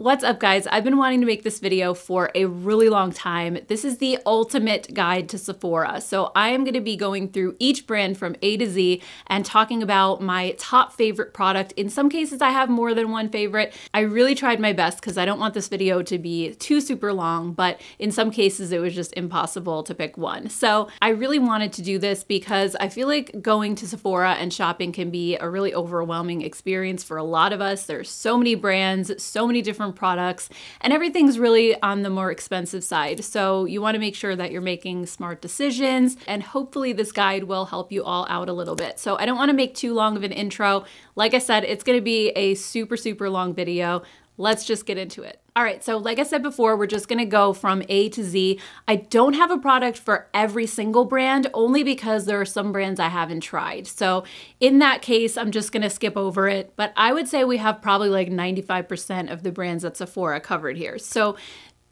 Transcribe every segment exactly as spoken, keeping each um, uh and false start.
What's up, guys? I've been wanting to make this video for a really long time. This is the ultimate guide to Sephora. So I am going to be going through each brand from A to Z and talking about my top favorite product. In some cases, I have more than one favorite. I really tried my best because I don't want this video to be too super long, but in some cases, it was just impossible to pick one. So I really wanted to do this because I feel like going to Sephora and shopping can be a really overwhelming experience for a lot of us. There's so many brands, so many different products, and everything's really on the more expensive side. So you want to make sure that you're making smart decisions, and hopefully this guide will help you all out a little bit. So I don't want to make too long of an intro. Like I said, it's going to be a super, super long video. Let's just get into it. All right, so like I said before, we're just gonna go from A to Z. I don't have a product for every single brand, only because there are some brands I haven't tried. So in that case, I'm just gonna skip over it. But I would say we have probably like ninety-five percent of the brands at Sephora covered here. So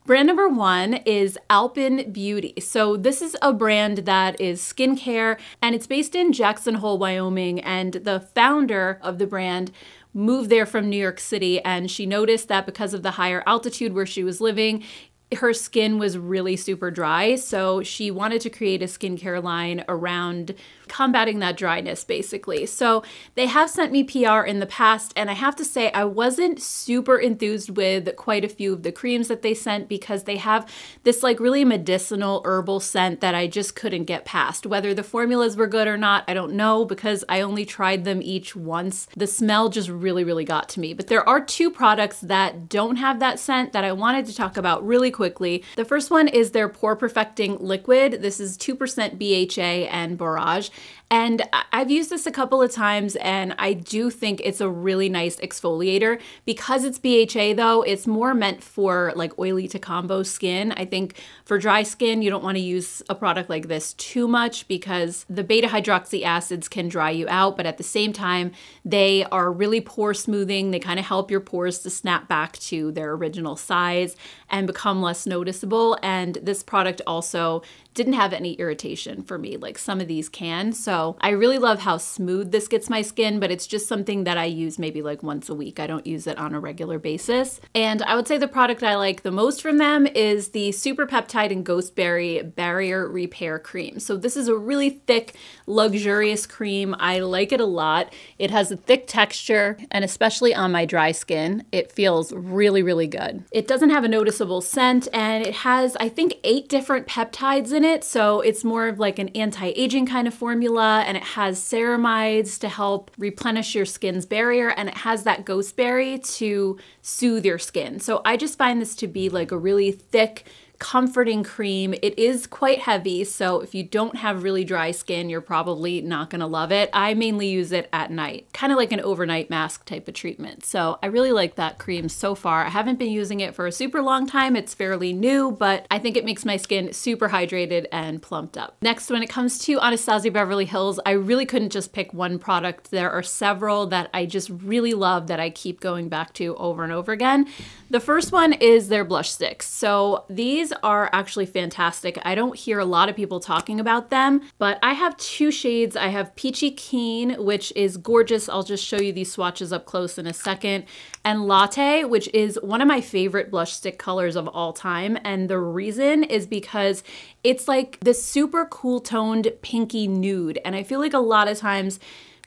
brand number one is Alpyn Beauty. So this is a brand that is skincare, and it's based in Jackson Hole, Wyoming, and the founder of the brand moved there from New York City, and she noticed that because of the higher altitude where she was living, her skin was really super dry, so she wanted to create a skincare line around combating that dryness, basically. So they have sent me P R in the past, and I have to say I wasn't super enthused with quite a few of the creams that they sent, because they have this like really medicinal herbal scent that I just couldn't get past. Whether the formulas were good or not, I don't know, because I only tried them each once. The smell just really, really got to me. But there are two products that don't have that scent that I wanted to talk about really quickly. quickly. The first one is their Pore Perfecting Liquid. This is two percent B H A and Borage. And I've used this a couple of times, and I do think it's a really nice exfoliator. Because it's B H A though, it's more meant for like oily to combo skin. I think for dry skin, you don't want to use a product like this too much because the beta hydroxy acids can dry you out, but at the same time, they are really pore smoothing. They kind of help your pores to snap back to their original size and become less noticeable. And this product also didn't have any irritation for me, like some of these can. So I really love how smooth this gets my skin, but it's just something that I use maybe like once a week. I don't use it on a regular basis. And I would say the product I like the most from them is the Super Peptide and Ghosteberry Barrier Repair Cream. So this is a really thick, luxurious cream. I like it a lot. It has a thick texture, and especially on my dry skin, it feels really, really good. It doesn't have a noticeable scent, and it has, I think, eight different peptides in it. It, so it's more of like an anti-aging kind of formula, and it has ceramides to help replenish your skin's barrier, and it has that ghosteberry to soothe your skin. So I just find this to be like a really thick, comforting cream. It is quite heavy, so if you don't have really dry skin, you're probably not gonna love it. I mainly use it at night, kind of like an overnight mask type of treatment. So I really like that cream so far. I haven't been using it for a super long time. It's fairly new, but I think it makes my skin super hydrated and plumped up. Next, when it comes to Anastasia Beverly Hills, I really couldn't just pick one product. There are several that I just really love that I keep going back to over and over again. The first one is their blush sticks. So these are actually fantastic. I don't hear a lot of people talking about them, but I have two shades. I have Peachy Keen, which is gorgeous. I'll just show you these swatches up close in a second, and Latte, which is one of my favorite blush stick colors of all time. And the reason is because it's like this super cool toned pinky nude. And I feel like a lot of times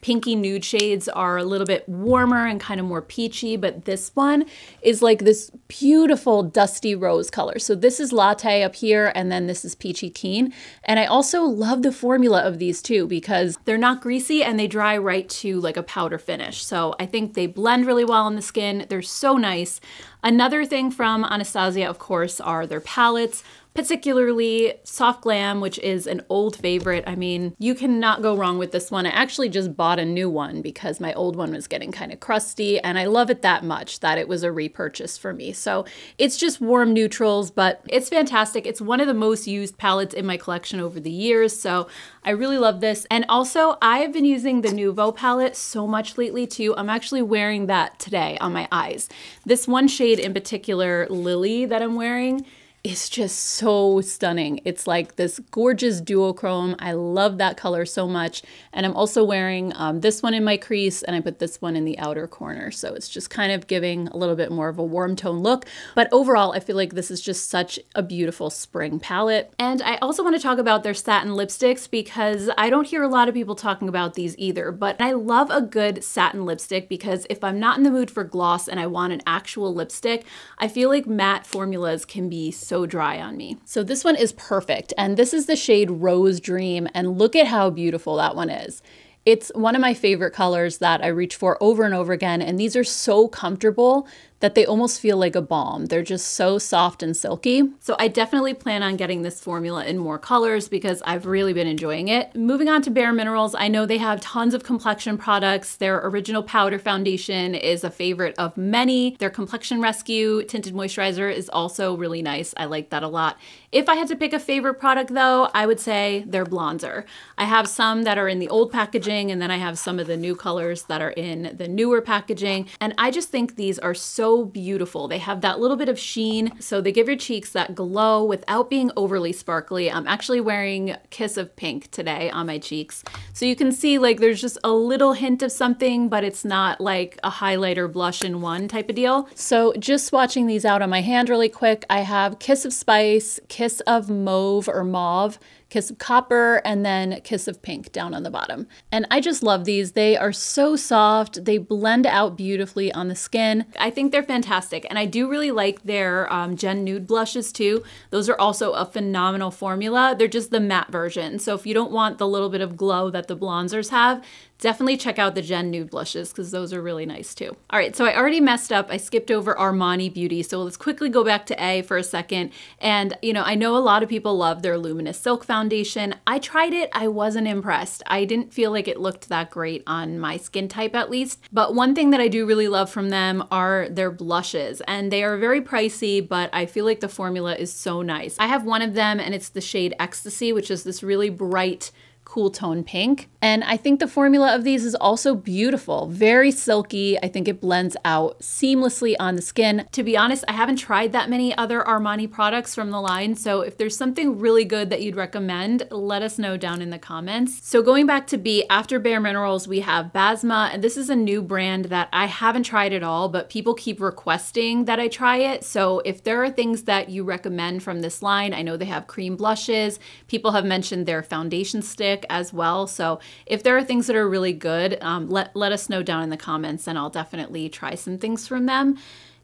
pinky nude shades are a little bit warmer and kind of more peachy, but this one is like this beautiful dusty rose color. So this is Latte up here, and then this is Peachy Keen. And I also love the formula of these two because they're not greasy and they dry right to like a powder finish. So I think they blend really well on the skin. They're so nice. Another thing from Anastasia, of course, are their palettes, particularly Soft Glam, which is an old favorite. I mean, you cannot go wrong with this one. I actually just bought a new one because my old one was getting kind of crusty, and I love it that much that it was a repurchase for me. So it's just warm neutrals, but it's fantastic. It's one of the most used palettes in my collection over the years, so I really love this. And also, I've been using the Nouveau palette so much lately too. I'm actually wearing that today on my eyes. This one shade in particular, Lily, that I'm wearing, is just so stunning. It's like this gorgeous duochrome. I love that color so much. And I'm also wearing um, this one in my crease, and I put this one in the outer corner. So it's just kind of giving a little bit more of a warm tone look. But overall, I feel like this is just such a beautiful spring palette. And I also want to talk about their satin lipsticks, because I don't hear a lot of people talking about these either, but I love a good satin lipstick because if I'm not in the mood for gloss and I want an actual lipstick, I feel like matte formulas can be so so dry on me. So this one is perfect, and this is the shade Rose Dream, and look at how beautiful that one is. It's one of my favorite colors that I reach for over and over again, and these are so comfortable that they almost feel like a balm. They're just so soft and silky. So I definitely plan on getting this formula in more colors because I've really been enjoying it. Moving on to Bare Minerals, I know they have tons of complexion products. Their Original Powder Foundation is a favorite of many. Their Complexion Rescue Tinted Moisturizer is also really nice. I like that a lot. If I had to pick a favorite product though, I would say their bronzer. I have some that are in the old packaging, and then I have some of the new colors that are in the newer packaging. And I just think these are so beautiful. They have that little bit of sheen, so they give your cheeks that glow without being overly sparkly. I'm actually wearing Kiss of Pink today on my cheeks, so you can see like there's just a little hint of something, but it's not like a highlighter blush in one type of deal. So just swatching these out on my hand really quick, I have Kiss of Spice, Kiss of Mauve or Mauve, Kiss of Copper, and then Kiss of Pink down on the bottom. And I just love these. They are so soft. They blend out beautifully on the skin. I think they're fantastic. And I do really like their um, Gen Nude blushes too. Those are also a phenomenal formula. They're just the matte version. So if you don't want the little bit of glow that the bronzers have, definitely check out the Gen Nude blushes because those are really nice too. All right, so I already messed up. I skipped over Armani Beauty. So let's quickly go back to A for a second. And you know, I know a lot of people love their Luminous Silk Foundation. I tried it, I wasn't impressed. I didn't feel like it looked that great on my skin type at least. But one thing that I do really love from them are their blushes. And they are very pricey, but I feel like the formula is so nice. I have one of them and it's the shade Ecstasy, which is this really bright, cool tone pink. And I think the formula of these is also beautiful, very silky. I think it blends out seamlessly on the skin. To be honest, I haven't tried that many other Armani products from the line, so if there's something really good that you'd recommend, let us know down in the comments. So going back to B, after Bare Minerals, we have Basma, and this is a new brand that I haven't tried at all, but people keep requesting that I try it. So if there are things that you recommend from this line, I know they have cream blushes. People have mentioned their foundation stick as well. So if there are things that are really good, um, let, let us know down in the comments and I'll definitely try some things from them.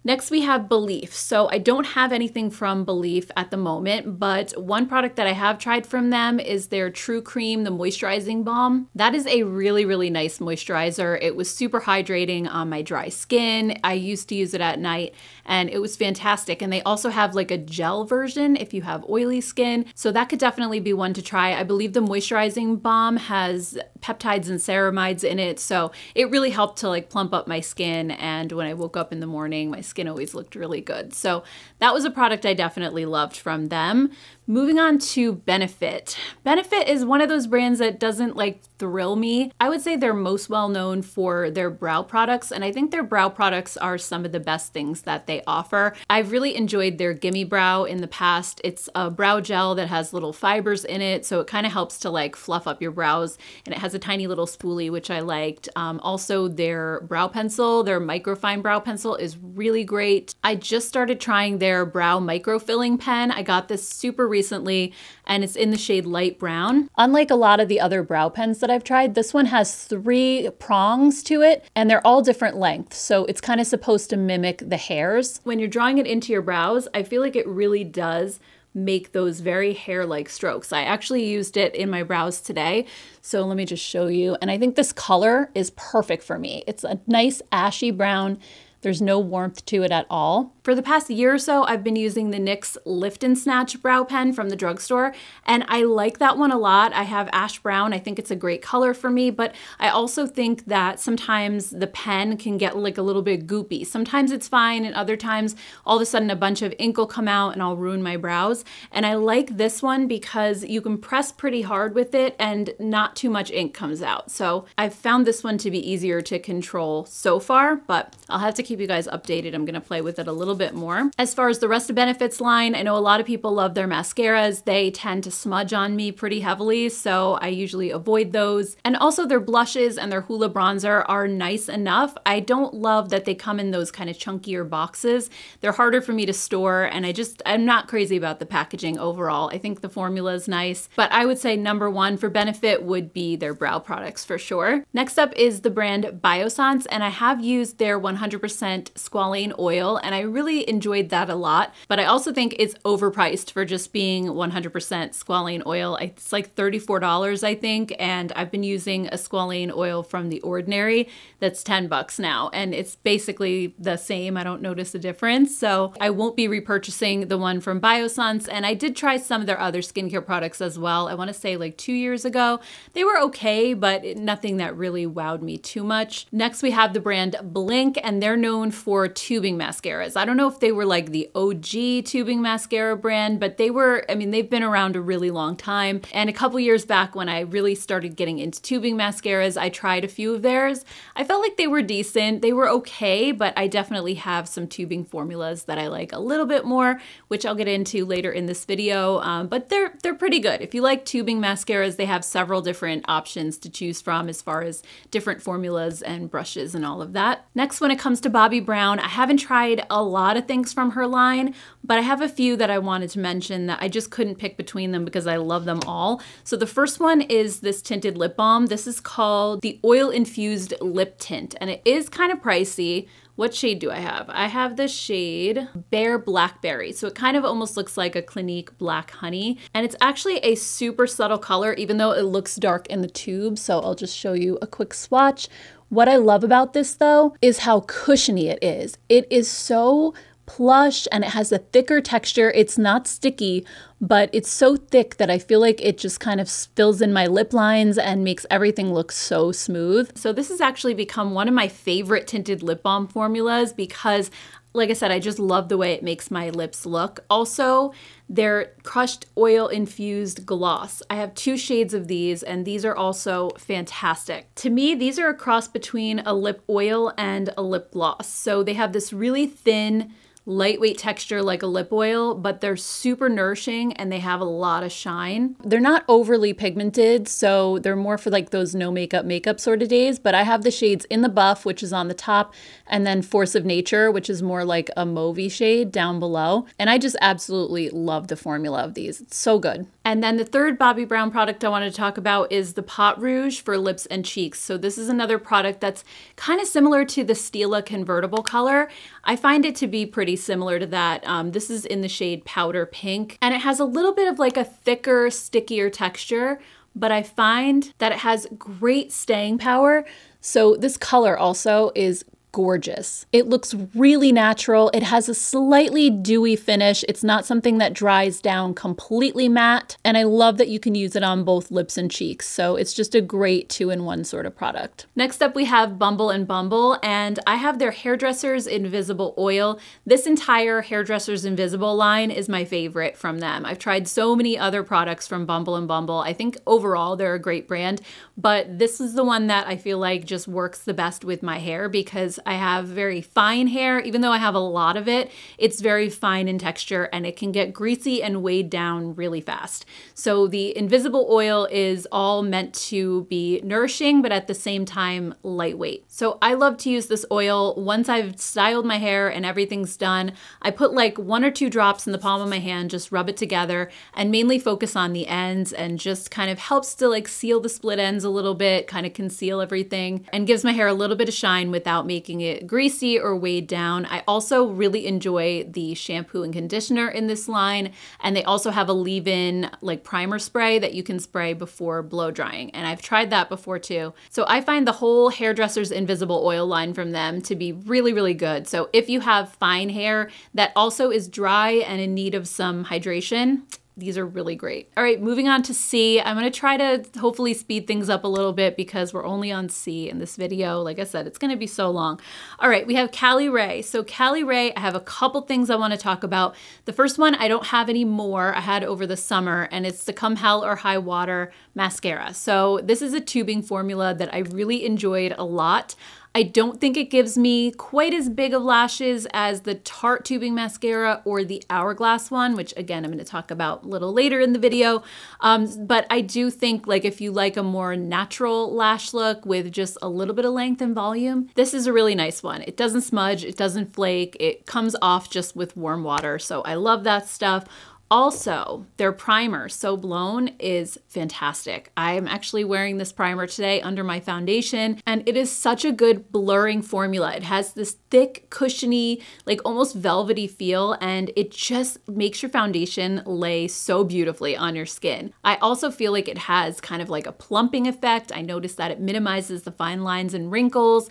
Next we have Belif. So I don't have anything from Belif at the moment, but one product that I have tried from them is their True Cream, the moisturizing balm. That is a really, really nice moisturizer. It was super hydrating on my dry skin. I used to use it at night and it was fantastic. And they also have like a gel version if you have oily skin. So that could definitely be one to try. I believe the moisturizing balm has peptides and ceramides in it. So it really helped to like plump up my skin. And when I woke up in the morning, my skin Skin always looked really good. So that was a product I definitely loved from them. Moving on to Benefit. Benefit is one of those brands that doesn't like thrill me. I would say they're most well known for their brow products, and I think their brow products are some of the best things that they offer. I've really enjoyed their Gimme Brow in the past. It's a brow gel that has little fibers in it, so it kind of helps to like fluff up your brows, and it has a tiny little spoolie, which I liked. Um, also their brow pencil, their microfine brow pencil is really great. I just started trying their brow microfilling pen. I got this super recently, and it's in the shade Light Brown. Unlike a lot of the other brow pens that I've tried, this one has three prongs to it, and they're all different lengths, so it's kind of supposed to mimic the hairs. When you're drawing it into your brows, I feel like it really does make those very hair-like strokes. I actually used it in my brows today, so let me just show you. And I think this color is perfect for me. It's a nice ashy brown. There's no warmth to it at all. For the past year or so, I've been using the NYX Lift and Snatch Brow Pen from the drugstore, and I like that one a lot. I have ash brown. I think it's a great color for me, but I also think that sometimes the pen can get like a little bit goopy. Sometimes it's fine, and other times all of a sudden a bunch of ink will come out and I'll ruin my brows. And I like this one because you can press pretty hard with it and not too much ink comes out. So I've found this one to be easier to control so far, but I'll have to keep you guys updated. I'm gonna play with it a little bit more. As far as the rest of Benefit's line, I know a lot of people love their mascaras. They tend to smudge on me pretty heavily, so I usually avoid those. And also their blushes and their Hoola bronzer are nice enough. I don't love that they come in those kind of chunkier boxes. They're harder for me to store, and I just, I'm not crazy about the packaging overall. I think the formula is nice, but I would say number one for Benefit would be their brow products for sure. Next up is the brand Biossance, and I have used their one hundred percent squalane oil, and I really enjoyed that a lot, but I also think it's overpriced for just being one hundred percent squalane oil. It's like thirty-four dollars, I think, and I've been using a squalane oil from The Ordinary that's ten bucks now, and it's basically the same. I don't notice a difference, so I won't be repurchasing the one from Biossance, and I did try some of their other skincare products as well. I want to say like two years ago. They were okay, but nothing that really wowed me too much. Next, we have the brand Blink, and they're known for tubing mascaras. I don't know if they were like the O G tubing mascara brand, but they were, I mean, they've been around a really long time. And a couple years back when I really started getting into tubing mascaras, I tried a few of theirs. I felt like they were decent. They were okay, but I definitely have some tubing formulas that I like a little bit more, which I'll get into later in this video, um, but they're, they're pretty good. If you like tubing mascaras, they have several different options to choose from as far as different formulas and brushes and all of that. Next, when it comes to Bobbi Brown, I haven't tried a lot of things from her line, but I have a few that I wanted to mention that I just couldn't pick between them because I love them all. So the first one is this tinted lip balm. This is called the Oil Infused Lip Tint, and it is kind of pricey. What shade do I have? I have the shade Bare Blackberry. So it kind of almost looks like a Clinique Black Honey. And it's actually a super subtle color, even though it looks dark in the tube. So I'll just show you a quick swatch. What I love about this though is how cushiony it is. It is so plush and it has a thicker texture. It's not sticky, but it's so thick that I feel like it just kind of fills in my lip lines and makes everything look so smooth. So this has actually become one of my favorite tinted lip balm formulas because, like I said, I just love the way it makes my lips look. Also, their crushed oil infused gloss. I have two shades of these, and these are also fantastic. To me, these are a cross between a lip oil and a lip gloss. So they have this really thin, lightweight texture like a lip oil, but they're super nourishing and they have a lot of shine. They're not overly pigmented, so they're more for like those no makeup makeup sort of days, but I have the shades In the Buff, which is on the top, and then Force of Nature, which is more like a mauvey shade down below. And I just absolutely love the formula of these. It's so good. And then the third Bobbi Brown product I wanted to talk about is the Pot Rouge for lips and cheeks. So this is another product that's kind of similar to the Stila Convertible color. I find it to be pretty similar to that. Um, this is in the shade Powder Pink, and it has a little bit of like a thicker, stickier texture, but I find that it has great staying power. So this color also is gorgeous. It looks really natural. It has a slightly dewy finish. It's not something that dries down completely matte, and I love that you can use it on both lips and cheeks. So it's just a great two-in-one sort of product. Next up, we have Bumble and Bumble, and I have their Hairdresser's Invisible Oil. This entire Hairdresser's Invisible line is my favorite from them. I've tried so many other products from Bumble and Bumble. I think overall they're a great brand, but this is the one that I feel like just works the best with my hair because I have very fine hair. Even though I have a lot of it, it's very fine in texture and it can get greasy and weighed down really fast. So the invisible oil is all meant to be nourishing, but at the same time, lightweight. So I love to use this oil. Once I've styled my hair and everything's done, I put like one or two drops in the palm of my hand, just rub it together and mainly focus on the ends, and just kind of helps to like seal the split ends a little bit, kind of conceal everything, and gives my hair a little bit of shine without making it greasy or weighed down. I also really enjoy the shampoo and conditioner in this line, and they also have a leave-in like primer spray that you can spray before blow drying, and I've tried that before too. So I find the whole Hairdresser's Invisible Oil line from them to be really, really good. So if you have fine hair that also is dry and in need of some hydration, these are really great. All right, moving on to C. I'm gonna try to hopefully speed things up a little bit because we're only on C in this video. Like I said, it's gonna be so long. All right, we have Caliray. So Caliray, I have a couple things I wanna talk about. The first one, I don't have any more. I had over the summer, and it's the Come Hell or High Water mascara. So this is a tubing formula that I really enjoyed a lot. I don't think it gives me quite as big of lashes as the Tarte tubing mascara or the Hourglass one, which again, I'm going to talk about a little later in the video. Um, but I do think like if you like a more natural lash look with just a little bit of length and volume, this is a really nice one. It doesn't smudge, it doesn't flake, it comes off just with warm water. So I love that stuff. Also, their primer, So Blown, is fantastic. I am actually wearing this primer today under my foundation, and it is such a good blurring formula. It has this thick, cushiony, like almost velvety feel, and it just makes your foundation lay so beautifully on your skin. I also feel like it has kind of like a plumping effect. I noticed that it minimizes the fine lines and wrinkles.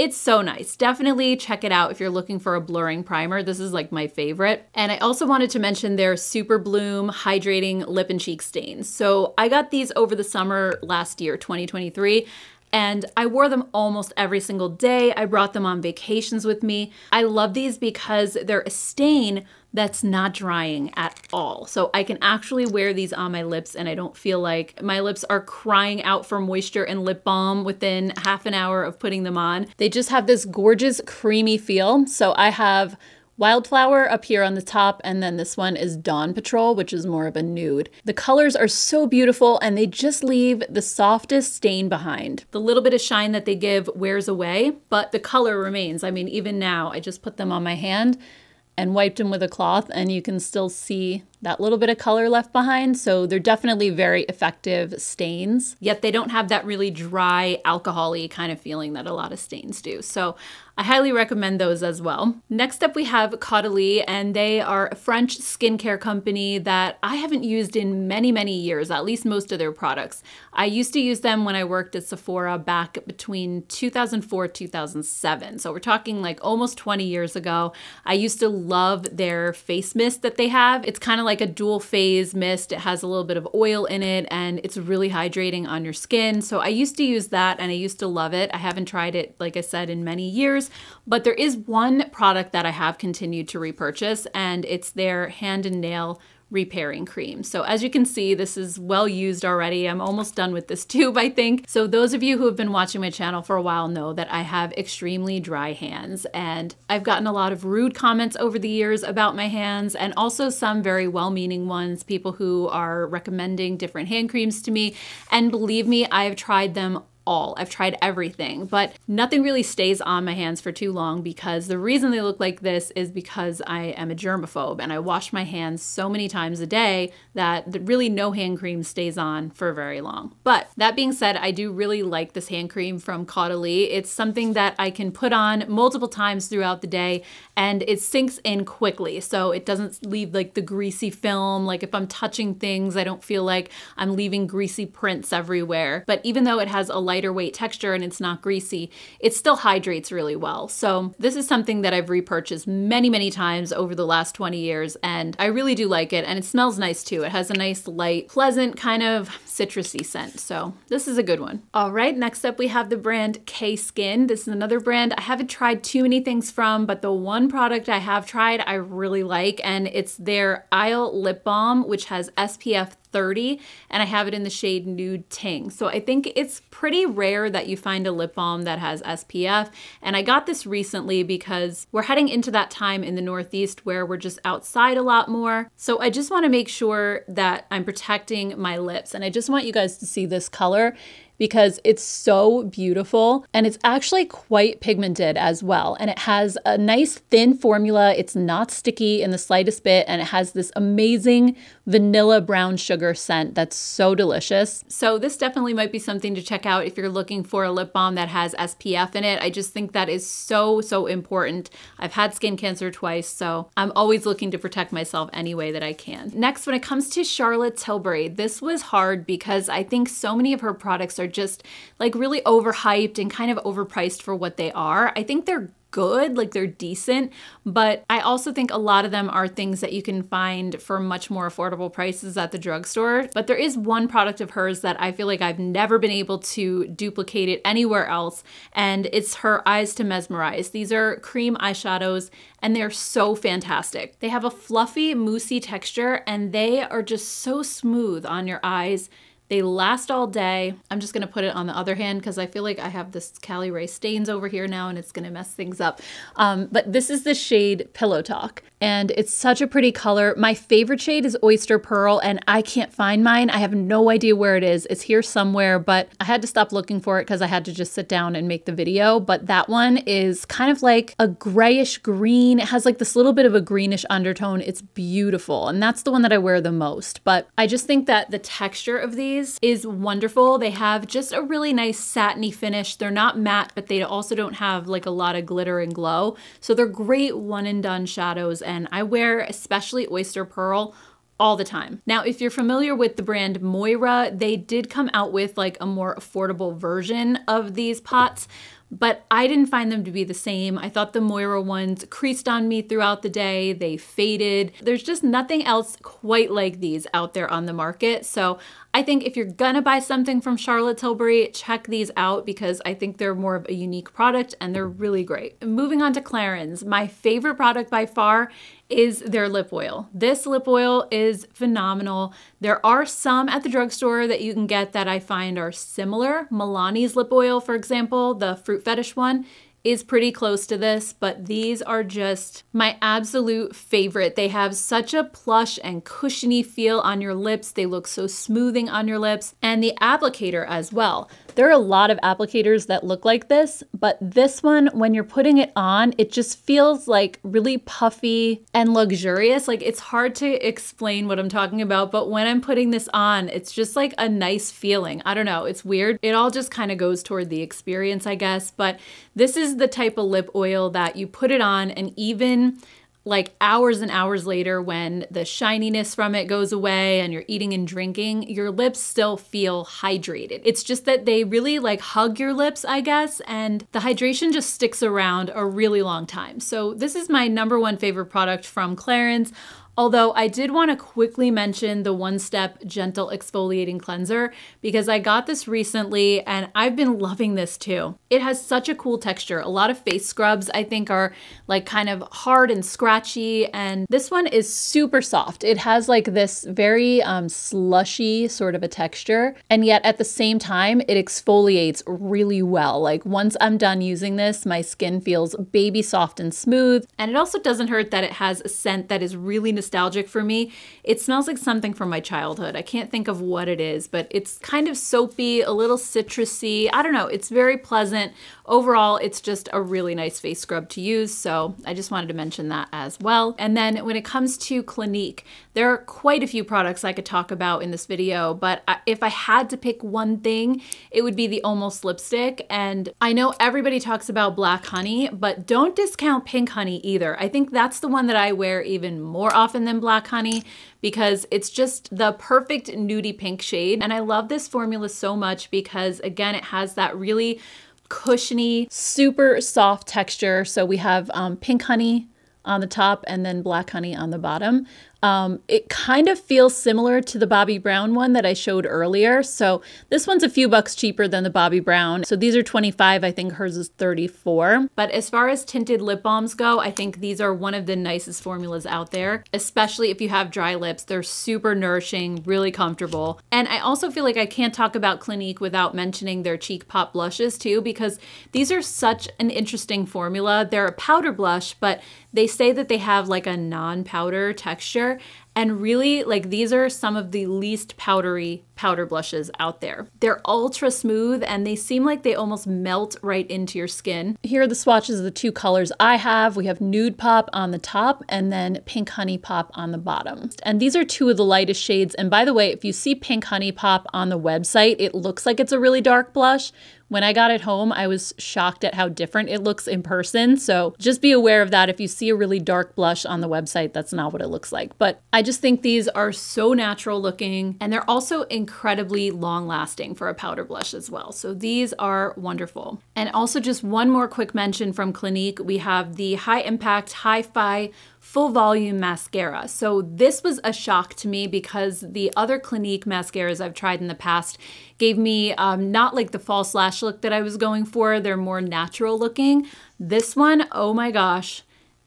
It's so nice. Definitely check it out if you're looking for a blurring primer. This is like my favorite. And I also wanted to mention their Super Bloom Hydrating Lip and Cheek Stains. So I got these over the summer last year, twenty twenty-three. And I wore them almost every single day. I brought them on vacations with me. I love these because they're a stain that's not drying at all. So I can actually wear these on my lips and I don't feel like my lips are crying out for moisture and lip balm within half an hour of putting them on. They just have this gorgeous creamy feel. So I have Wildflower up here on the top, and then this one is Dawn Patrol, which is more of a nude. The colors are so beautiful and they just leave the softest stain behind. The little bit of shine that they give wears away, but the color remains. I mean, even now, I just put them on my hand and wiped them with a cloth and you can still see that little bit of color left behind. So they're definitely very effective stains, yet they don't have that really dry, alcohol-y kind of feeling that a lot of stains do. So I highly recommend those as well. Next up we have Caudalie, and they are a French skincare company that I haven't used in many, many years, at least most of their products. I used to use them when I worked at Sephora back between two thousand four, two thousand seven. So we're talking like almost twenty years ago. I used to love their face mist that they have. It's kind of like a dual phase mist. It has a little bit of oil in it and it's really hydrating on your skin. So I used to use that and I used to love it. I haven't tried it, like I said, in many years, but there is one product that I have continued to repurchase, and it's their hand and nail repairing cream. So as you can see, this is well used already. I'm almost done with this tube, I think. So those of you who have been watching my channel for a while know that I have extremely dry hands, and I've gotten a lot of rude comments over the years about my hands, and also some very well-meaning ones, people who are recommending different hand creams to me. And believe me, I have tried them all. I've tried everything, but nothing really stays on my hands for too long, because the reason they look like this is because I am a germaphobe and I wash my hands so many times a day that really no hand cream stays on for very long. But that being said, I do really like this hand cream from Caudalie. It's something that I can put on multiple times throughout the day and it sinks in quickly. So it doesn't leave like the greasy film. Like if I'm touching things, I don't feel like I'm leaving greasy prints everywhere. But even though it has a light lighter weight texture and it's not greasy, it still hydrates really well. So this is something that I've repurchased many, many times over the last twenty years, and I really do like it, and it smells nice too. It has a nice, light, pleasant kind of citrusy scent. So this is a good one. All right, next up we have the brand K Skin. This is another brand I haven't tried too many things from, but the one product I have tried I really like, and it's their Isle Lip Balm, which has S P F thirty, and I have it in the shade Nude Ting. So I think it's pretty rare that you find a lip balm that has S P F, and I got this recently because we're heading into that time in the Northeast where we're just outside a lot more. So I just want to make sure that I'm protecting my lips, and I just want you guys to see this color because it's so beautiful, and it's actually quite pigmented as well. And it has a nice thin formula. It's not sticky in the slightest bit, and it has this amazing vanilla brown sugar scent that's so delicious. So this definitely might be something to check out if you're looking for a lip balm that has S P F in it. I just think that is so, so important. I've had skin cancer twice, so I'm always looking to protect myself any way that I can. Next, when it comes to Charlotte Tilbury, this was hard because I think so many of her products are just like really overhyped and kind of overpriced for what they are. I think they're good, like they're decent, but I also think a lot of them are things that you can find for much more affordable prices at the drugstore. But there is one product of hers that I feel like I've never been able to duplicate it anywhere else, and it's her Eyes to Mesmerize. These are cream eyeshadows and they're so fantastic. They have a fluffy, moussey texture and they are just so smooth on your eyes. They last all day. I'm just gonna put it on the other hand because I feel like I have this Caliray stains over here now and it's gonna mess things up. Um, but this is the shade Pillow Talk and it's such a pretty color. My favorite shade is Oyster Pearl and I can't find mine. I have no idea where it is. It's here somewhere, but I had to stop looking for it because I had to just sit down and make the video. But that one is kind of like a grayish green. It has like this little bit of a greenish undertone. It's beautiful and that's the one that I wear the most. But I just think that the texture of these is wonderful. They have just a really nice satiny finish. They're not matte, but they also don't have like a lot of glitter and glow. So they're great one and done shadows. And I wear especially Oyster Pearl all the time. Now, if you're familiar with the brand Moira, they did come out with like a more affordable version of these pots, but I didn't find them to be the same. I thought the Moira ones creased on me throughout the day, they faded. There's just nothing else quite like these out there on the market. So I think if you're gonna buy something from Charlotte Tilbury, check these out because I think they're more of a unique product and they're really great. Moving on to Clarins, my favorite product by far is their lip oil. This lip oil is phenomenal. There are some at the drugstore that you can get that I find are similar. Milani's lip oil, for example, the Fruit Fetish one, is pretty close to this, but these are just my absolute favorite. They have such a plush and cushiony feel on your lips. They look so smoothing on your lips, and the applicator as well. There are a lot of applicators that look like this, but this one, when you're putting it on, it just feels like really puffy and luxurious. Like, it's hard to explain what I'm talking about, but when I'm putting this on, it's just like a nice feeling. I don't know, it's weird. It all just kind of goes toward the experience, I guess, but this is the type of lip oil that you put it on and even like hours and hours later when the shininess from it goes away and you're eating and drinking, your lips still feel hydrated. It's just that they really like hug your lips, I guess, and the hydration just sticks around a really long time. So this is my number one favorite product from Clarins. Although I did want to quickly mention the One Step Gentle Exfoliating Cleanser because I got this recently and I've been loving this too. It has such a cool texture. A lot of face scrubs I think are like kind of hard and scratchy, and this one is super soft. It has like this very um, slushy sort of a texture, and yet at the same time it exfoliates really well. Like, once I'm done using this, my skin feels baby soft and smooth, and it also doesn't hurt that it has a scent that is really nostalgic. Nostalgic for me. It smells like something from my childhood. I can't think of what it is, but it's kind of soapy, a little citrusy. I don't know. It's very pleasant. Overall, it's just a really nice face scrub to use, so I just wanted to mention that as well. And then when it comes to Clinique, there are quite a few products I could talk about in this video, but I, if I had to pick one thing, it would be the Almost Lipstick. And I know everybody talks about Black Honey, but don't discount Pink Honey either. I think that's the one that I wear even more often than Black Honey because it's just the perfect nudie pink shade, and I love this formula so much because, again, it has that really cushiony, super soft texture. So we have um, Pink Honey on the top and then Black Honey on the bottom. Um, it kind of feels similar to the Bobbi Brown one that I showed earlier. So this one's a few bucks cheaper than the Bobbi Brown. So these are twenty-five, I think hers is thirty-four. But as far as tinted lip balms go, I think these are one of the nicest formulas out there, especially if you have dry lips. They're super nourishing, really comfortable. And I also feel like I can't talk about Clinique without mentioning their Cheek Pop blushes too, because these are such an interesting formula. They're a powder blush, but they say that they have like a non-powder texture. And really, like, these are some of the least powdery powder blushes out there. They're ultra smooth and they seem like they almost melt right into your skin. Here are the swatches of the two colors I have. We have Nude Pop on the top and then Pink Honey Pop on the bottom. And these are two of the lightest shades. And by the way, if you see Pink Honey Pop on the website, it looks like it's a really dark blush. When I got it home, I was shocked at how different it looks in person. So just be aware of that. If you see a really dark blush on the website, that's not what it looks like. But I just think these are so natural looking, and they're also incredibly long lasting for a powder blush as well. So these are wonderful. And also just one more quick mention from Clinique. We have the High Impact Hi-Fi Full Volume Mascara. So this was a shock to me because the other Clinique mascaras I've tried in the past gave me um, not like the false lash look that I was going for. They're more natural looking. This one, oh my gosh,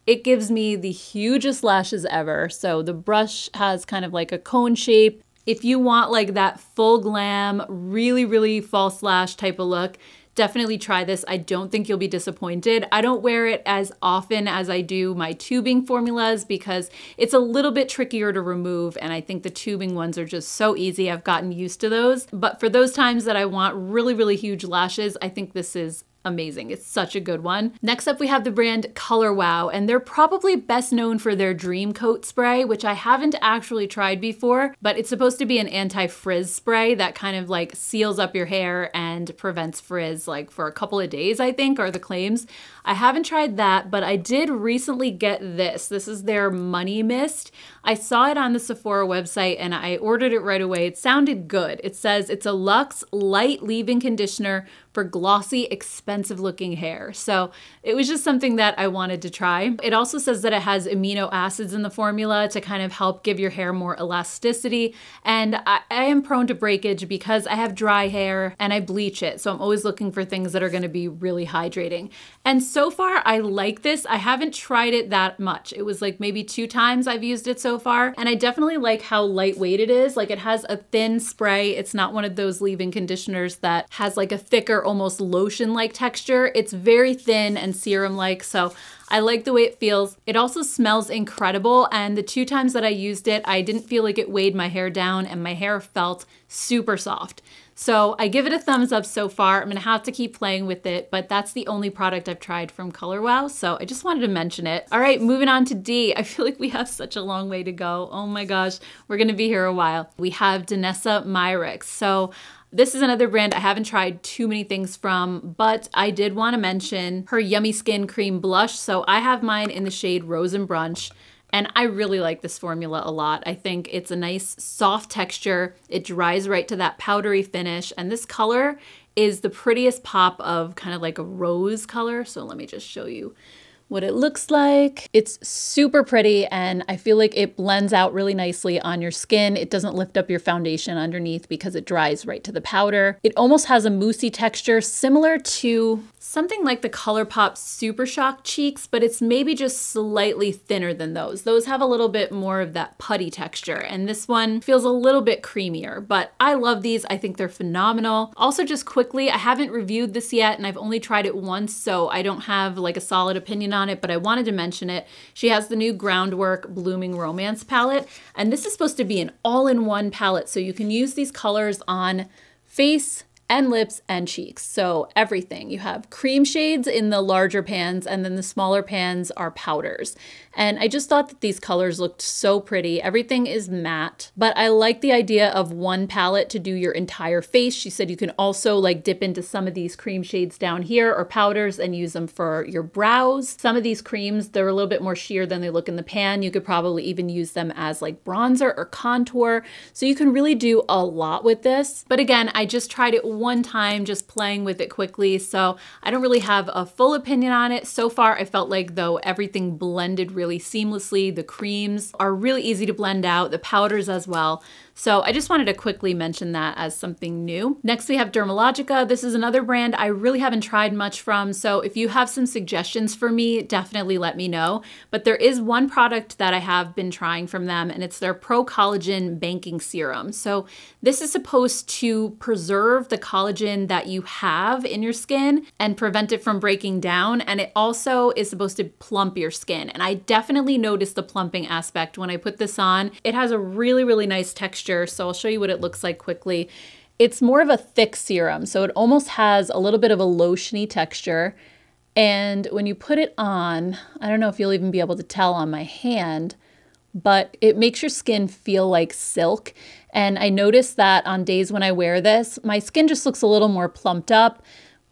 it gives me the hugest lashes ever. So the brush has kind of like a cone shape If you want like that full glam, really, really false lash type of look, definitely try this. I don't think you'll be disappointed. I don't wear it as often as I do my tubing formulas because it's a little bit trickier to remove, and I think the tubing ones are just so easy. I've gotten used to those. But for those times that I want really, really huge lashes, I think this is amazing. It's such a good one. Next up, we have the brand Color Wow, and they're probably best known for their Dream Coat spray, which I haven't actually tried before, but it's supposed to be an anti-frizz spray that kind of like seals up your hair and prevents frizz like for a couple of days, I think, are the claims. I haven't tried that, but I did recently get this. This is their Money Mist. I saw it on the Sephora website and I ordered it right away. It sounded good. It says it's a luxe light leave-in conditioner for glossy, expensive looking hair. So it was just something that I wanted to try. It also says that it has amino acids in the formula to kind of help give your hair more elasticity. And I, I am prone to breakage because I have dry hair and I bleach it. So I'm always looking for things that are gonna be really hydrating. And so far I like this. I haven't tried it that much. It was like maybe two times I've used it so far. And I definitely like how lightweight it is. Like it has a thin spray. It's not one of those leave-in conditioners that has like a thicker, almost lotion-like texture. It's very thin and serum-like, so I like the way it feels. It also smells incredible, and the two times that I used it, I didn't feel like it weighed my hair down, and my hair felt super soft. So I give it a thumbs up so far. I'm gonna have to keep playing with it, but that's the only product I've tried from Color Wow, so I just wanted to mention it. All right, moving on to D. I feel like we have such a long way to go. Oh my gosh, we're gonna be here a while. We have Danessa Myricks. So this is another brand I haven't tried too many things from, but I did want to mention her Yummy Skin Cream Blush. So I have mine in the shade Rose and Brunch, and I really like this formula a lot. I think it's a nice soft texture. It dries right to that powdery finish, and this color is the prettiest pop of kind of like a rose color. So let me just show you what it looks like. It's super pretty, and I feel like it blends out really nicely on your skin. It doesn't lift up your foundation underneath because it dries right to the powder. It almost has a moussey texture similar to something like the ColourPop Super Shock cheeks, but it's maybe just slightly thinner than those. Those have a little bit more of that putty texture, and this one feels a little bit creamier, but I love these. I think they're phenomenal. Also, just quickly, I haven't reviewed this yet, and I've only tried it once, so I don't have like a solid opinion on On it, but I wanted to mention it. She has the new Groundwork Blooming Romance palette, and this is supposed to be an all-in-one palette, so you can use these colors on face and lips and cheeks. So everything. You have cream shades in the larger pans, and then the smaller pans are powders. And I just thought that these colors looked so pretty. Everything is matte, but I like the idea of one palette to do your entire face. She said you can also like dip into some of these cream shades down here or powders and use them for your brows. Some of these creams, they're a little bit more sheer than they look in the pan. You could probably even use them as like bronzer or contour. So you can really do a lot with this. But again, I just tried it one time, just playing with it quickly, so I don't really have a full opinion on it. So far I felt like though everything blended really seamlessly. The creams are really easy to blend out, the powders as well. So I just wanted to quickly mention that as something new. Next we have Dermalogica. This is another brand I really haven't tried much from, so if you have some suggestions for me, definitely let me know. But there is one product that I have been trying from them, and it's their Pro Collagen Banking Serum. So this is supposed to preserve the collagen that you have in your skin and prevent it from breaking down, and it also is supposed to plump your skin. And I definitely noticed the plumping aspect when I put this on. It has a really, really nice texture, so I'll show you what it looks like quickly. It's more of a thick serum, so it almost has a little bit of a lotiony texture. And when you put it on, I don't know if you'll even be able to tell on my hand, but it makes your skin feel like silk. And I noticed that on days when I wear this, my skin just looks a little more plumped up.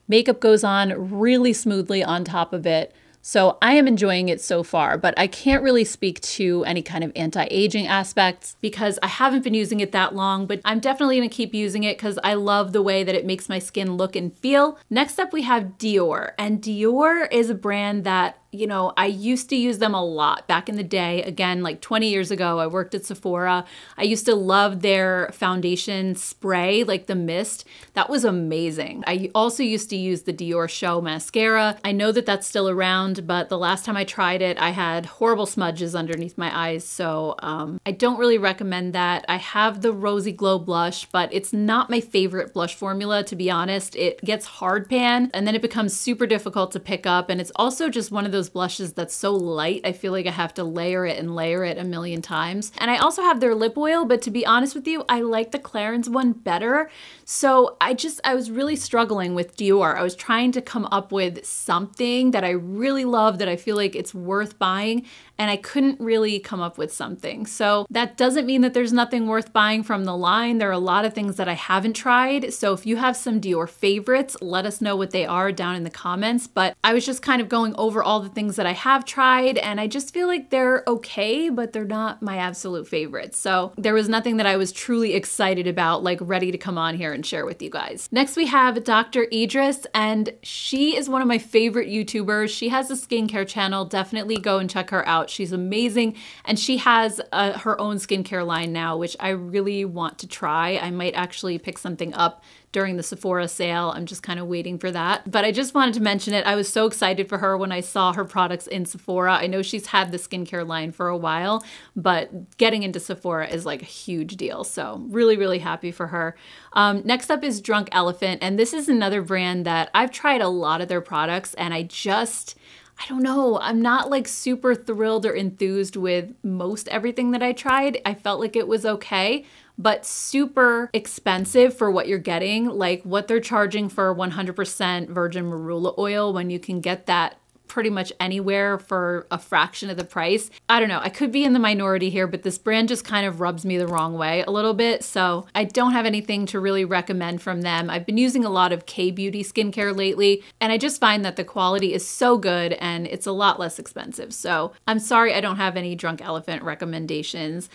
Makeup goes on really smoothly on top of it. So I am enjoying it so far, but I can't really speak to any kind of anti-aging aspects because I haven't been using it that long, but I'm definitely gonna keep using it because I love the way that it makes my skin look and feel. Next up we have Dior, and Dior is a brand that you know, I used to use them a lot back in the day. Again, like twenty years ago, I worked at Sephora. I used to love their foundation spray, like the mist. That was amazing. I also used to use the Dior Show mascara. I know that that's still around, but the last time I tried it, I had horrible smudges underneath my eyes, so um, I don't really recommend that. I have the Rosy Glow blush, but it's not my favorite blush formula, to be honest. It gets hard pan, and then it becomes super difficult to pick up, and it's also just one of those Those blushes that's so light, I feel like I have to layer it and layer it a million times. And I also have their lip oil, but to be honest with you, I like the Clarins one better. So I just, I was really struggling with Dior. I was trying to come up with something that I really love, that I feel like it's worth buying, and I couldn't really come up with something. So that doesn't mean that there's nothing worth buying from the line. There are a lot of things that I haven't tried. So if you have some Dior favorites, let us know what they are down in the comments. But I was just kind of going over all the things that I have tried, and I just feel like they're okay, but they're not my absolute favorites. So there was nothing that I was truly excited about, like ready to come on here and share with you guys. Next we have Doctor Idris, and she is one of my favorite YouTubers. She has a skincare channel. Definitely go and check her out. She's amazing, and she has uh, her own skincare line now, which I really want to try. I might actually pick something up during the Sephora sale. I'm just kind of waiting for that. But I just wanted to mention it. I was so excited for her when I saw her products in Sephora. I know she's had the skincare line for a while, but getting into Sephora is like a huge deal. So really, really happy for her. Um, next up is Drunk Elephant. And this is another brand that I've tried a lot of their products, and I just, I don't know, I'm not like super thrilled or enthused with most everything that I tried. I felt like it was okay, but super expensive for what you're getting. Like what they're charging for one hundred percent virgin marula oil when you can get that pretty much anywhere for a fraction of the price. I don't know, I could be in the minority here, but this brand just kind of rubs me the wrong way a little bit, so I don't have anything to really recommend from them. I've been using a lot of K-Beauty skincare lately, and I just find that the quality is so good and it's a lot less expensive, so I'm sorry I don't have any Drunk Elephant recommendations.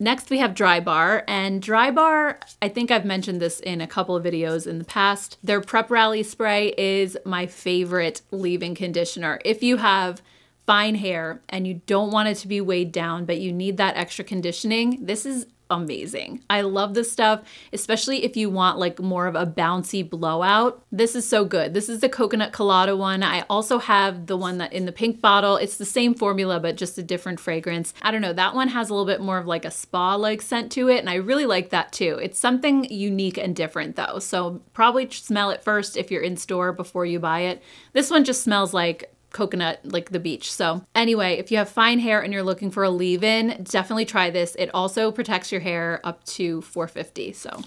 Next we have Drybar, and Drybar, I think I've mentioned this in a couple of videos in the past, their Prep Rally Spray is my favorite leave-in conditioner. If you have fine hair and you don't want it to be weighed down, but you need that extra conditioning, this is amazing. I love this stuff, especially if you want like more of a bouncy blowout. This is so good. This is the coconut colada one. I also have the one that in the pink bottle. It's the same formula, but just a different fragrance. I don't know, that one has a little bit more of like a spa-like scent to it, and I really like that too. It's something unique and different though, so probably smell it first if you're in store before you buy it. This one just smells like coconut, like the beach. So anyway, if you have fine hair and you're looking for a leave-in, definitely try this. It also protects your hair up to four fifty, so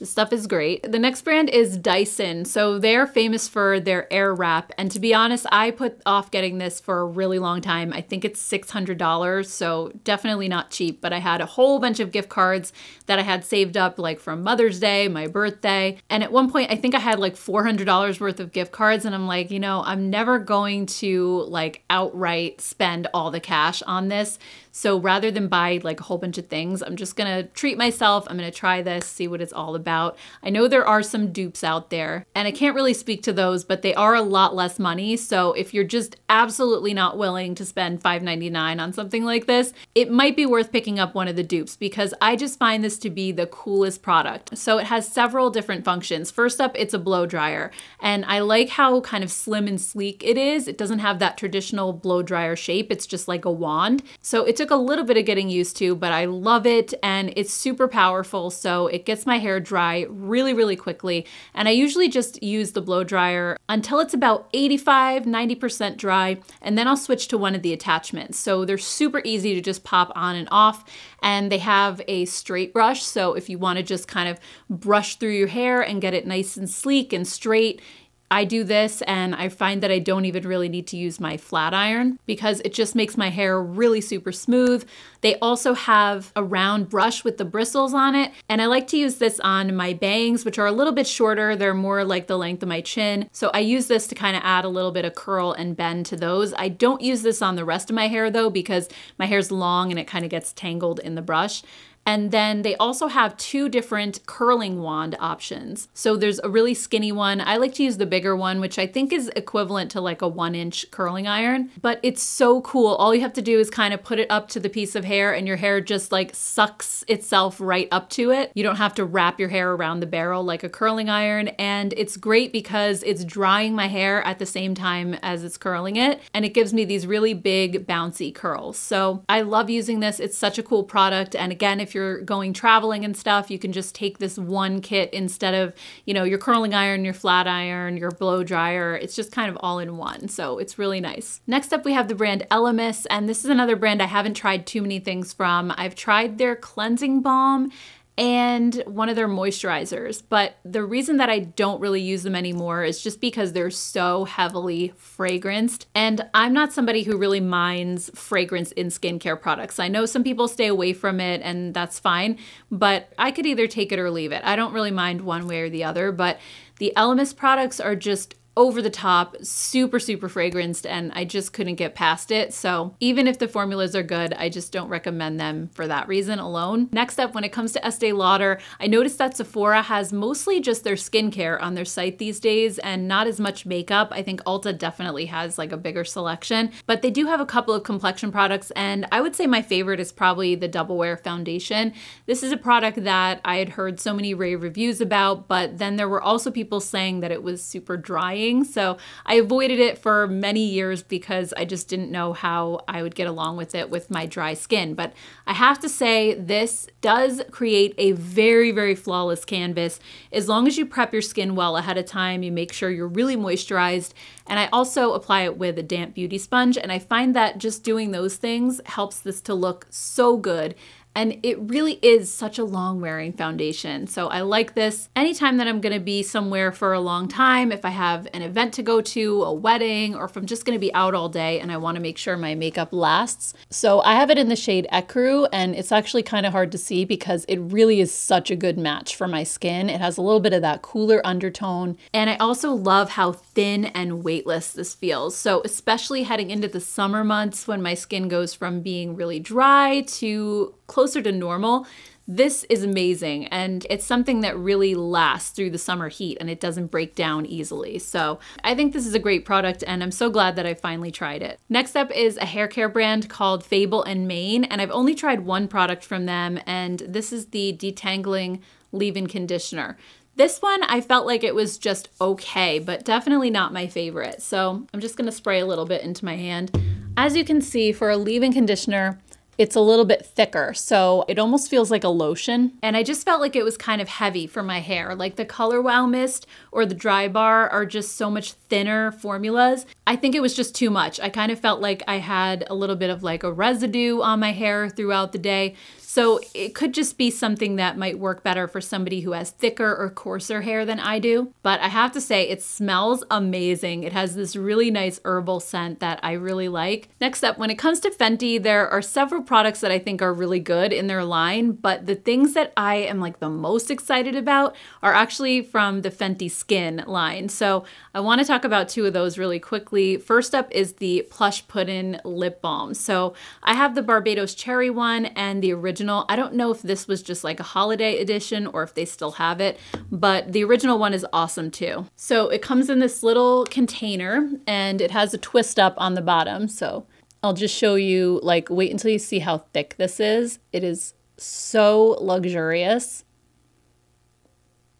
this stuff is great. The next brand is Dyson. So they're famous for their Air Wrap, and to be honest, I put off getting this for a really long time. I think it's six hundred dollars, so definitely not cheap, but I had a whole bunch of gift cards that I had saved up like from Mother's Day, my birthday, and at one point I think I had like four hundred dollars worth of gift cards, and I'm like, you know, I'm never going to like outright spend all the cash on this. So rather than buy like a whole bunch of things, I'm just gonna treat myself. I'm gonna try this, see what it's all about. I know there are some dupes out there, and I can't really speak to those, but they are a lot less money. So if you're just absolutely not willing to spend five ninety-nine on something like this, it might be worth picking up one of the dupes, because I just find this to be the coolest product. So it has several different functions. First up, it's a blow dryer, and I like how kind of slim and sleek it is. It doesn't have that traditional blow dryer shape. It's just like a wand. So it's a a little bit of getting used to, but I love it, and it's super powerful, so it gets my hair dry really, really quickly. And I usually just use the blow dryer until it's about eighty-five, ninety percent dry, and then I'll switch to one of the attachments. So they're super easy to just pop on and off, and they have a straight brush, so if you want to just kind of brush through your hair and get it nice and sleek and straight, I do this, and I find that I don't even really need to use my flat iron because it just makes my hair really super smooth. They also have a round brush with the bristles on it, and I like to use this on my bangs, which are a little bit shorter. They're more like the length of my chin. So I use this to kind of add a little bit of curl and bend to those. I don't use this on the rest of my hair though, because my hair's long and it kind of gets tangled in the brush. And then they also have two different curling wand options. So there's a really skinny one. I like to use the bigger one, which I think is equivalent to like a one inch curling iron, but it's so cool. All you have to do is kind of put it up to the piece of hair and your hair just like sucks itself right up to it. You don't have to wrap your hair around the barrel like a curling iron. And it's great because it's drying my hair at the same time as it's curling it. And it gives me these really big bouncy curls. So I love using this. It's such a cool product. And again, if you're going traveling and stuff, you can just take this one kit instead of, you know, your curling iron, your flat iron, your blow dryer. It's just kind of all in one. So it's really nice. Next up, we have the brand Elemis. And this is another brand I haven't tried too many things from. I've tried their cleansing balm and one of their moisturizers. But the reason that I don't really use them anymore is just because they're so heavily fragranced. And I'm not somebody who really minds fragrance in skincare products. I know some people stay away from it and that's fine, but I could either take it or leave it. I don't really mind one way or the other, but the Elemis products are just over the top, super, super fragranced, and I just couldn't get past it. So even if the formulas are good, I just don't recommend them for that reason alone. Next up, when it comes to Estée Lauder, I noticed that Sephora has mostly just their skincare on their site these days and not as much makeup. I think Ulta definitely has like a bigger selection, but they do have a couple of complexion products, and I would say my favorite is probably the Double Wear Foundation. This is a product that I had heard so many rave reviews about, but then there were also people saying that it was super drying. So I avoided it for many years because I just didn't know how I would get along with it with my dry skin. But I have to say, this does create a very, very flawless canvas. As long as you prep your skin well ahead of time, you make sure you're really moisturized. And I also apply it with a damp beauty sponge. And I find that just doing those things helps this to look so good. And it really is such a long wearing foundation. So I like this. Anytime that I'm gonna be somewhere for a long time, if I have an event to go to, a wedding, or if I'm just gonna be out all day and I wanna make sure my makeup lasts. So I have it in the shade Ecru, and it's actually kind of hard to see because it really is such a good match for my skin. It has a little bit of that cooler undertone. And I also love how thin and weightless this feels. So especially heading into the summer months when my skin goes from being really dry to closer to normal, this is amazing, and it's something that really lasts through the summer heat and it doesn't break down easily. So I think this is a great product, and I'm so glad that I finally tried it. Next up is a hair care brand called Fable and Mane, and I've only tried one product from them, and this is the Detangling Leave-In Conditioner. This one, I felt like it was just okay, but definitely not my favorite. So I'm just gonna spray a little bit into my hand. As you can see, for a leave-in conditioner, it's a little bit thicker, so it almost feels like a lotion. And I just felt like it was kind of heavy for my hair. Like the Color Wow Mist or the Dry Bar are just so much thinner formulas. I think it was just too much. I kind of felt like I had a little bit of like a residue on my hair throughout the day. So it could just be something that might work better for somebody who has thicker or coarser hair than I do. But I have to say, it smells amazing. It has this really nice herbal scent that I really like. Next up, when it comes to Fenty, there are several products that I think are really good in their line, but the things that I am like the most excited about are actually from the Fenty Skin line. So I want to talk about two of those really quickly. First up is the Plush Puddin' Lip Balm. So I have the Barbados Cherry one and the original. I don't know if this was just like a holiday edition or if they still have it, but the original one is awesome too. So it comes in this little container and it has a twist up on the bottom. So I'll just show you, like, wait until you see how thick this is. It is so luxurious.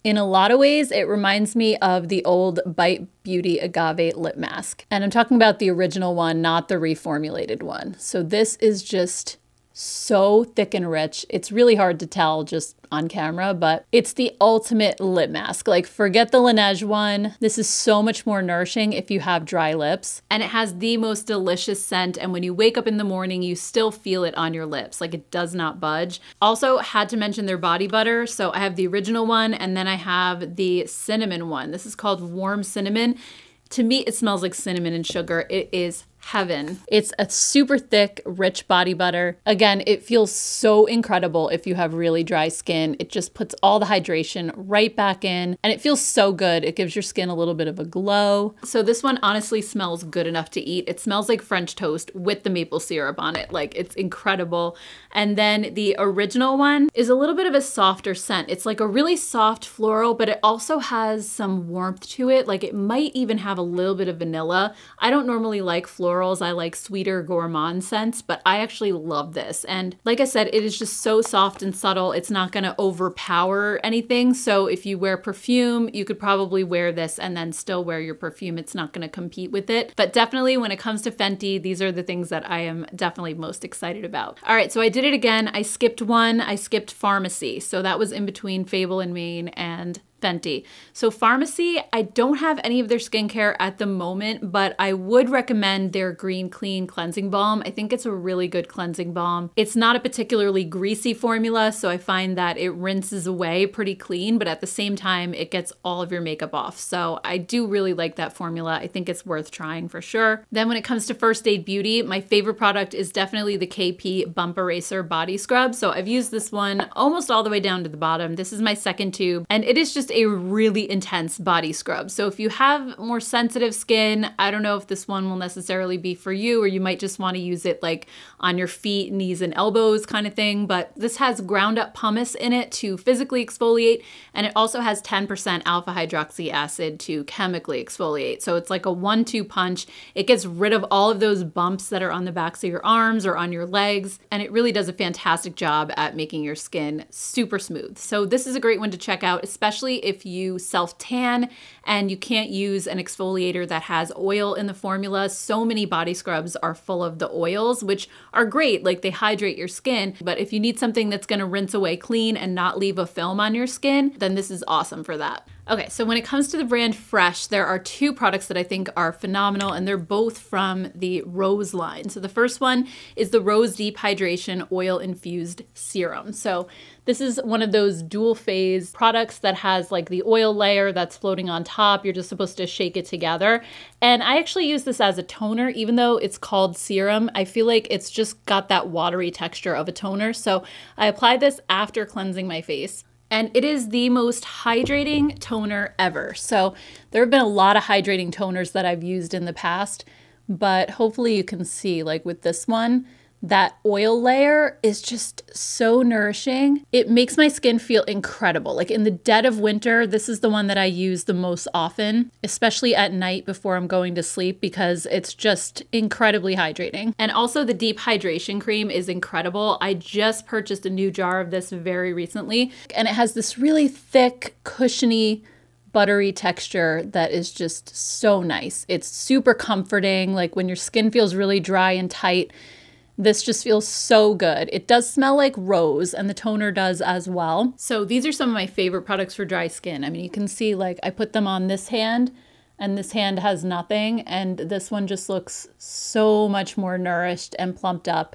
In a lot of ways, it reminds me of the old Bite Beauty Agave Lip Mask. And I'm talking about the original one, not the reformulated one. So this is just so thick and rich. It's really hard to tell just on camera, but it's the ultimate lip mask. Like, forget the Laneige one. This is so much more nourishing if you have dry lips. And it has the most delicious scent. And when you wake up in the morning, you still feel it on your lips. Like, it does not budge. Also, had to mention their body butter. So I have the original one, and then I have the cinnamon one. This is called Warm Cinnamon. To me, it smells like cinnamon and sugar. It is heaven. It's a super thick, rich body butter. Again, it feels so incredible if you have really dry skin. It just puts all the hydration right back in, and it feels so good. It gives your skin a little bit of a glow. So this one honestly smells good enough to eat. It smells like French toast with the maple syrup on it. Like, it's incredible. And then the original one is a little bit of a softer scent. It's like a really soft floral, but it also has some warmth to it. Like, it might even have a little bit of vanilla. I don't normally like florals. I like sweeter gourmand scents, but I actually love this. And like I said, it is just so soft and subtle. It's not gonna overpower anything. So if you wear perfume, you could probably wear this and then still wear your perfume. It's not gonna compete with it. But definitely when it comes to Fenty, these are the things that I am definitely most excited about. All right, so I did it again. I skipped one, I skipped Pharmacy. So that was in between Fable and Maine and Fenty. So Pharmacy, I don't have any of their skincare at the moment, but I would recommend their Green Clean Cleansing Balm. I think it's a really good cleansing balm. It's not a particularly greasy formula, so I find that it rinses away pretty clean, but at the same time, it gets all of your makeup off. So I do really like that formula. I think it's worth trying for sure. Then when it comes to First Aid Beauty, my favorite product is definitely the K P Bump Eraser Body Scrub. So I've used this one almost all the way down to the bottom. This is my second tube, and it is just a really intense body scrub. So if you have more sensitive skin, I don't know if this one will necessarily be for you, or you might just want to use it like on your feet, knees, and elbows kind of thing. But this has ground up pumice in it to physically exfoliate, and it also has ten percent alpha hydroxy acid to chemically exfoliate. So it's like a one two punch. It gets rid of all of those bumps that are on the backs of your arms or on your legs, and it really does a fantastic job at making your skin super smooth. So this is a great one to check out, especially if you self-tan and you can't use an exfoliator that has oil in the formula. So many body scrubs are full of the oils, which are great, like they hydrate your skin, but if you need something that's gonna rinse away clean and not leave a film on your skin, then this is awesome for that. Okay, so when it comes to the brand Fresh, there are two products that I think are phenomenal, and they're both from the Rose line. So the first one is the Rose Deep Hydration Oil Infused Serum. So this is one of those dual phase products that has like the oil layer that's floating on top. You're just supposed to shake it together. And I actually use this as a toner, even though it's called serum. I feel like it's just got that watery texture of a toner. So I apply this after cleansing my face. And it is the most hydrating toner ever. So there have been a lot of hydrating toners that I've used in the past, but hopefully you can see, like with this one, that oil layer is just so nourishing. It makes my skin feel incredible. Like in the dead of winter, this is the one that I use the most often, especially at night before I'm going to sleep, because it's just incredibly hydrating. And also the Deep Hydration Cream is incredible. I just purchased a new jar of this very recently, and it has this really thick, cushiony, buttery texture that is just so nice. It's super comforting. Like when your skin feels really dry and tight, this just feels so good. It does smell like rose, and the toner does as well. So these are some of my favorite products for dry skin. I mean, you can see like I put them on this hand and this hand has nothing, and this one just looks so much more nourished and plumped up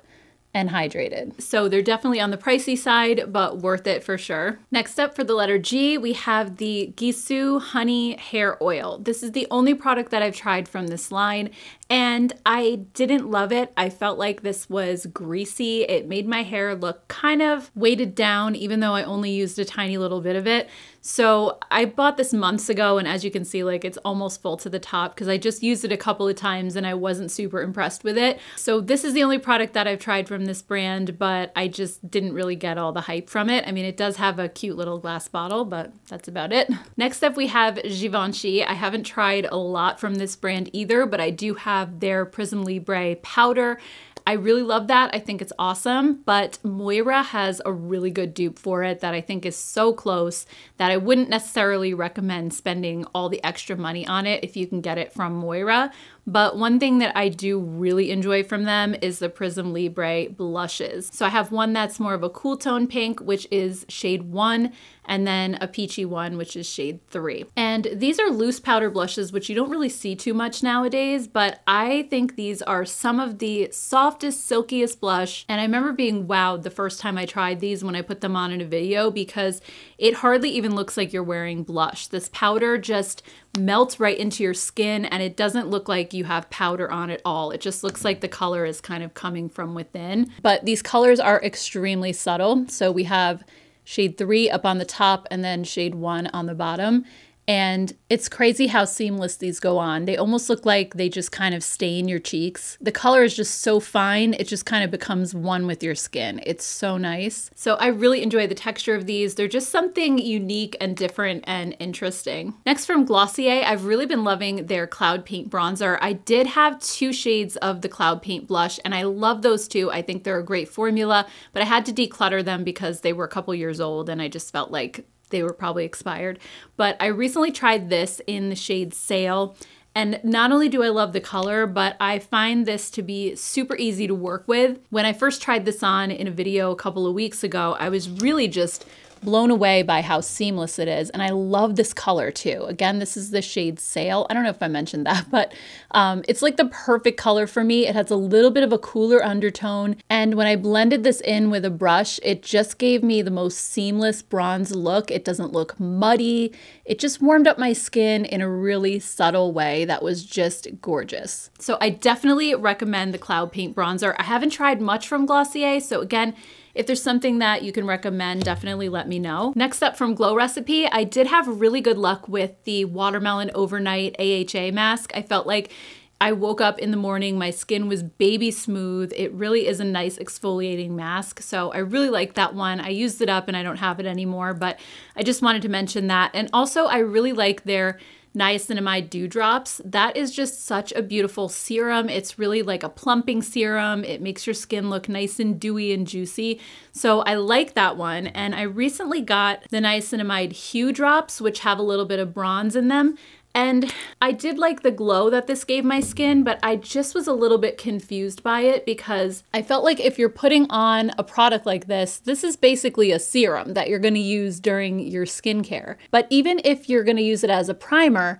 and hydrated. So they're definitely on the pricey side, but worth it for sure. Next up for the letter G, we have the Gisou Honey Hair Oil. This is the only product that I've tried from this line, and I didn't love it. I felt like this was greasy. It made my hair look kind of weighted down, even though I only used a tiny little bit of it. So I bought this months ago, and as you can see, like it's almost full to the top because I just used it a couple of times and I wasn't super impressed with it. So this is the only product that I've tried from this brand, but I just didn't really get all the hype from it. I mean, it does have a cute little glass bottle, but that's about it. Next up, we have Givenchy. I haven't tried a lot from this brand either, but I do have their Prism Libre powder. I really love that. I think it's awesome, but Moira has a really good dupe for it that I think is so close that I wouldn't necessarily recommend spending all the extra money on it if you can get it from Moira. But one thing that I do really enjoy from them is the Prism Libre blushes. So I have one that's more of a cool tone pink, which is shade one, and then a peachy one, which is shade three. And these are loose powder blushes, which you don't really see too much nowadays, but I think these are some of the softest, silkiest blush. And I remember being wowed the first time I tried these when I put them on in a video, because it hardly even looks like you're wearing blush. This powder just melts right into your skin, and it doesn't look like you have powder on at all. It just looks like the color is kind of coming from within. But these colors are extremely subtle. So we have shade three up on the top and then shade one on the bottom. And it's crazy how seamless these go on. They almost look like they just kind of stain your cheeks. The color is just so fine. It just kind of becomes one with your skin. It's so nice. So I really enjoy the texture of these. They're just something unique and different and interesting. Next, from Glossier, I've really been loving their Cloud Paint Bronzer. I did have two shades of the Cloud Paint Blush, and I love those two. I think they're a great formula, but I had to declutter them because they were a couple years old, and I just felt like they were probably expired. But I recently tried this in the shade Sail, and not only do I love the color, but I find this to be super easy to work with. When I first tried this on in a video a couple of weeks ago, I was really just blown away by how seamless it is, and I love this color too. Again, this is the shade Sail. I don't know if I mentioned that, but um, it's like the perfect color for me. It has a little bit of a cooler undertone, and when I blended this in with a brush, it just gave me the most seamless bronze look. It doesn't look muddy. It just warmed up my skin in a really subtle way that was just gorgeous. So I definitely recommend the Cloud Paint Bronzer. I haven't tried much from Glossier, so again, if there's something that you can recommend, definitely let me know. Next up, from Glow Recipe, I did have really good luck with the Watermelon Overnight A H A mask. I felt like I woke up in the morning, my skin was baby smooth. It really is a nice exfoliating mask. So I really like that one. I used it up and I don't have it anymore, but I just wanted to mention that. And also I really like their Niacinamide Dewdrops. That is just such a beautiful serum. It's really like a plumping serum. It makes your skin look nice and dewy and juicy. So I like that one. And I recently got the Niacinamide Hue Drops, which have a little bit of bronze in them. And I did like the glow that this gave my skin, but I just was a little bit confused by it because I felt like if you're putting on a product like this, this is basically a serum that you're gonna use during your skincare. But even if you're gonna use it as a primer,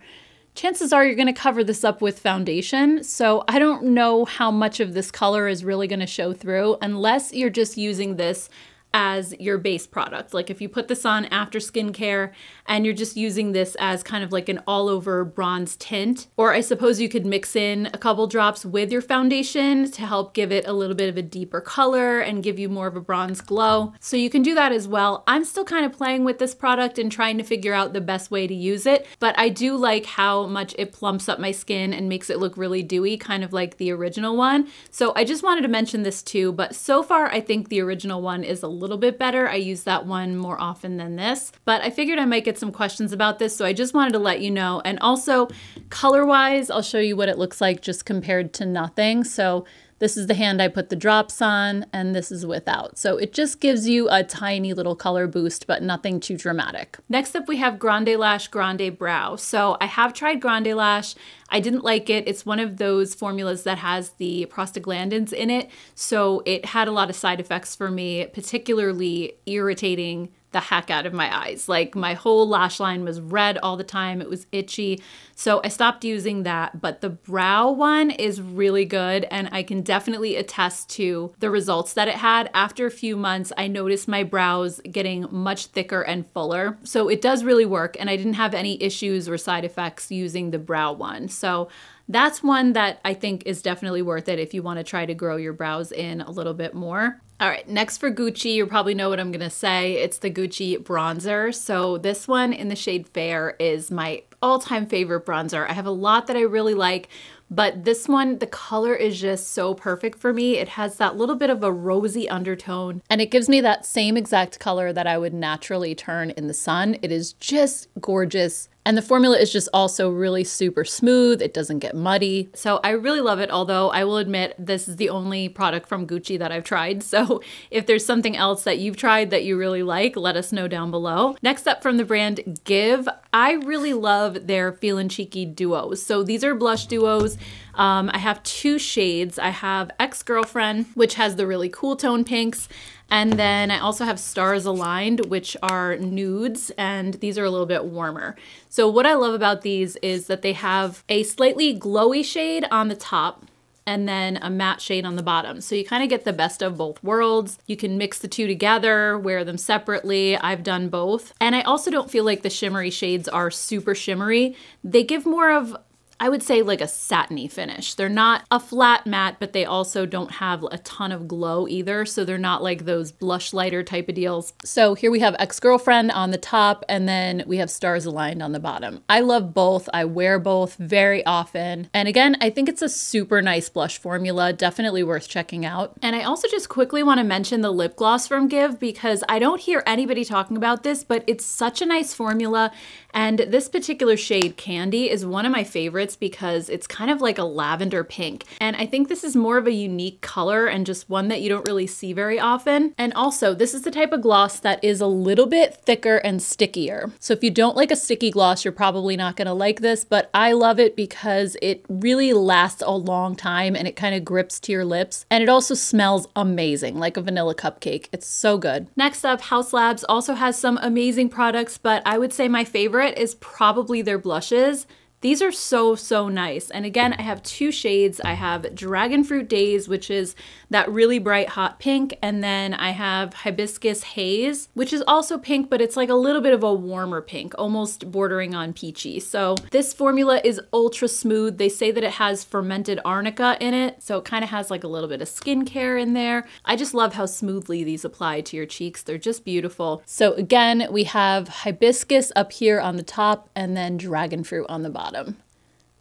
chances are you're gonna cover this up with foundation. So I don't know how much of this color is really gonna show through unless you're just using this as your base product. Like if you put this on after skincare and you're just using this as kind of like an all over bronze tint, or I suppose you could mix in a couple drops with your foundation to help give it a little bit of a deeper color and give you more of a bronze glow. So you can do that as well. I'm still kind of playing with this product and trying to figure out the best way to use it, but I do like how much it plumps up my skin and makes it look really dewy, kind of like the original one. So I just wanted to mention this too, but so far I think the original one is a little bit better. I use that one more often than this, but I figured I might get some questions about this, so I just wanted to let you know. And also color wise, I'll show you what it looks like just compared to nothing. So this is the hand I put the drops on, and this is without. So it just gives you a tiny little color boost, but nothing too dramatic. Next up, we have Grande Lash, Grande Brow. So I have tried Grande Lash. I didn't like it. It's one of those formulas that has the prostaglandins in it. So it had a lot of side effects for me, particularly irritating the heck out of my eyes. Like my whole lash line was red all the time. It was itchy. So I stopped using that, but the brow one is really good. And I can definitely attest to the results that it had. After a few months, I noticed my brows getting much thicker and fuller. So it does really work. And I didn't have any issues or side effects using the brow one. So that's one that I think is definitely worth it if you want to try to grow your brows in a little bit more. All right, next for Gucci, you probably know what I'm gonna say. It's the Gucci bronzer. So this one in the shade Fair is my all-time favorite bronzer. I have a lot that I really like, but this one, the color is just so perfect for me. It has that little bit of a rosy undertone, and it gives me that same exact color that I would naturally turn in the sun. It is just gorgeous. And the formula is just also really super smooth. It doesn't get muddy. So I really love it, although I will admit this is the only product from Gucci that I've tried. So if there's something else that you've tried that you really like, let us know down below. Next up, from the brand Give, I really love their Feelin' Cheeky duos. So these are blush duos. Um, I have two shades. I have Ex-Girlfriend, which has the really cool tone pinks. And then I also have Stars Aligned, which are nudes, and these are a little bit warmer. So what I love about these is that they have a slightly glowy shade on the top, and then a matte shade on the bottom. So you kind of get the best of both worlds. You can mix the two together, wear them separately. I've done both. And I also don't feel like the shimmery shades are super shimmery. They give more of, I would say, like a satiny finish. They're not a flat matte, but they also don't have a ton of glow either. So they're not like those blush lighter type of deals. So here we have Ex-Girlfriend on the top, and then we have Stars Aligned on the bottom. I love both. I wear both very often. And again, I think it's a super nice blush formula, definitely worth checking out. And I also just quickly want to mention the lip gloss from Give, because I don't hear anybody talking about this, but it's such a nice formula. And this particular shade, Candy, is one of my favorites, because it's kind of like a lavender pink. And I think this is more of a unique color and just one that you don't really see very often. And also, this is the type of gloss that is a little bit thicker and stickier. So if you don't like a sticky gloss, you're probably not gonna like this, but I love it because it really lasts a long time and it kind of grips to your lips. And it also smells amazing, like a vanilla cupcake. It's so good. Next up, House Labs also has some amazing products, but I would say my favorite is probably their blushes. These are so, so nice. And again, I have two shades. I have Dragon Fruit Daze, which is that really bright hot pink. And then I have Hibiscus Haze, which is also pink, but it's like a little bit of a warmer pink, almost bordering on peachy. So this formula is ultra smooth. They say that it has fermented arnica in it. So it kind of has like a little bit of skincare in there. I just love how smoothly these apply to your cheeks. They're just beautiful. So again, we have Hibiscus up here on the top and then Dragon Fruit on the bottom.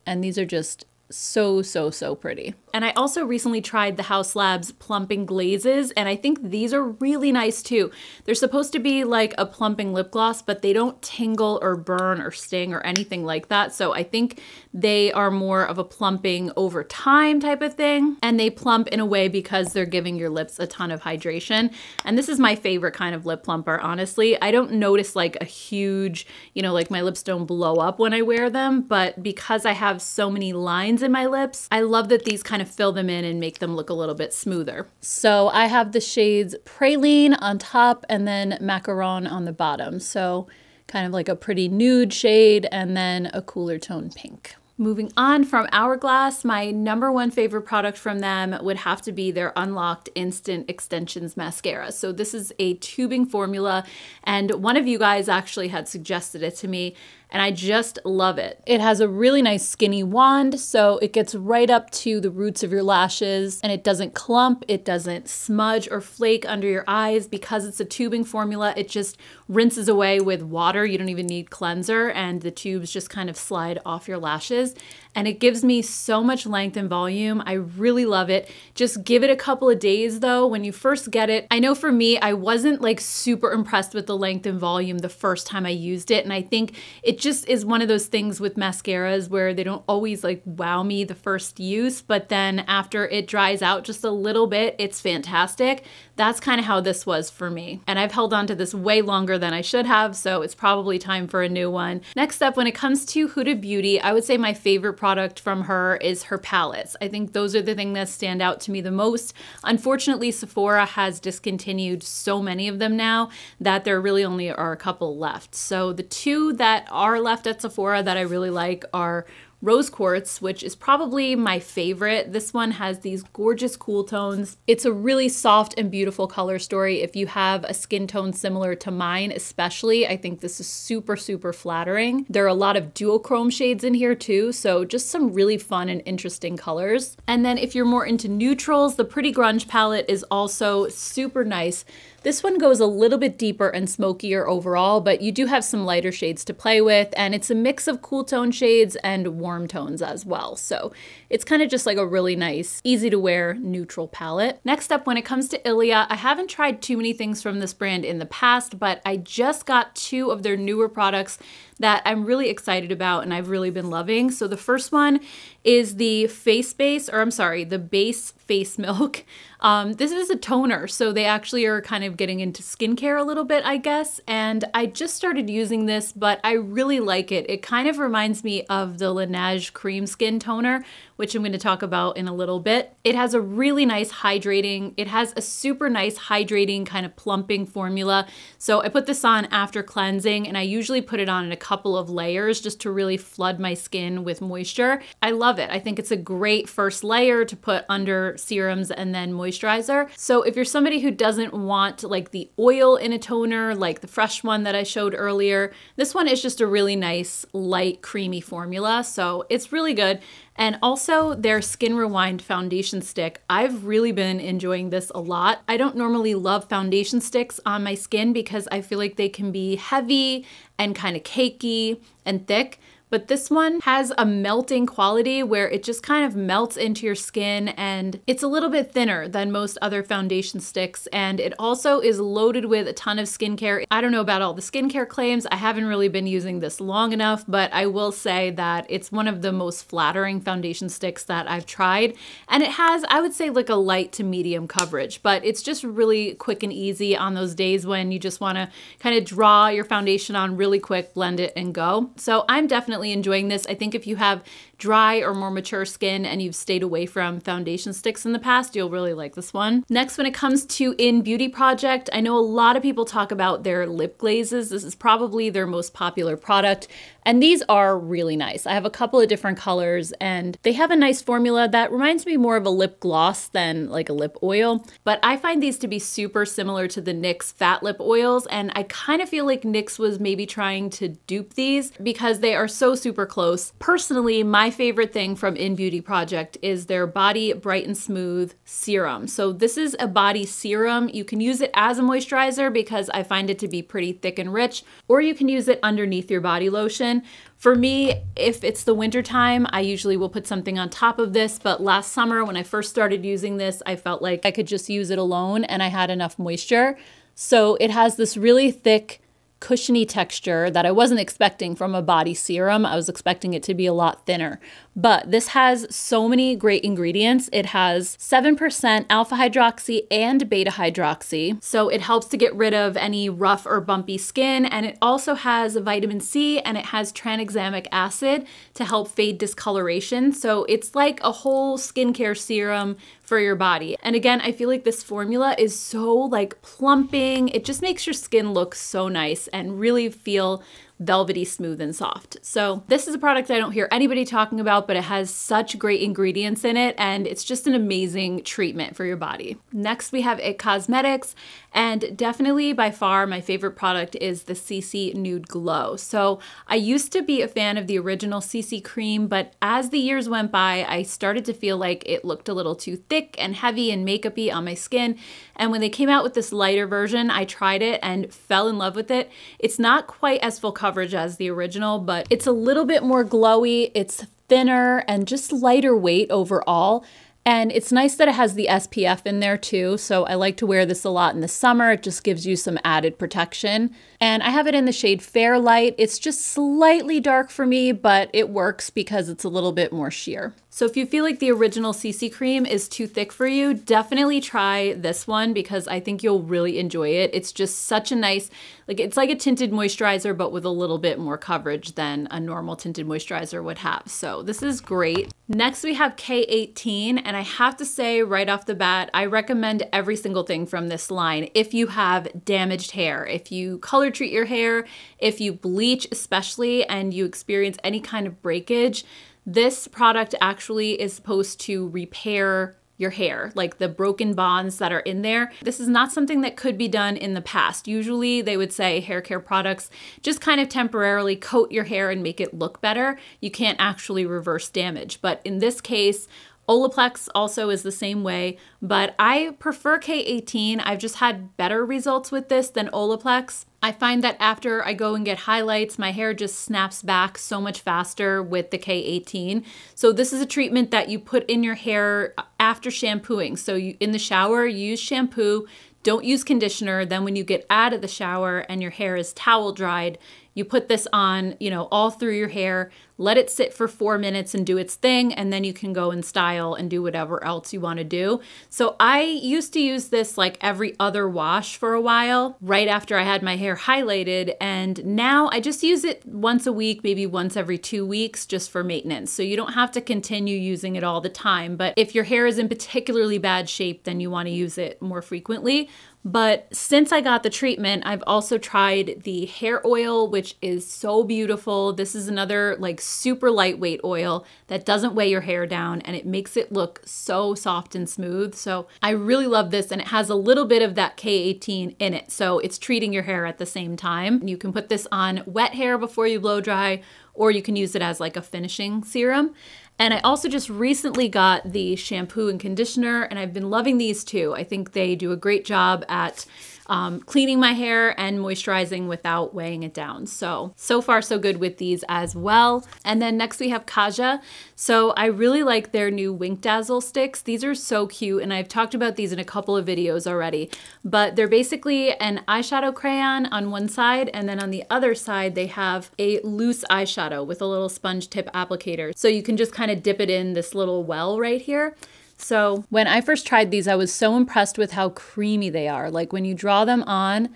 And these are just so, so, so pretty. And I also recently tried the House Labs Plumping Glazes, and I think these are really nice too. They're supposed to be like a plumping lip gloss, but they don't tingle or burn or sting or anything like that. So I think they are more of a plumping over time type of thing. And they plump in a way because they're giving your lips a ton of hydration. And this is my favorite kind of lip plumper, honestly. I don't notice like a huge, you know, like my lips don't blow up when I wear them, but because I have so many lines in my lips, I love that these kind of fill them in and make them look a little bit smoother. So I have the shades Praline on top and then Macaron on the bottom. So kind of like a pretty nude shade and then a cooler tone pink. Moving on from Hourglass, my number one favorite product from them would have to be their Unlocked Instant Extensions Mascara. So this is a tubing formula, and one of you guys actually had suggested it to me, and I just love it. It has a really nice skinny wand, so it gets right up to the roots of your lashes, and it doesn't clump, it doesn't smudge or flake under your eyes. Because it's a tubing formula, it just rinses away with water. You don't even need cleanser, and the tubes just kind of slide off your lashes. And it gives me so much length and volume. I really love it. Just give it a couple of days though when you first get it. I know for me, I wasn't like super impressed with the length and volume the first time I used it, and I think it It just is one of those things with mascaras where they don't always like wow me the first use, but then after it dries out just a little bit, it's fantastic. That's kind of how this was for me. And I've held on to this way longer than I should have, so it's probably time for a new one. Next up, when it comes to Huda Beauty, I would say my favorite product from her is her palettes. I think those are the thing that stand out to me the most. Unfortunately, Sephora has discontinued so many of them now that there really only are a couple left. So the two that are Are left at Sephora that I really like are Rose Quartz, which is probably my favorite. This one has these gorgeous cool tones. It's a really soft and beautiful color story. If you have a skin tone similar to mine, especially, I think this is super, super flattering. There are a lot of duochrome shades in here too, so just some really fun and interesting colors. And then if you're more into neutrals, the Pretty Grunge palette is also super nice. This one goes a little bit deeper and smokier overall, but you do have some lighter shades to play with, and it's a mix of cool tone shades and warm tones as well. So it's kind of just like a really nice, easy to wear neutral palette. Next up, when it comes to Ilia, I haven't tried too many things from this brand in the past, but I just got two of their newer products that I'm really excited about and I've really been loving. So the first one is the face base, or I'm sorry, the base face milk. Um, this is a toner, so they actually are kind of getting into skincare a little bit, I guess. And I just started using this, but I really like it. It kind of reminds me of the Laneige Cream Skin Toner, which I'm going to talk about in a little bit. It has a really nice hydrating, it has a super nice hydrating kind of plumping formula. So I put this on after cleansing, and I usually put it on in a couple of layers just to really flood my skin with moisture. I love it. I think it's a great first layer to put under serums and then moisturizer. So if you're somebody who doesn't want like the oil in a toner, like the Fresh one that I showed earlier, this one is just a really nice light creamy formula. So it's really good. And also their Skin Rewind foundation stick. I've really been enjoying this a lot. I don't normally love foundation sticks on my skin because I feel like they can be heavy and kind of cakey and thick. But this one has a melting quality where it just kind of melts into your skin, and it's a little bit thinner than most other foundation sticks, and it also is loaded with a ton of skincare. I don't know about all the skincare claims. I haven't really been using this long enough, but I will say that it's one of the most flattering foundation sticks that I've tried, and it has, I would say, like a light to medium coverage, but it's just really quick and easy on those days when you just want to kind of draw your foundation on really quick, blend it, and go. So I'm definitely enjoying this. I think if you have dry or more mature skin and you've stayed away from foundation sticks in the past, you'll really like this one. Next, when it comes to In Beauty Project, I know a lot of people talk about their lip glazes. This is probably their most popular product, and these are really nice. I have a couple of different colors, and they have a nice formula that reminds me more of a lip gloss than like a lip oil, but I find these to be super similar to the N Y X fat lip oils, and I kind of feel like N Y X was maybe trying to dupe these because they are so super close. Personally, my favorite thing from In Beauty Project is their Body Bright and Smooth Serum. So this is a body serum. You can use it as a moisturizer because I find it to be pretty thick and rich, or you can use it underneath your body lotion. For me, if it's the winter time, I usually will put something on top of this, but last summer when I first started using this, I felt like I could just use it alone and I had enough moisture. So it has this really thick cushiony texture that I wasn't expecting from a body serum. I was expecting it to be a lot thinner, but this has so many great ingredients. It has seven percent alpha hydroxy and beta hydroxy, so it helps to get rid of any rough or bumpy skin, and it also has vitamin C, and it has tranexamic acid to help fade discoloration. So it's like a whole skincare serum for your body. And again, I feel like this formula is so like plumping. It just makes your skin look so nice and really feel velvety smooth and soft. So this is a product I don't hear anybody talking about, but it has such great ingredients in it, and it's just an amazing treatment for your body. Next, we have It Cosmetics, and definitely by far my favorite product is the C C Nude Glow. So I used to be a fan of the original C C cream, but as the years went by, I started to feel like it looked a little too thick and heavy and makeup-y on my skin. And when they came out with this lighter version, I tried it and fell in love with it. It's not quite as full coverage coverage as the original, but it's a little bit more glowy, it's thinner, and just lighter weight overall. And it's nice that it has the S P F in there too, so I like to wear this a lot in the summer. It just gives you some added protection. And I have it in the shade Fair Light. It's just slightly dark for me, but it works because it's a little bit more sheer. So if you feel like the original C C cream is too thick for you, definitely try this one because I think you'll really enjoy it. It's just such a nice, like it's like a tinted moisturizer, but with a little bit more coverage than a normal tinted moisturizer would have. So this is great. Next, we have K eighteen, and I have to say right off the bat, I recommend every single thing from this line. If you have damaged hair, if you color treat your hair, if you bleach especially, and you experience any kind of breakage, this product actually is supposed to repair your hair, like the broken bonds that are in there. This is not something that could be done in the past. Usually they would say hair care products just kind of temporarily coat your hair and make it look better. You can't actually reverse damage. But in this case, Olaplex also is the same way, but I prefer K eighteen. I've just had better results with this than Olaplex. I find that after I go and get highlights, my hair just snaps back so much faster with the K eighteen. So this is a treatment that you put in your hair after shampooing. So you, in the shower, you use shampoo, don't use conditioner. Then when you get out of the shower and your hair is towel dried, You put this on, you know, all through your hair, let it sit for four minutes and do its thing, and then you can go and style and do whatever else you want to do. So I used to use this like every other wash for a while, right after I had my hair highlighted, and now I just use it once a week, maybe once every two weeks just for maintenance. So you don't have to continue using it all the time, but if your hair is in particularly bad shape, then you want to use it more frequently. But since I got the treatment, I've also tried the hair oil, which is so beautiful. This is another like super lightweight oil that doesn't weigh your hair down, and it makes it look so soft and smooth. So I really love this, and it has a little bit of that K eighteen in it. So it's treating your hair at the same time. You can put this on wet hair before you blow dry, or you can use it as like a finishing serum. And I also just recently got the shampoo and conditioner, and I've been loving these too. I think they do a great job at um, cleaning my hair and moisturizing without weighing it down. So, so far so good with these as well. And then next we have Kaja. So I really like their new Wink Dazzle sticks. These are so cute, and I've talked about these in a couple of videos already, but they're basically an eyeshadow crayon on one side, and then on the other side they have a loose eyeshadow with a little sponge tip applicator. So you can just kind of dip it in this little well right here. So when I first tried these, I was so impressed with how creamy they are. Like when you draw them on,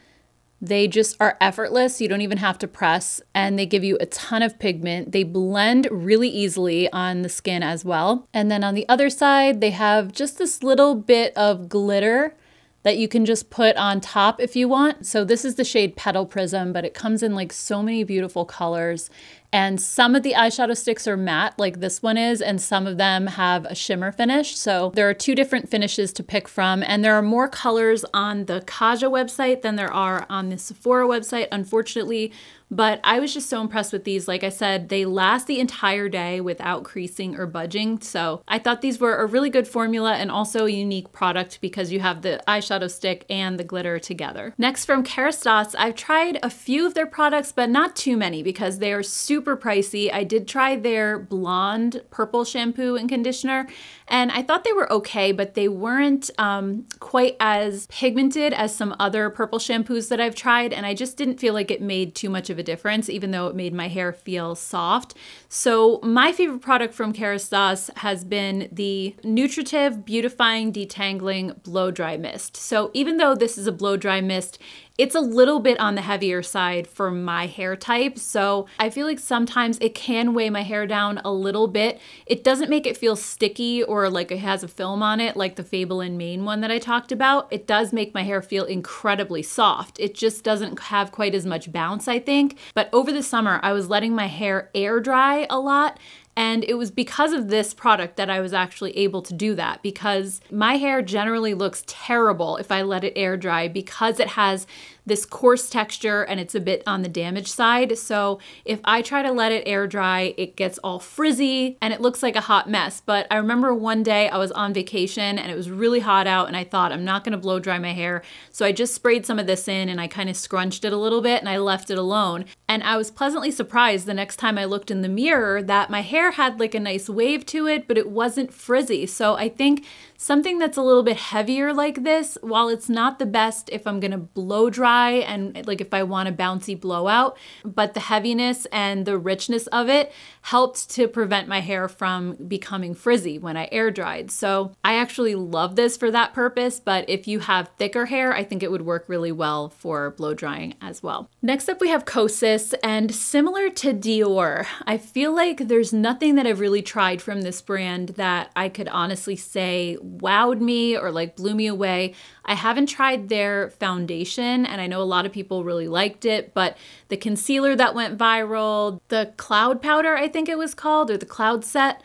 they just are effortless. You don't even have to press, and they give you a ton of pigment. They blend really easily on the skin as well. And then on the other side, they have just this little bit of glitter that you can just put on top if you want. So this is the shade Petal Prism, but it comes in like so many beautiful colors. And some of the eyeshadow sticks are matte, like this one is, and some of them have a shimmer finish. So there are two different finishes to pick from, and there are more colors on the Kaja website than there are on the Sephora website, unfortunately. But I was just so impressed with these. Like I said, they last the entire day without creasing or budging. So I thought these were a really good formula and also a unique product because you have the eyeshadow stick and the glitter together. Next, from Kérastase, I've tried a few of their products, but not too many because they are super pricey. I did try their blonde purple shampoo and conditioner, and I thought they were okay, but they weren't um, quite as pigmented as some other purple shampoos that I've tried, and I just didn't feel like it made too much of a difference, even though it made my hair feel soft. So my favorite product from Kérastase has been the Nutritive Beautifying Detangling Blow Dry Mist. So even though this is a blow dry mist, it's a little bit on the heavier side for my hair type, so I feel like sometimes it can weigh my hair down a little bit. It doesn't make it feel sticky or like it has a film on it like the Fable and Maine one that I talked about. It does make my hair feel incredibly soft. It just doesn't have quite as much bounce, I think. But over the summer, I was letting my hair air dry a lot, and it was because of this product that I was actually able to do that, because my hair generally looks terrible if I let it air dry because it has this coarse texture and it's a bit on the damaged side. So if I try to let it air dry, it gets all frizzy and it looks like a hot mess. But I remember one day I was on vacation and it was really hot out, and I thought, I'm not gonna blow dry my hair. So I just sprayed some of this in and I kind of scrunched it a little bit and I left it alone. And I was pleasantly surprised the next time I looked in the mirror that my hair had like a nice wave to it, but it wasn't frizzy. So I think something that's a little bit heavier like this, while it's not the best if I'm gonna blow dry and like if I want a bouncy blowout, but the heaviness and the richness of it helped to prevent my hair from becoming frizzy when I air dried. So I actually love this for that purpose, but if you have thicker hair, I think it would work really well for blow drying as well. Next up we have Kosas, and similar to Dior, I feel like there's nothing that I've really tried from this brand that I could honestly say wowed me or like blew me away. I haven't tried their foundation, and I know a lot of people really liked it, but the concealer that went viral, the cloud powder I think it was called, or the cloud set,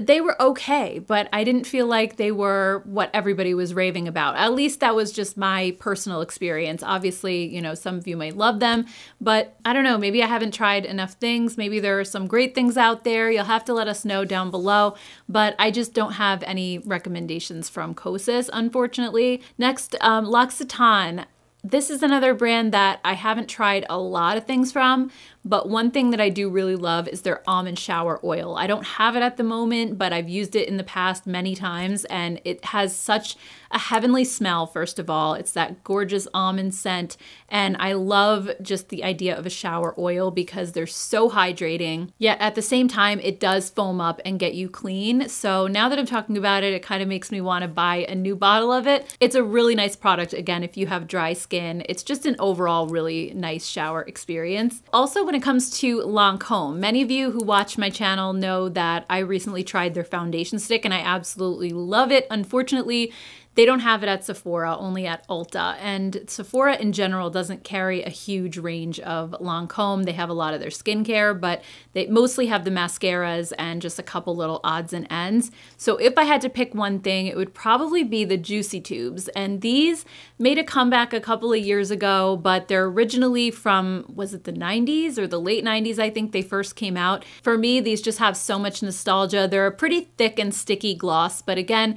they were okay, but I didn't feel like they were what everybody was raving about. At least that was just my personal experience. Obviously, you know, some of you might love them, but I don't know, maybe I haven't tried enough things. Maybe there are some great things out there. You'll have to let us know down below, but I just don't have any recommendations from Kosas, unfortunately. Next, um, L'Occitane. This is another brand that I haven't tried a lot of things from, but one thing that I do really love is their almond shower oil. I don't have it at the moment, but I've used it in the past many times, and it has such a heavenly smell, first of all. It's that gorgeous almond scent, and I love just the idea of a shower oil because they're so hydrating, yet at the same time, it does foam up and get you clean. So now that I'm talking about it, it kind of makes me want to buy a new bottle of it. It's a really nice product, again, if you have dry skin. It's just an overall really nice shower experience. Also, when it comes to Lancôme, many of you who watch my channel know that I recently tried their foundation stick and I absolutely love it. Unfortunately, they don't have it at Sephora, only at Ulta. And Sephora in general doesn't carry a huge range of Lancôme. They have a lot of their skincare, but they mostly have the mascaras and just a couple little odds and ends. So if I had to pick one thing, it would probably be the Juicy Tubes. And these made a comeback a couple of years ago, but they're originally from, was it the nineties or the late nineties? I think they first came out. For me, these just have so much nostalgia. They're a pretty thick and sticky gloss, but again,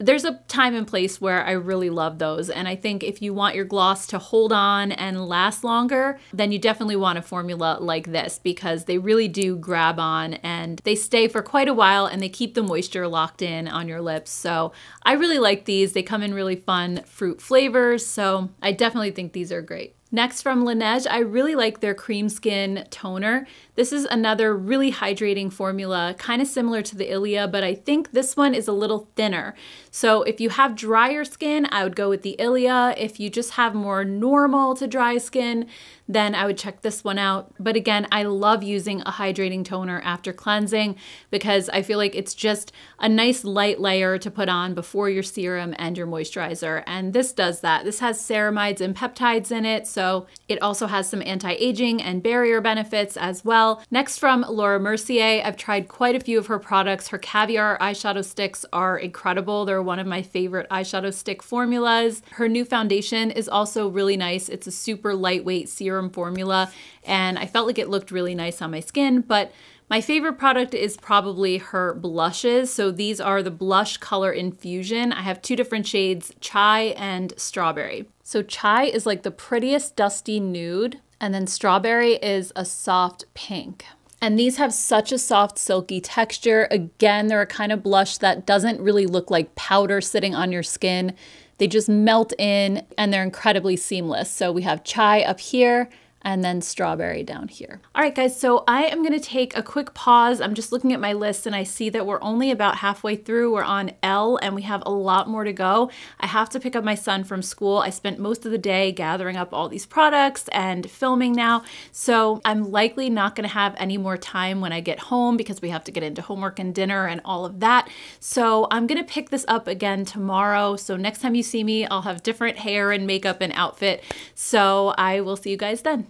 there's a time and place where I really love those, and I think if you want your gloss to hold on and last longer, then you definitely want a formula like this because they really do grab on and they stay for quite a while and they keep the moisture locked in on your lips. So I really like these. They come in really fun fruit flavors, so I definitely think these are great. Next, from Laneige, I really like their Cream Skin Toner. This is another really hydrating formula, kind of similar to the Ilia, but I think this one is a little thinner. So if you have drier skin, I would go with the Ilia. If you just have more normal to dry skin, then I would check this one out. But again, I love using a hydrating toner after cleansing because I feel like it's just a nice light layer to put on before your serum and your moisturizer, and this does that. This has ceramides and peptides in it, so So it also has some anti-aging and barrier benefits as well. Next, from Laura Mercier, I've tried quite a few of her products. Her Caviar eyeshadow sticks are incredible. They're one of my favorite eyeshadow stick formulas. Her new foundation is also really nice. It's a super lightweight serum formula, and I felt like it looked really nice on my skin, but my favorite product is probably her blushes. So these are the Blush Color Infusion. I have two different shades, Chai and Strawberry. So Chai is like the prettiest dusty nude, and then Strawberry is a soft pink. And these have such a soft, silky texture. Again, they're a kind of blush that doesn't really look like powder sitting on your skin. They just melt in and they're incredibly seamless. So we have Chai up here, and then Strawberry down here. All right, guys, so I am gonna take a quick pause. I'm just looking at my list and I see that we're only about halfway through. We're on L and we have a lot more to go. I have to pick up my son from school. I spent most of the day gathering up all these products and filming now, so I'm likely not gonna have any more time when I get home because we have to get into homework and dinner and all of that. So I'm gonna pick this up again tomorrow. So next time you see me, I'll have different hair and makeup and outfit. So I will see you guys then.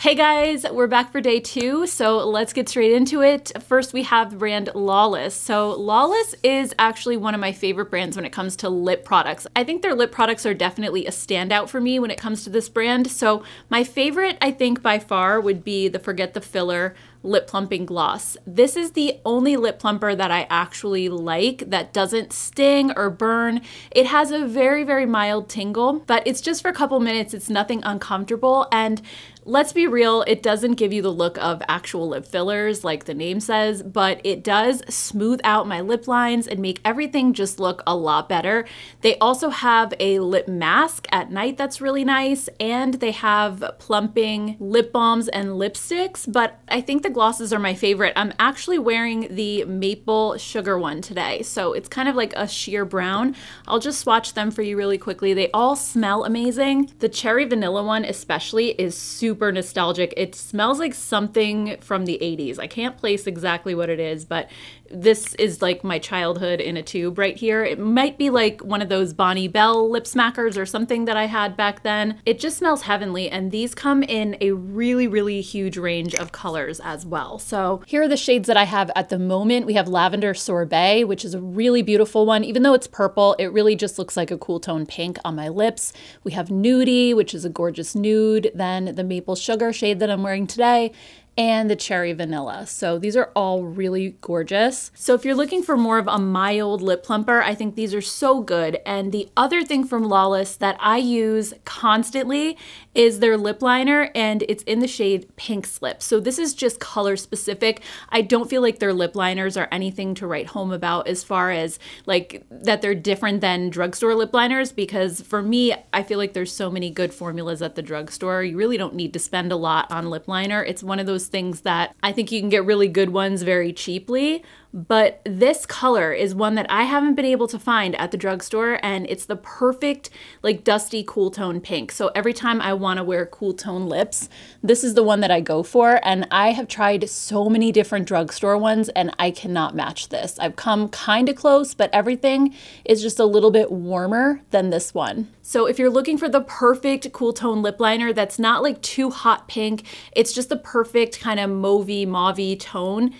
Hey guys, we're back for day two, so let's get straight into it. First, we have the brand Lawless. So Lawless is actually one of my favorite brands when it comes to lip products. I think their lip products are definitely a standout for me when it comes to this brand. So my favorite, I think by far, would be the Forget the Filler lip plumping gloss. This is the only lip plumper that I actually like that doesn't sting or burn. It has a very, very mild tingle, but it's just for a couple minutes. It's nothing uncomfortable, and let's be real, it doesn't give you the look of actual lip fillers like the name says, but it does smooth out my lip lines and make everything just look a lot better. They also have a lip mask at night that's really nice, and they have plumping lip balms and lipsticks, but I think the glosses are my favorite. I'm actually wearing the maple sugar one today, so it's kind of like a sheer brown. I'll just swatch them for you really quickly. They all smell amazing. The cherry vanilla one especially is super nostalgic. It smells like something from the eighties. I can't place exactly what it is, but this is like my childhood in a tube right here. It might be like one of those Bonnie Bell lip smackers or something that I had back then. It just smells heavenly, and these come in a really, really huge range of colors as well. So here are the shades that I have at the moment. We have Lavender Sorbet, which is a really beautiful one. Even though it's purple, it really just looks like a cool tone pink on my lips. We have Nudie, which is a gorgeous nude. Then the Maple Sugar shade that I'm wearing today, and the cherry vanilla. So these are all really gorgeous. So if you're looking for more of a mild lip plumper, I think these are so good. And the other thing from Lawless that I use constantly is their lip liner, and it's in the shade Pink Slip. So this is just color specific. I don't feel like their lip liners are anything to write home about as far as like that they're different than drugstore lip liners, because for me, I feel like there's so many good formulas at the drugstore. You really don't need to spend a lot on lip liner. It's one of those things that I think you can get really good ones very cheaply. But this color is one that I haven't been able to find at the drugstore, and it's the perfect like dusty cool tone pink. So every time I want to wear cool tone lips, this is the one that I go for, and I have tried so many different drugstore ones and I cannot match this. I've come kind of close, but everything is just a little bit warmer than this one. So if you're looking for the perfect cool tone lip liner that's not like too hot pink, it's just the perfect kind of mauvey, mauvey tone,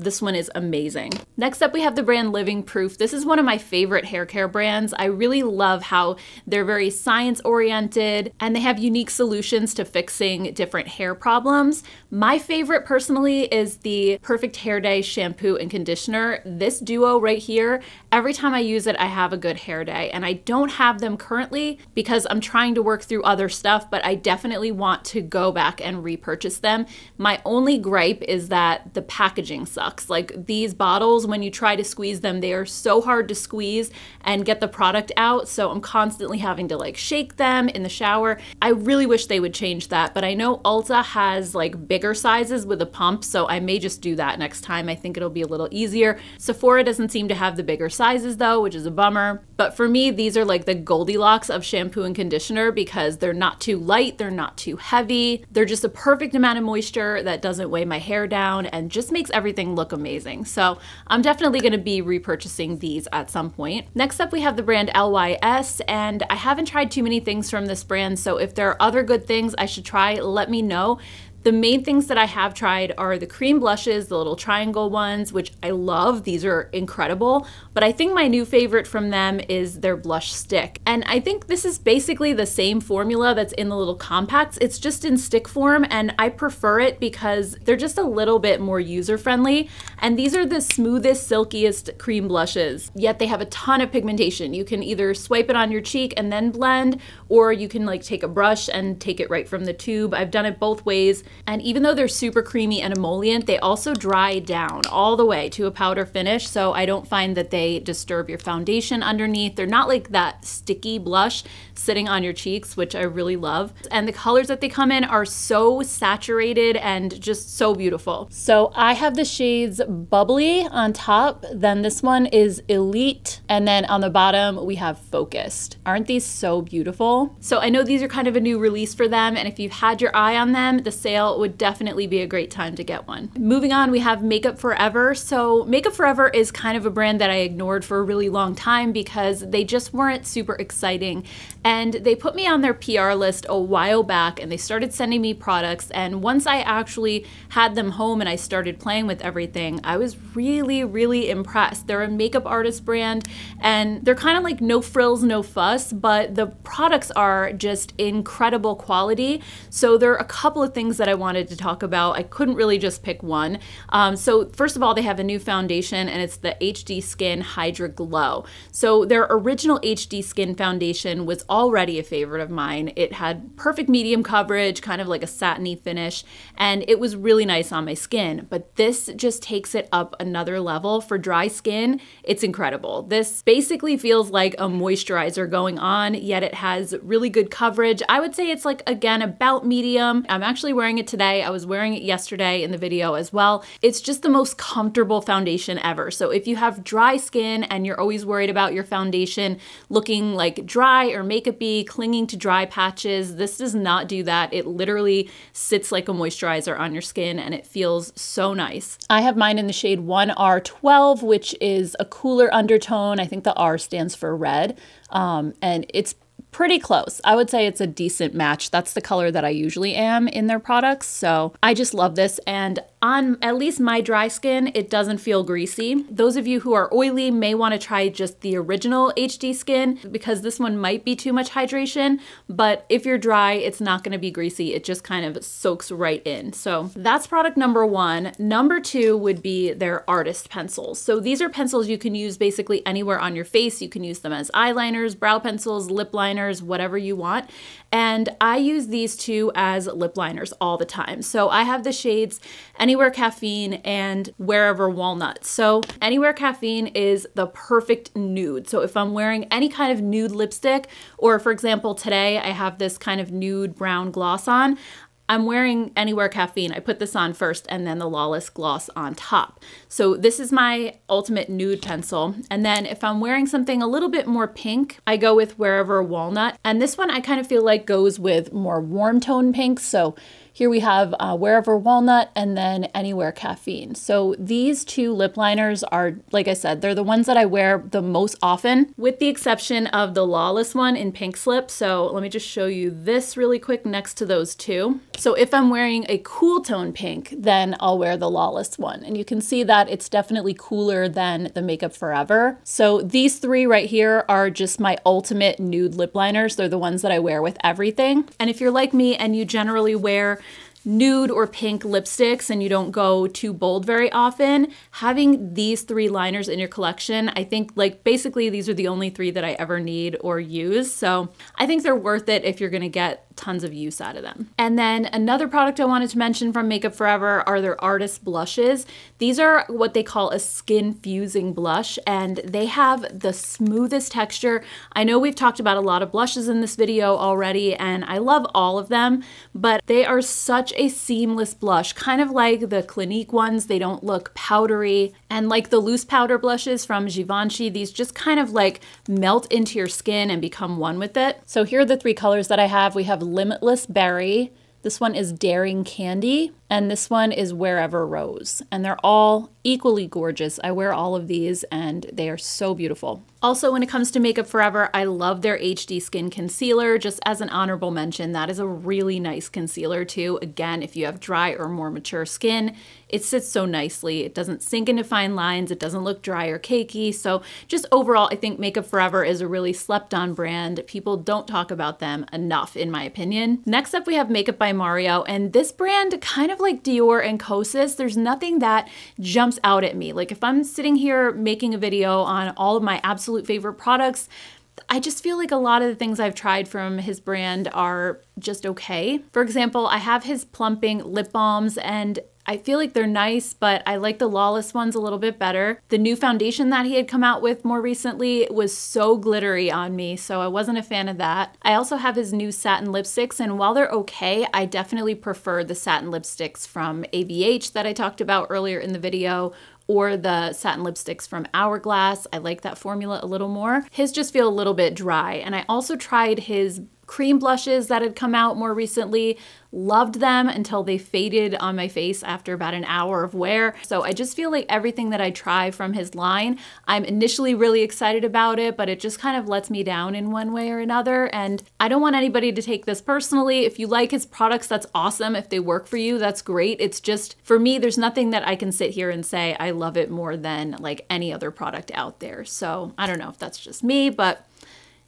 this one is amazing. Next up, we have the brand Living Proof. This is one of my favorite hair care brands. I really love how they're very science oriented and they have unique solutions to fixing different hair problems. My favorite personally is the Perfect Hair Day shampoo and conditioner. This duo right here, every time I use it, I have a good hair day, and I don't have them currently because I'm trying to work through other stuff, but I definitely want to go back and repurchase them. My only gripe is that the packaging sucks. Like these bottles, when you try to squeeze them, they are so hard to squeeze and get the product out. So I'm constantly having to like shake them in the shower. I really wish they would change that, but I know Ulta has like bigger sizes with a pump. So I may just do that next time. I think it'll be a little easier. Sephora doesn't seem to have the bigger sizes though, which is a bummer. But for me, these are like the Goldilocks of shampoo and conditioner because they're not too light. They're not too heavy. They're just a perfect amount of moisture that doesn't weigh my hair down and just makes everything look amazing. So I'm definitely going to be repurchasing these at some point. Next up, we have the brand L Y S, and I haven't tried too many things from this brand, so if there are other good things I should try, let me know. The main things that I have tried are the cream blushes, the little triangle ones, which I love. These are incredible. But I think my new favorite from them is their blush stick. And I think this is basically the same formula that's in the little compacts. It's just in stick form, and I prefer it because they're just a little bit more user-friendly. And these are the smoothest, silkiest cream blushes, yet they have a ton of pigmentation. You can either swipe it on your cheek and then blend, or you can like take a brush and take it right from the tube. I've done it both ways. And even though they're super creamy and emollient, they also dry down all the way to a powder finish. So I don't find that they disturb your foundation underneath. They're not like that sticky blush sitting on your cheeks, which I really love. And the colors that they come in are so saturated and just so beautiful. So I have the shades Bubbly on top. Then this one is Elite. And then on the bottom, we have Focused. Aren't these so beautiful? So I know these are kind of a new release for them. And if you've had your eye on them, the sale would definitely be a great time to get one. Moving on, we have Make Up For Ever. So Make Up For Ever is kind of a brand that I ignored for a really long time because they just weren't super exciting. And they put me on their P R list a while back, and they started sending me products. And once I actually had them home and I started playing with everything, I was really, really impressed. They're a makeup artist brand, and they're kind of like no frills, no fuss, but the products are just incredible quality. So there are a couple of things that I wanted to talk about. I couldn't really just pick one. Um, so first of all, they have a new foundation, and it's the H D Skin Hydra Glow. So their original H D Skin foundation was already a favorite of mine. It had perfect medium coverage, kind of like a satiny finish, and it was really nice on my skin. But this just takes it up another level. For dry skin, it's incredible. This basically feels like a moisturizer going on, yet it has really good coverage. I would say it's like, again, about medium. I'm actually wearing it today. I was wearing it yesterday in the video as well. It's just the most comfortable foundation ever. So if you have dry skin and you're always worried about your foundation looking like dry or makeup-y, clinging to dry patches, this does not do that. It literally sits like a moisturizer on your skin, and it feels so nice. I have mine in the shade one R twelve, which is a cooler undertone. I think the R stands for red, um, and it's pretty close. I would say it's a decent match. That's the color that I usually am in their products. So I just love this, and On at least my dry skin, it doesn't feel greasy. Those of you who are oily may want to try just the original H D Skin because this one might be too much hydration, but if you're dry, it's not going to be greasy. It just kind of soaks right in. So that's product number one. Number two would be their artist pencils. So these are pencils you can use basically anywhere on your face. You can use them as eyeliners, brow pencils, lip liners, whatever you want. And I use these two as lip liners all the time. So I have the shades Anywhere Caffeine and Wherever Walnut. So Anywhere Caffeine is the perfect nude. So if I'm wearing any kind of nude lipstick, or for example, today I have this kind of nude brown gloss on, I'm wearing Anywhere Caffeine. I put this on first and then the Lawless gloss on top. So this is my ultimate nude pencil. And then if I'm wearing something a little bit more pink, I go with Wherever Walnut. And this one I kind of feel like goes with more warm tone pinks. So here we have uh, Wherever Walnut and then Anywhere Caffeine. So these two lip liners are, like I said, they're the ones that I wear the most often, with the exception of the Lawless one in Pink Slip. So let me just show you this really quick next to those two. So if I'm wearing a cool tone pink, then I'll wear the Lawless one. And you can see that it's definitely cooler than the Make Up For Ever. So these three right here are just my ultimate nude lip liners. They're the ones that I wear with everything. And if you're like me and you generally wear nude or pink lipsticks and you don't go too bold very often, having these three liners in your collection, I think like basically these are the only three that I ever need or use. So I think they're worth it if you're gonna get tons of use out of them. And then another product I wanted to mention from Make Up For Ever are their artist blushes. These are what they call a skin fusing blush, and they have the smoothest texture. I know we've talked about a lot of blushes in this video already, and I love all of them, but they are such a seamless blush, kind of like the Clinique ones. They don't look powdery, and like the loose powder blushes from Givenchy, these just kind of like melt into your skin and become one with it. So here are the three colors that I have. We have Limitless Berry, this one is Daring Candy, and this one is Wherever Rose. And they're all equally gorgeous. I wear all of these and they are so beautiful. Also, when it comes to Make Up For Ever, I love their H D Skin Concealer. Just as an honorable mention, that is a really nice concealer too. Again, if you have dry or more mature skin, it sits so nicely. It doesn't sink into fine lines. It doesn't look dry or cakey. So just overall, I think Make Up For Ever is a really slept on brand. People don't talk about them enough, in my opinion. Next up, we have Makeup by Mario. And this brand, kind of like Dior and Kosas, there's nothing that jumps out at me. Like if I'm sitting here making a video on all of my absolute favorite products, I just feel like a lot of the things I've tried from his brand are just okay. For example, I have his plumping lip balms and I feel like they're nice, but I like the Lawless ones a little bit better. The new foundation that he had come out with more recently was so glittery on me, so I wasn't a fan of that. I also have his new satin lipsticks, and while they're okay, I definitely prefer the satin lipsticks from A B H that I talked about earlier in the video, or the satin lipsticks from Hourglass. I like that formula a little more. His just feel a little bit dry, and I also tried his cream blushes that had come out more recently. Loved them until they faded on my face after about an hour of wear. So I just feel like everything that I try from his line, I'm initially really excited about it, but it just kind of lets me down in one way or another. And I don't want anybody to take this personally. If you like his products, that's awesome. If they work for you, that's great. It's just, for me, there's nothing that I can sit here and say I love it more than like any other product out there. So I don't know if that's just me, but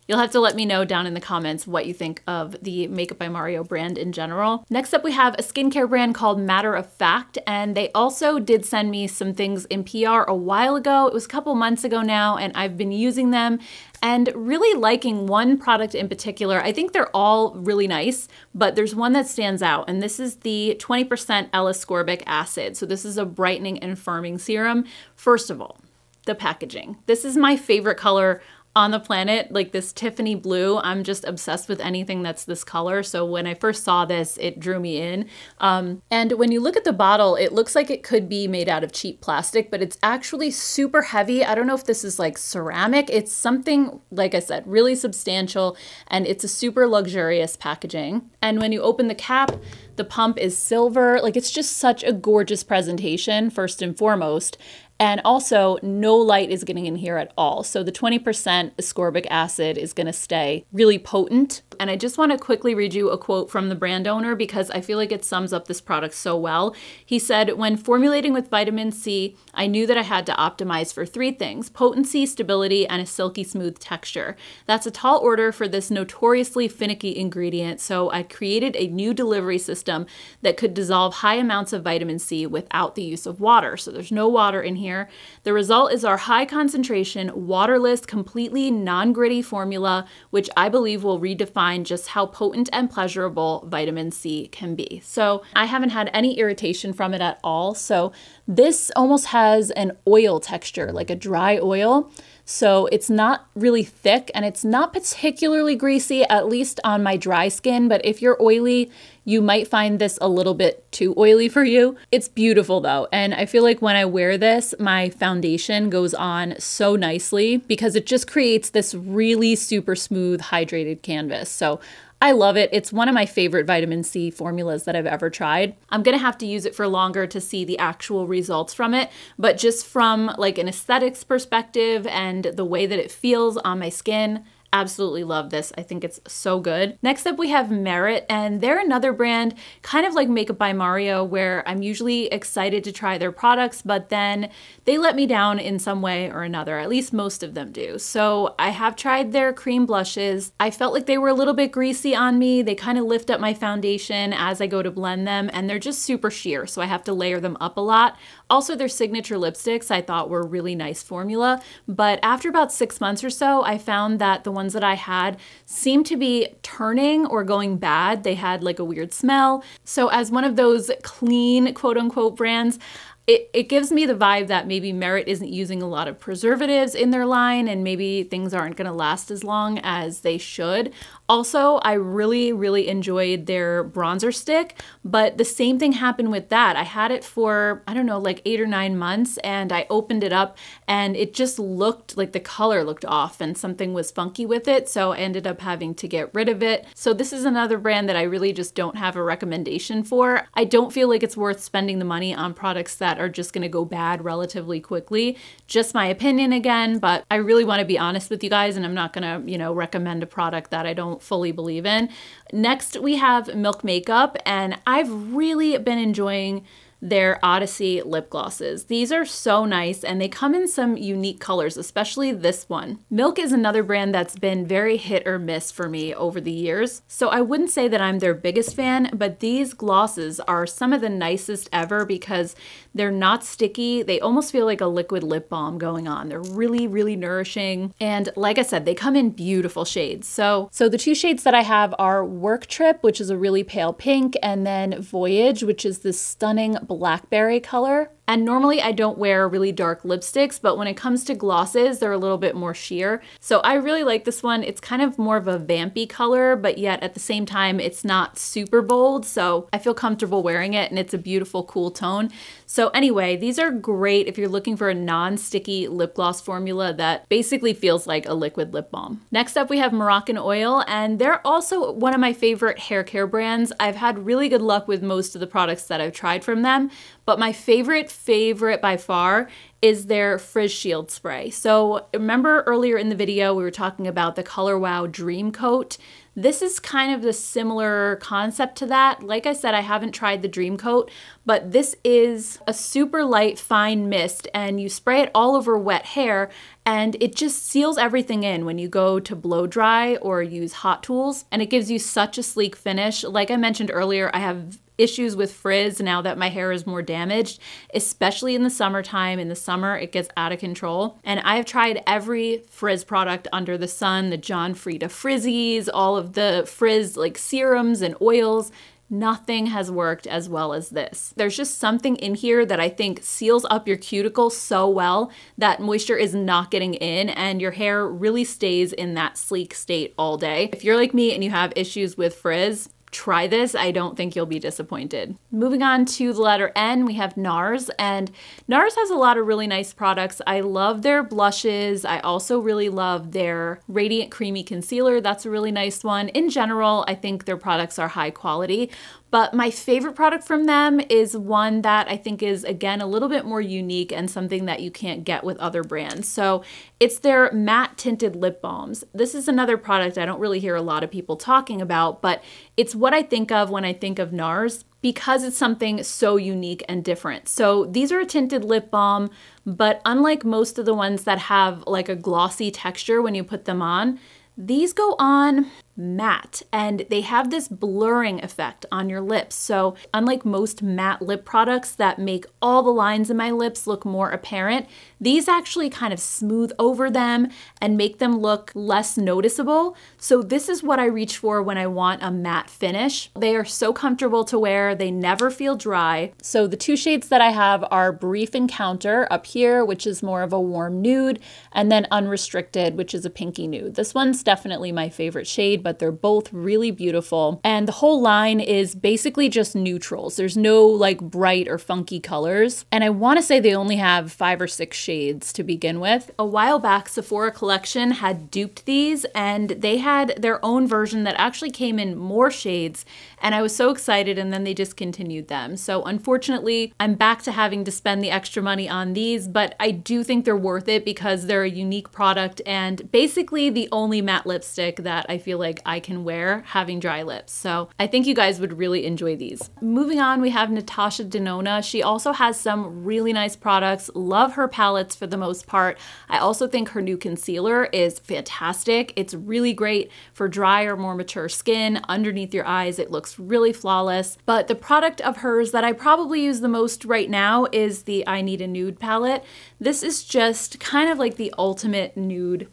you'll have to let me know down in the comments what you think of the Make Up by Mario brand in general. Next up, we have a skincare brand called Matter of Fact, and they also did send me some things in P R a while ago. It was a couple months ago now, and I've been using them and really liking one product in particular. I think they're all really nice, but there's one that stands out, and this is the twenty percent L-ascorbic acid. So this is a brightening and firming serum. First of all, the packaging. This is my favorite color on the planet, like this Tiffany blue. I'm just obsessed with anything that's this color. So when I first saw this, it drew me in. Um, and when you look at the bottle, it looks like it could be made out of cheap plastic, but it's actually super heavy. I don't know if this is like ceramic. It's something, like I said, really substantial, and it's a super luxurious packaging. And when you open the cap, the pump is silver. Like, it's just such a gorgeous presentation, first and foremost. And also, no light is getting in here at all. So the twenty percent ascorbic acid is gonna stay really potent. and I just want to quickly read you a quote from the brand owner because I feel like it sums up this product so well. He said, "When formulating with vitamin C, I knew that I had to optimize for three things: potency, stability, and a silky smooth texture. That's a tall order for this notoriously finicky ingredient, so I created a new delivery system that could dissolve high amounts of vitamin C without the use of water." So there's no water in here. "The result is our high concentration, waterless, completely non-gritty formula, which I believe will redefine just how potent and pleasurable vitamin C can be." So I haven't had any irritation from it at all. So this almost has an oil texture, like a dry oil. So it's not really thick and it's not particularly greasy, at least on my dry skin. But if you're oily, you might find this a little bit too oily for you. It's beautiful though. And I feel like when I wear this, my foundation goes on so nicely because it just creates this really super smooth hydrated canvas. So I love it. It's one of my favorite vitamin C formulas that I've ever tried. I'm gonna have to use it for longer to see the actual results from it, but just from like an aesthetics perspective and the way that it feels on my skin, absolutely love this. I think it's so good. Next up we have Merit, and they're another brand kind of like Makeup by Mario where I'm usually excited to try their products, but then they let me down in some way or another, at least most of them do. So I have tried their cream blushes. I felt like they were a little bit greasy on me. They kind of lift up my foundation as I go to blend them, and they're just super sheer, so I have to layer them up a lot. Also, their signature lipsticks I thought were a really nice formula, but after about six months or so, I found that the one ones that I had seemed to be turning or going bad. They had like a weird smell. So as one of those clean quote unquote brands, It, it gives me the vibe that maybe Merit isn't using a lot of preservatives in their line and maybe things aren't gonna last as long as they should. Also, I really, really enjoyed their bronzer stick, but the same thing happened with that. I had it for, I don't know, like eight or nine months and I opened it up and it just looked like the color looked off and something was funky with it, so I ended up having to get rid of it. So this is another brand that I really just don't have a recommendation for. I don't feel like it's worth spending the money on products that are just gonna go bad relatively quickly. Just my opinion again, but I really wanna be honest with you guys and I'm not gonna, you know, recommend a product that I don't fully believe in. Next, we have Milk Makeup, and I've really been enjoying their Odyssey lip glosses. These are so nice and they come in some unique colors, especially this one. Milk is another brand that's been very hit or miss for me over the years, so I wouldn't say that I'm their biggest fan, but these glosses are some of the nicest ever because they're not sticky. They almost feel like a liquid lip balm going on. They're really, really nourishing. And like I said, they come in beautiful shades. So, so the two shades that I have are Work Trip, which is a really pale pink, and then Voyage, which is this stunning blackberry color. And normally I don't wear really dark lipsticks, but when it comes to glosses, they're a little bit more sheer. So I really like this one. It's kind of more of a vampy color, but yet at the same time, it's not super bold. So I feel comfortable wearing it and it's a beautiful, cool tone. So anyway, these are great if you're looking for a non-sticky lip gloss formula that basically feels like a liquid lip balm. Next up, we have Moroccan Oil, and they're also one of my favorite hair care brands. I've had really good luck with most of the products that I've tried from them, but my favorite favorite by far is their Frizz Shield Spray. So remember earlier in the video, we were talking about the Color Wow Dream Coat. This is kind of the similar concept to that. Like I said, I haven't tried the Dream Coat, but this is a super light, fine mist, and you spray it all over wet hair, and it just seals everything in when you go to blow dry or use hot tools, and it gives you such a sleek finish. Like I mentioned earlier, I have issues with frizz now that my hair is more damaged, especially in the summertime. In the summer, it gets out of control. And I've tried every frizz product under the sun, the John Frieda Frizzies, all of the frizz like serums and oils. Nothing has worked as well as this. There's just something in here that I think seals up your cuticle so well that moisture is not getting in and your hair really stays in that sleek state all day. If you're like me and you have issues with frizz, try this. I don't think you'll be disappointed. Moving on to the letter N, we have NARS, and NARS has a lot of really nice products. I love their blushes. I also really love their Radiant Creamy Concealer. That's a really nice one. In general, I think their products are high quality, But my favorite product from them is one that I think is, again, a little bit more unique and something that you can't get with other brands. So it's their matte tinted lip balms. This is another product I don't really hear a lot of people talking about, but it's what I think of when I think of NARS, because it's something so unique and different. So these are a tinted lip balm, but unlike most of the ones that have like a glossy texture when you put them on, these go on matte and they have this blurring effect on your lips. So unlike most matte lip products that make all the lines in my lips look more apparent, these actually kind of smooth over them and make them look less noticeable. So this is what I reach for when I want a matte finish. They are so comfortable to wear. They never feel dry. So the two shades that I have are Brief Encounter up here, which is more of a warm nude, and then Unrestricted, which is a pinky nude. This one's definitely my favorite shade, but they're both really beautiful. And the whole line is basically just neutrals. There's no like bright or funky colors. And I want to say they only have five or six shades to begin with. A while back, Sephora Collection had duped these and they had their own version that actually came in more shades. And I was so excited, and then they discontinued them. So unfortunately, I'm back to having to spend the extra money on these, but I do think they're worth it because they're a unique product and basically the only matte lipstick that I feel like I can wear having dry lips. So I think you guys would really enjoy these. Moving on, we have Natasha Denona. She also has some really nice products. Love her palettes for the most part. I also think her new concealer is fantastic. It's really great for drier, more mature skin. Underneath your eyes, it looks really flawless. But the product of hers that I probably use the most right now is the I Need a Nude palette. This is just kind of like the ultimate nude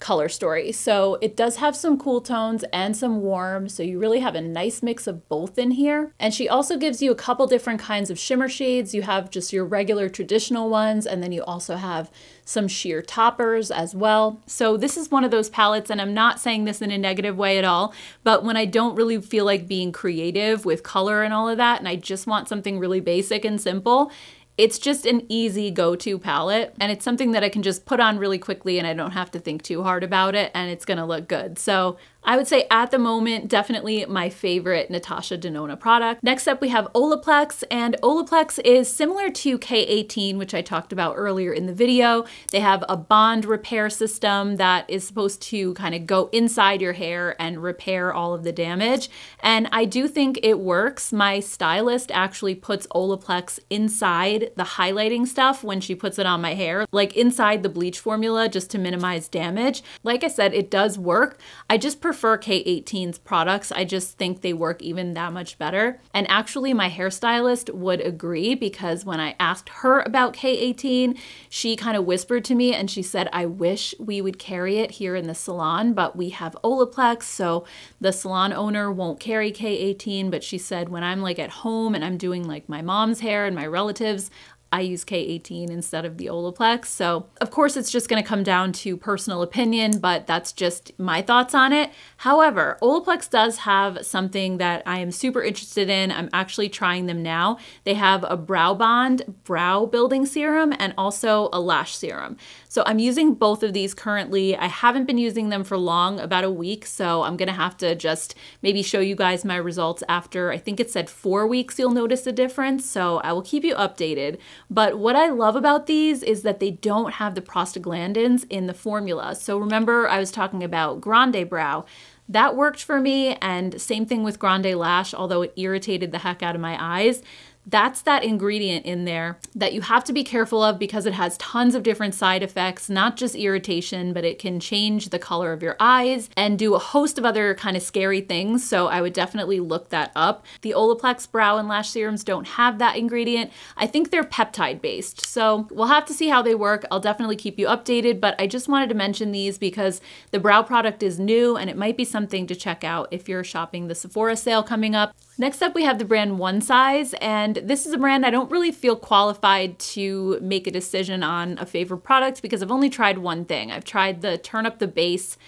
color story. So it does have some cool tones and some warm, so you really have a nice mix of both in here. And she also gives you a couple different kinds of shimmer shades. You have just your regular traditional ones, and then you also have some sheer toppers as well. So this is one of those palettes, and I'm not saying this in a negative way at all, but when I don't really feel like being creative with color and all of that, and I just want something really basic and simple, it's just an easy go-to palette, and it's something that I can just put on really quickly and I don't have to think too hard about it, and it's gonna look good. So I would say at the moment, definitely my favorite Natasha Denona product. Next up, we have Olaplex, and Olaplex is similar to K eighteen, which I talked about earlier in the video. They have a bond repair system that is supposed to kind of go inside your hair and repair all of the damage, and I do think it works. My stylist actually puts Olaplex inside the highlighting stuff when she puts it on my hair, like inside the bleach formula, just to minimize damage. Like I said, it does work. I just prefer K eighteen's products. I just think they work even that much better. And actually my hairstylist would agree, because when I asked her about K eighteen, she kind of whispered to me and she said, I wish we would carry it here in the salon, but we have Olaplex, so the salon owner won't carry K eighteen. But she said, when I'm like at home and I'm doing like my mom's hair and my relatives, I use K eighteen instead of the Olaplex. So of course it's just gonna come down to personal opinion, but that's just my thoughts on it. However, Olaplex does have something that I am super interested in. I'm actually trying them now. They have a brow bond, brow building serum, and also a lash serum. So I'm using both of these currently. I haven't been using them for long, about a week. So I'm gonna have to just maybe show you guys my results after, I think it said four weeks, you'll notice a difference. So I will keep you updated. But what I love about these is that they don't have the prostaglandins in the formula. So remember, I was talking about Grande Brow. That worked for me, and same thing with Grande Lash, although it irritated the heck out of my eyes. That's that ingredient in there that you have to be careful of because it has tons of different side effects, not just irritation, but it can change the color of your eyes and do a host of other kind of scary things. So I would definitely look that up. The Olaplex brow and lash serums don't have that ingredient. I think they're peptide based. So we'll have to see how they work. I'll definitely keep you updated, but I just wanted to mention these because the brow product is new and it might be something to check out if you're shopping the Sephora sale coming up. Next up, we have the brand One Size, and this is a brand I don't really feel qualified to make a decision on a favorite product because I've only tried one thing. I've tried the Turn Up the Base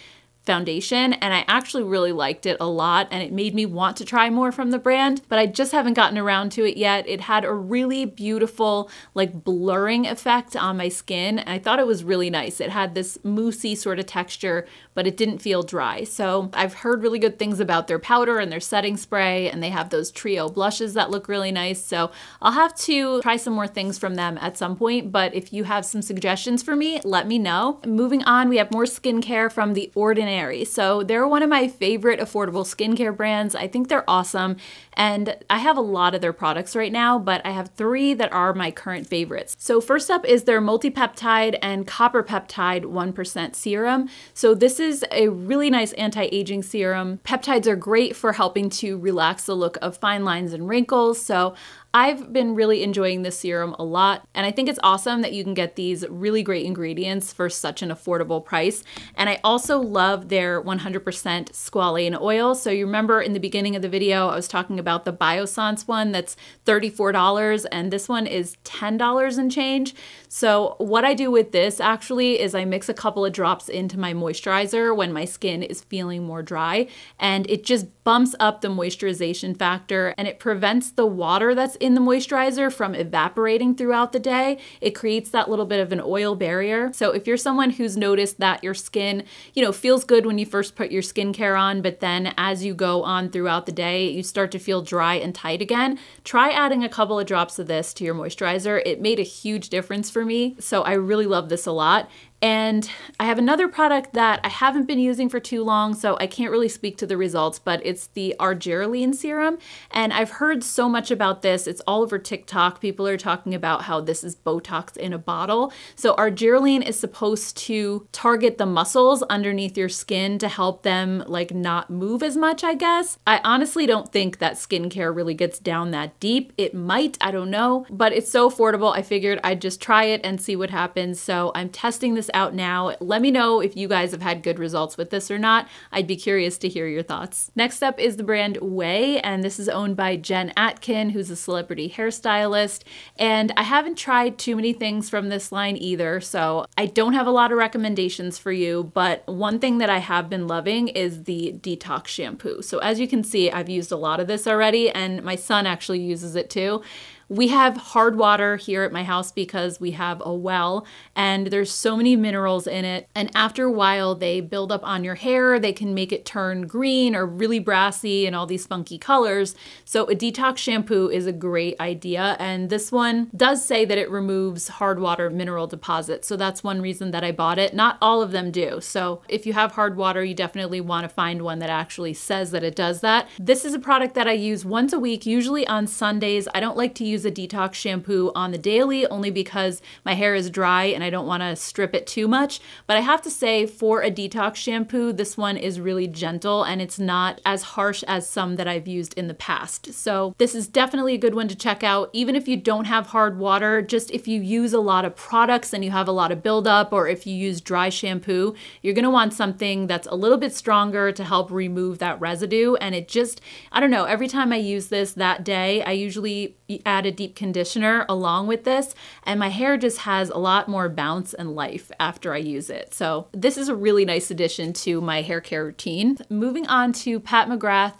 foundation, and I actually really liked it a lot, and it made me want to try more from the brand, but I just haven't gotten around to it yet. It had a really beautiful like blurring effect on my skin, and I thought it was really nice. It had this moussey sort of texture, but it didn't feel dry. So I've heard really good things about their powder and their setting spray, and they have those trio blushes that look really nice. So I'll have to try some more things from them at some point, but if you have some suggestions for me, let me know. Moving on, we have more skincare from The Ordinary. So they're one of my favorite affordable skincare brands. I think they're awesome, and I have a lot of their products right now, but I have three that are my current favorites. So first up is their multi-peptide and copper peptide one percent serum. So this is a really nice anti-aging serum. Peptides are great for helping to relax the look of fine lines and wrinkles. So I've been really enjoying this serum a lot, and I think it's awesome that you can get these really great ingredients for such an affordable price. And I also love their one hundred percent squalane oil. So you remember in the beginning of the video, I was talking about the Biossance one that's thirty-four dollars, and this one is ten dollars and change. So what I do with this actually is I mix a couple of drops into my moisturizer when my skin is feeling more dry, and it just bumps up the moisturization factor, and it prevents the water that's in the moisturizer from evaporating throughout the day. It creates that little bit of an oil barrier. So if you're someone who's noticed that your skin, you know, feels good when you first put your skincare on, but then as you go on throughout the day, you start to feel dry and tight again, try adding a couple of drops of this to your moisturizer. It made a huge difference for me. So I really love this a lot. And I have another product that I haven't been using for too long, so I can't really speak to the results, but it's the Argireline serum. And I've heard so much about this. It's all over TikTok. People are talking about how this is Botox in a bottle. So Argireline is supposed to target the muscles underneath your skin to help them like not move as much, I guess. I honestly don't think that skincare really gets down that deep. It might, I don't know, but it's so affordable. I figured I'd just try it and see what happens. So I'm testing this out now. Let me know if you guys have had good results with this or not. I'd be curious to hear your thoughts. Next up is the brand Way, and this is owned by Jen Atkin, who's a celebrity hairstylist. And I haven't tried too many things from this line either, so I don't have a lot of recommendations for you, but one thing that I have been loving is the detox shampoo. So as you can see, I've used a lot of this already, and my son actually uses it too. We have hard water here at my house because we have a well, and there's so many minerals in it. And after a while, they build up on your hair. They can make it turn green or really brassy and all these funky colors. So a detox shampoo is a great idea. And this one does say that it removes hard water mineral deposits. So that's one reason that I bought it. Not all of them do. So if you have hard water, you definitely want to find one that actually says that it does that. This is a product that I use once a week, usually on Sundays. I don't like to use a detox shampoo on the daily only because my hair is dry and I don't want to strip it too much, but I have to say for a detox shampoo, this one is really gentle and it's not as harsh as some that I've used in the past. So this is definitely a good one to check out. Even if you don't have hard water, just if you use a lot of products and you have a lot of buildup, or if you use dry shampoo, you're going to want something that's a little bit stronger to help remove that residue. And it just, I don't know, every time I use this that day, I usually add a deep conditioner along with this, and my hair just has a lot more bounce and life after I use it. So this is a really nice addition to my hair care routine. Moving on to Pat McGrath.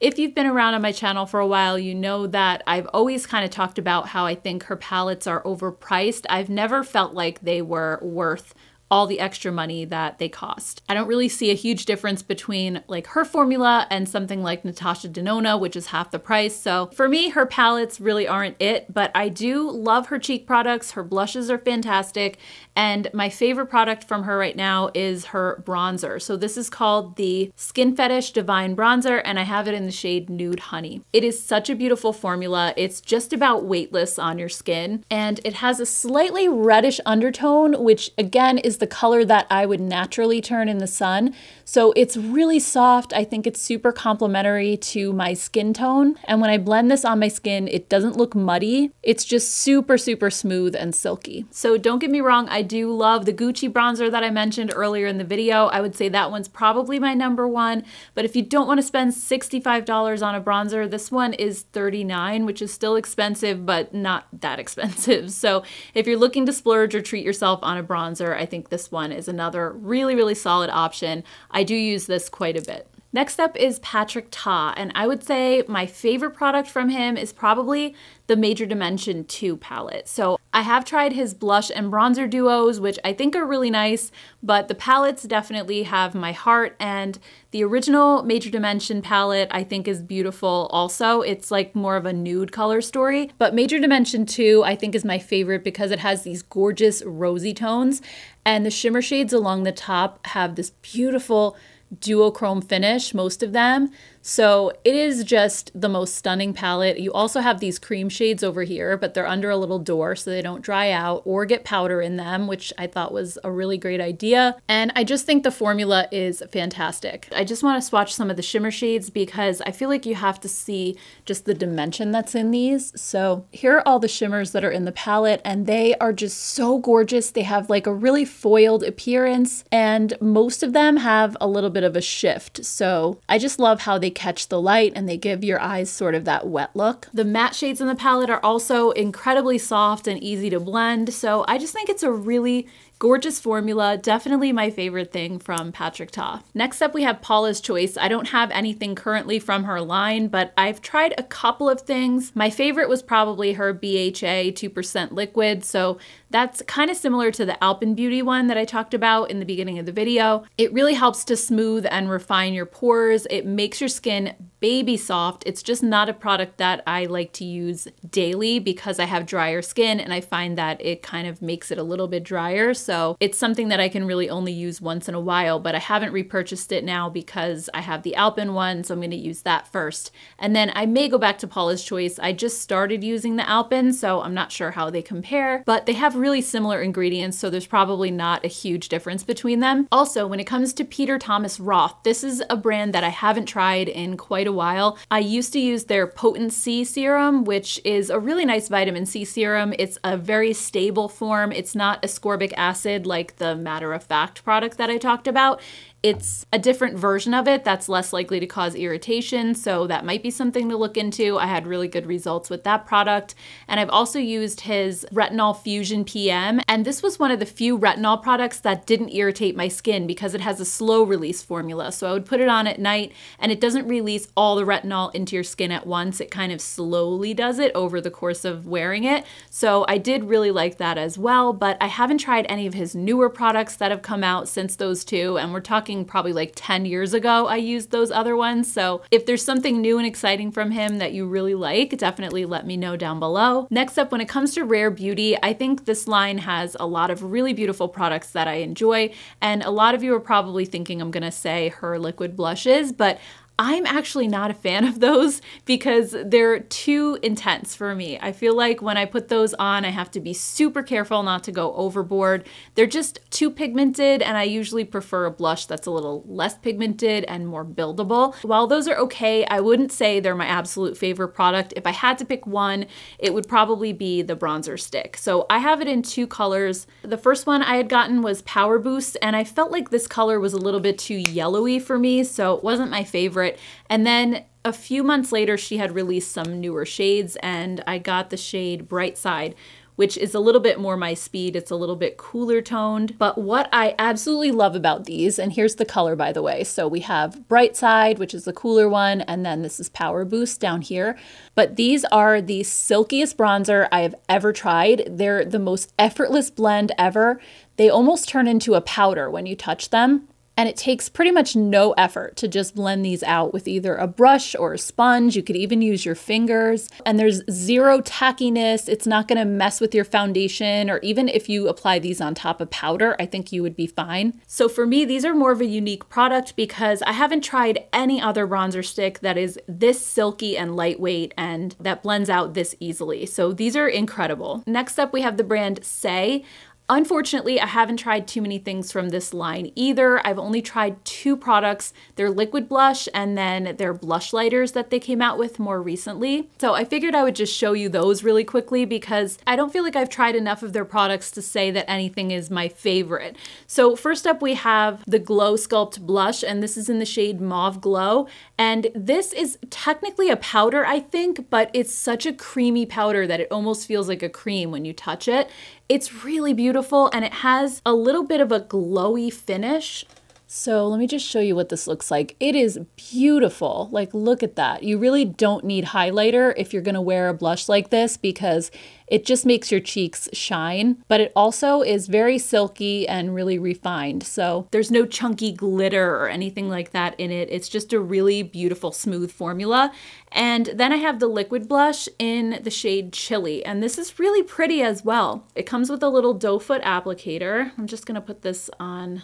If you've been around on my channel for a while, you know that I've always kind of talked about how I think her palettes are overpriced. I've never felt like they were worth all the extra money that they cost. I don't really see a huge difference between like her formula and something like Natasha Denona, which is half the price. So for me, her palettes really aren't it, but I do love her cheek products. Her blushes are fantastic. And my favorite product from her right now is her bronzer. So this is called the Skin Fetish Divine Bronzer, and I have it in the shade Nude Honey. It is such a beautiful formula. It's just about weightless on your skin, and it has a slightly reddish undertone, which again is the color that I would naturally turn in the sun. So it's really soft. I think it's super complementary to my skin tone. And when I blend this on my skin, it doesn't look muddy. It's just super, super smooth and silky. So don't get me wrong, I do love the Gucci bronzer that I mentioned earlier in the video. I would say that one's probably my number one, but if you don't want to spend sixty-five dollars on a bronzer, this one is thirty-nine dollars, which is still expensive, but not that expensive. So if you're looking to splurge or treat yourself on a bronzer, I think think this one is another really, really solid option. I do use this quite a bit. Next up is Patrick Ta, and I would say my favorite product from him is probably the Major Dimension two palette. So I have tried his blush and bronzer duos, which I think are really nice, but the palettes definitely have my heart, and the original Major Dimension palette I think is beautiful also. It's like more of a nude color story, but Major Dimension two I think is my favorite because it has these gorgeous rosy tones, and the shimmer shades along the top have this beautiful duochrome finish, most of them. So it is just the most stunning palette. You also have these cream shades over here, but they're under a little door so they don't dry out or get powder in them, which I thought was a really great idea. And I just think the formula is fantastic. I just want to swatch some of the shimmer shades because I feel like you have to see just the dimension that's in these. So here are all the shimmers that are in the palette, and they are just so gorgeous. They have like a really foiled appearance, and most of them have a little bit of a shift. So I just love how they catch the light and they give your eyes sort of that wet look. The matte shades in the palette are also incredibly soft and easy to blend. So I just think it's a really gorgeous formula, definitely my favorite thing from Patrick Ta. Next up we have Paula's Choice. I don't have anything currently from her line, but I've tried a couple of things. My favorite was probably her B H A two percent liquid, so that's kind of similar to the Alpyn Beauty one that I talked about in the beginning of the video. It really helps to smooth and refine your pores. It makes your skin baby soft. It's just not a product that I like to use daily because I have drier skin, and I find that it kind of makes it a little bit drier. So it's something that I can really only use once in a while, but I haven't repurchased it now because I have the Alpyn one, so I'm going to use that first. And then I may go back to Paula's Choice. I just started using the Alpyn, so I'm not sure how they compare, but they have really similar ingredients, so there's probably not a huge difference between them. Also, when it comes to Peter Thomas Roth, this is a brand that I haven't tried in quite a while. I used to use their Potent C serum, which is a really nice vitamin C serum. It's a very stable form. It's not ascorbic acid acid like the Matter of Fact product that I talked about. It's a different version of it that's less likely to cause irritation, so that might be something to look into. I had really good results with that product. And I've also used his Retinol Fusion P M, and this was one of the few retinol products that didn't irritate my skin because it has a slow release formula. So I would put it on at night and it doesn't release all the retinol into your skin at once. It kind of slowly does it over the course of wearing it. So I did really like that as well, but I haven't tried any of his newer products that have come out since those two, and we're talking probably like ten years ago I used those other ones. So if there's something new and exciting from him that you really like, definitely let me know down below. Next up, when it comes to Rare Beauty, I think this line has a lot of really beautiful products that I enjoy, and a lot of you are probably thinking I'm gonna say her liquid blushes, but I'm actually not a fan of those because they're too intense for me. I feel like when I put those on, I have to be super careful not to go overboard. They're just too pigmented, and I usually prefer a blush that's a little less pigmented and more buildable. While those are okay, I wouldn't say they're my absolute favorite product. If I had to pick one, it would probably be the bronzer stick. So I have it in two colors. The first one I had gotten was Power Boost, and I felt like this color was a little bit too yellowy for me, so it wasn't my favorite. And then a few months later, she had released some newer shades, and I got the shade Bright Side, which is a little bit more my speed. It's a little bit cooler toned. But what I absolutely love about these, and here's the color by the way. So we have Bright Side, which is the cooler one, and then this is Power Boost down here. But these are the silkiest bronzer I have ever tried. They're the most effortless blend ever. They almost turn into a powder when you touch them. And it takes pretty much no effort to just blend these out with either a brush or a sponge. You could even use your fingers. And there's zero tackiness. It's not gonna mess with your foundation, or even if you apply these on top of powder, I think you would be fine. So for me, these are more of a unique product because I haven't tried any other bronzer stick that is this silky and lightweight and that blends out this easily. So these are incredible. Next up, we have the brand Say. Unfortunately, I haven't tried too many things from this line either. I've only tried two products, their liquid blush and then their blush lighters that they came out with more recently. So I figured I would just show you those really quickly because I don't feel like I've tried enough of their products to say that anything is my favorite. So first up, we have the Glow Sculpt Blush, and this is in the shade Mauve Glow. And this is technically a powder, I think, but it's such a creamy powder that it almost feels like a cream when you touch it. It's really beautiful and it has a little bit of a glowy finish. So let me just show you what this looks like. It is beautiful. Like, look at that. You really don't need highlighter if you're gonna wear a blush like this because it just makes your cheeks shine, but it also is very silky and really refined. So there's no chunky glitter or anything like that in it. It's just a really beautiful, smooth formula. And then I have the liquid blush in the shade Chili, and this is really pretty as well. It comes with a little doe foot applicator. I'm just gonna put this on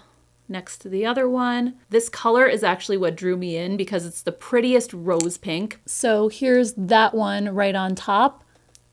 next to the other one. This color is actually what drew me in because it's the prettiest rose pink. So here's that one right on top.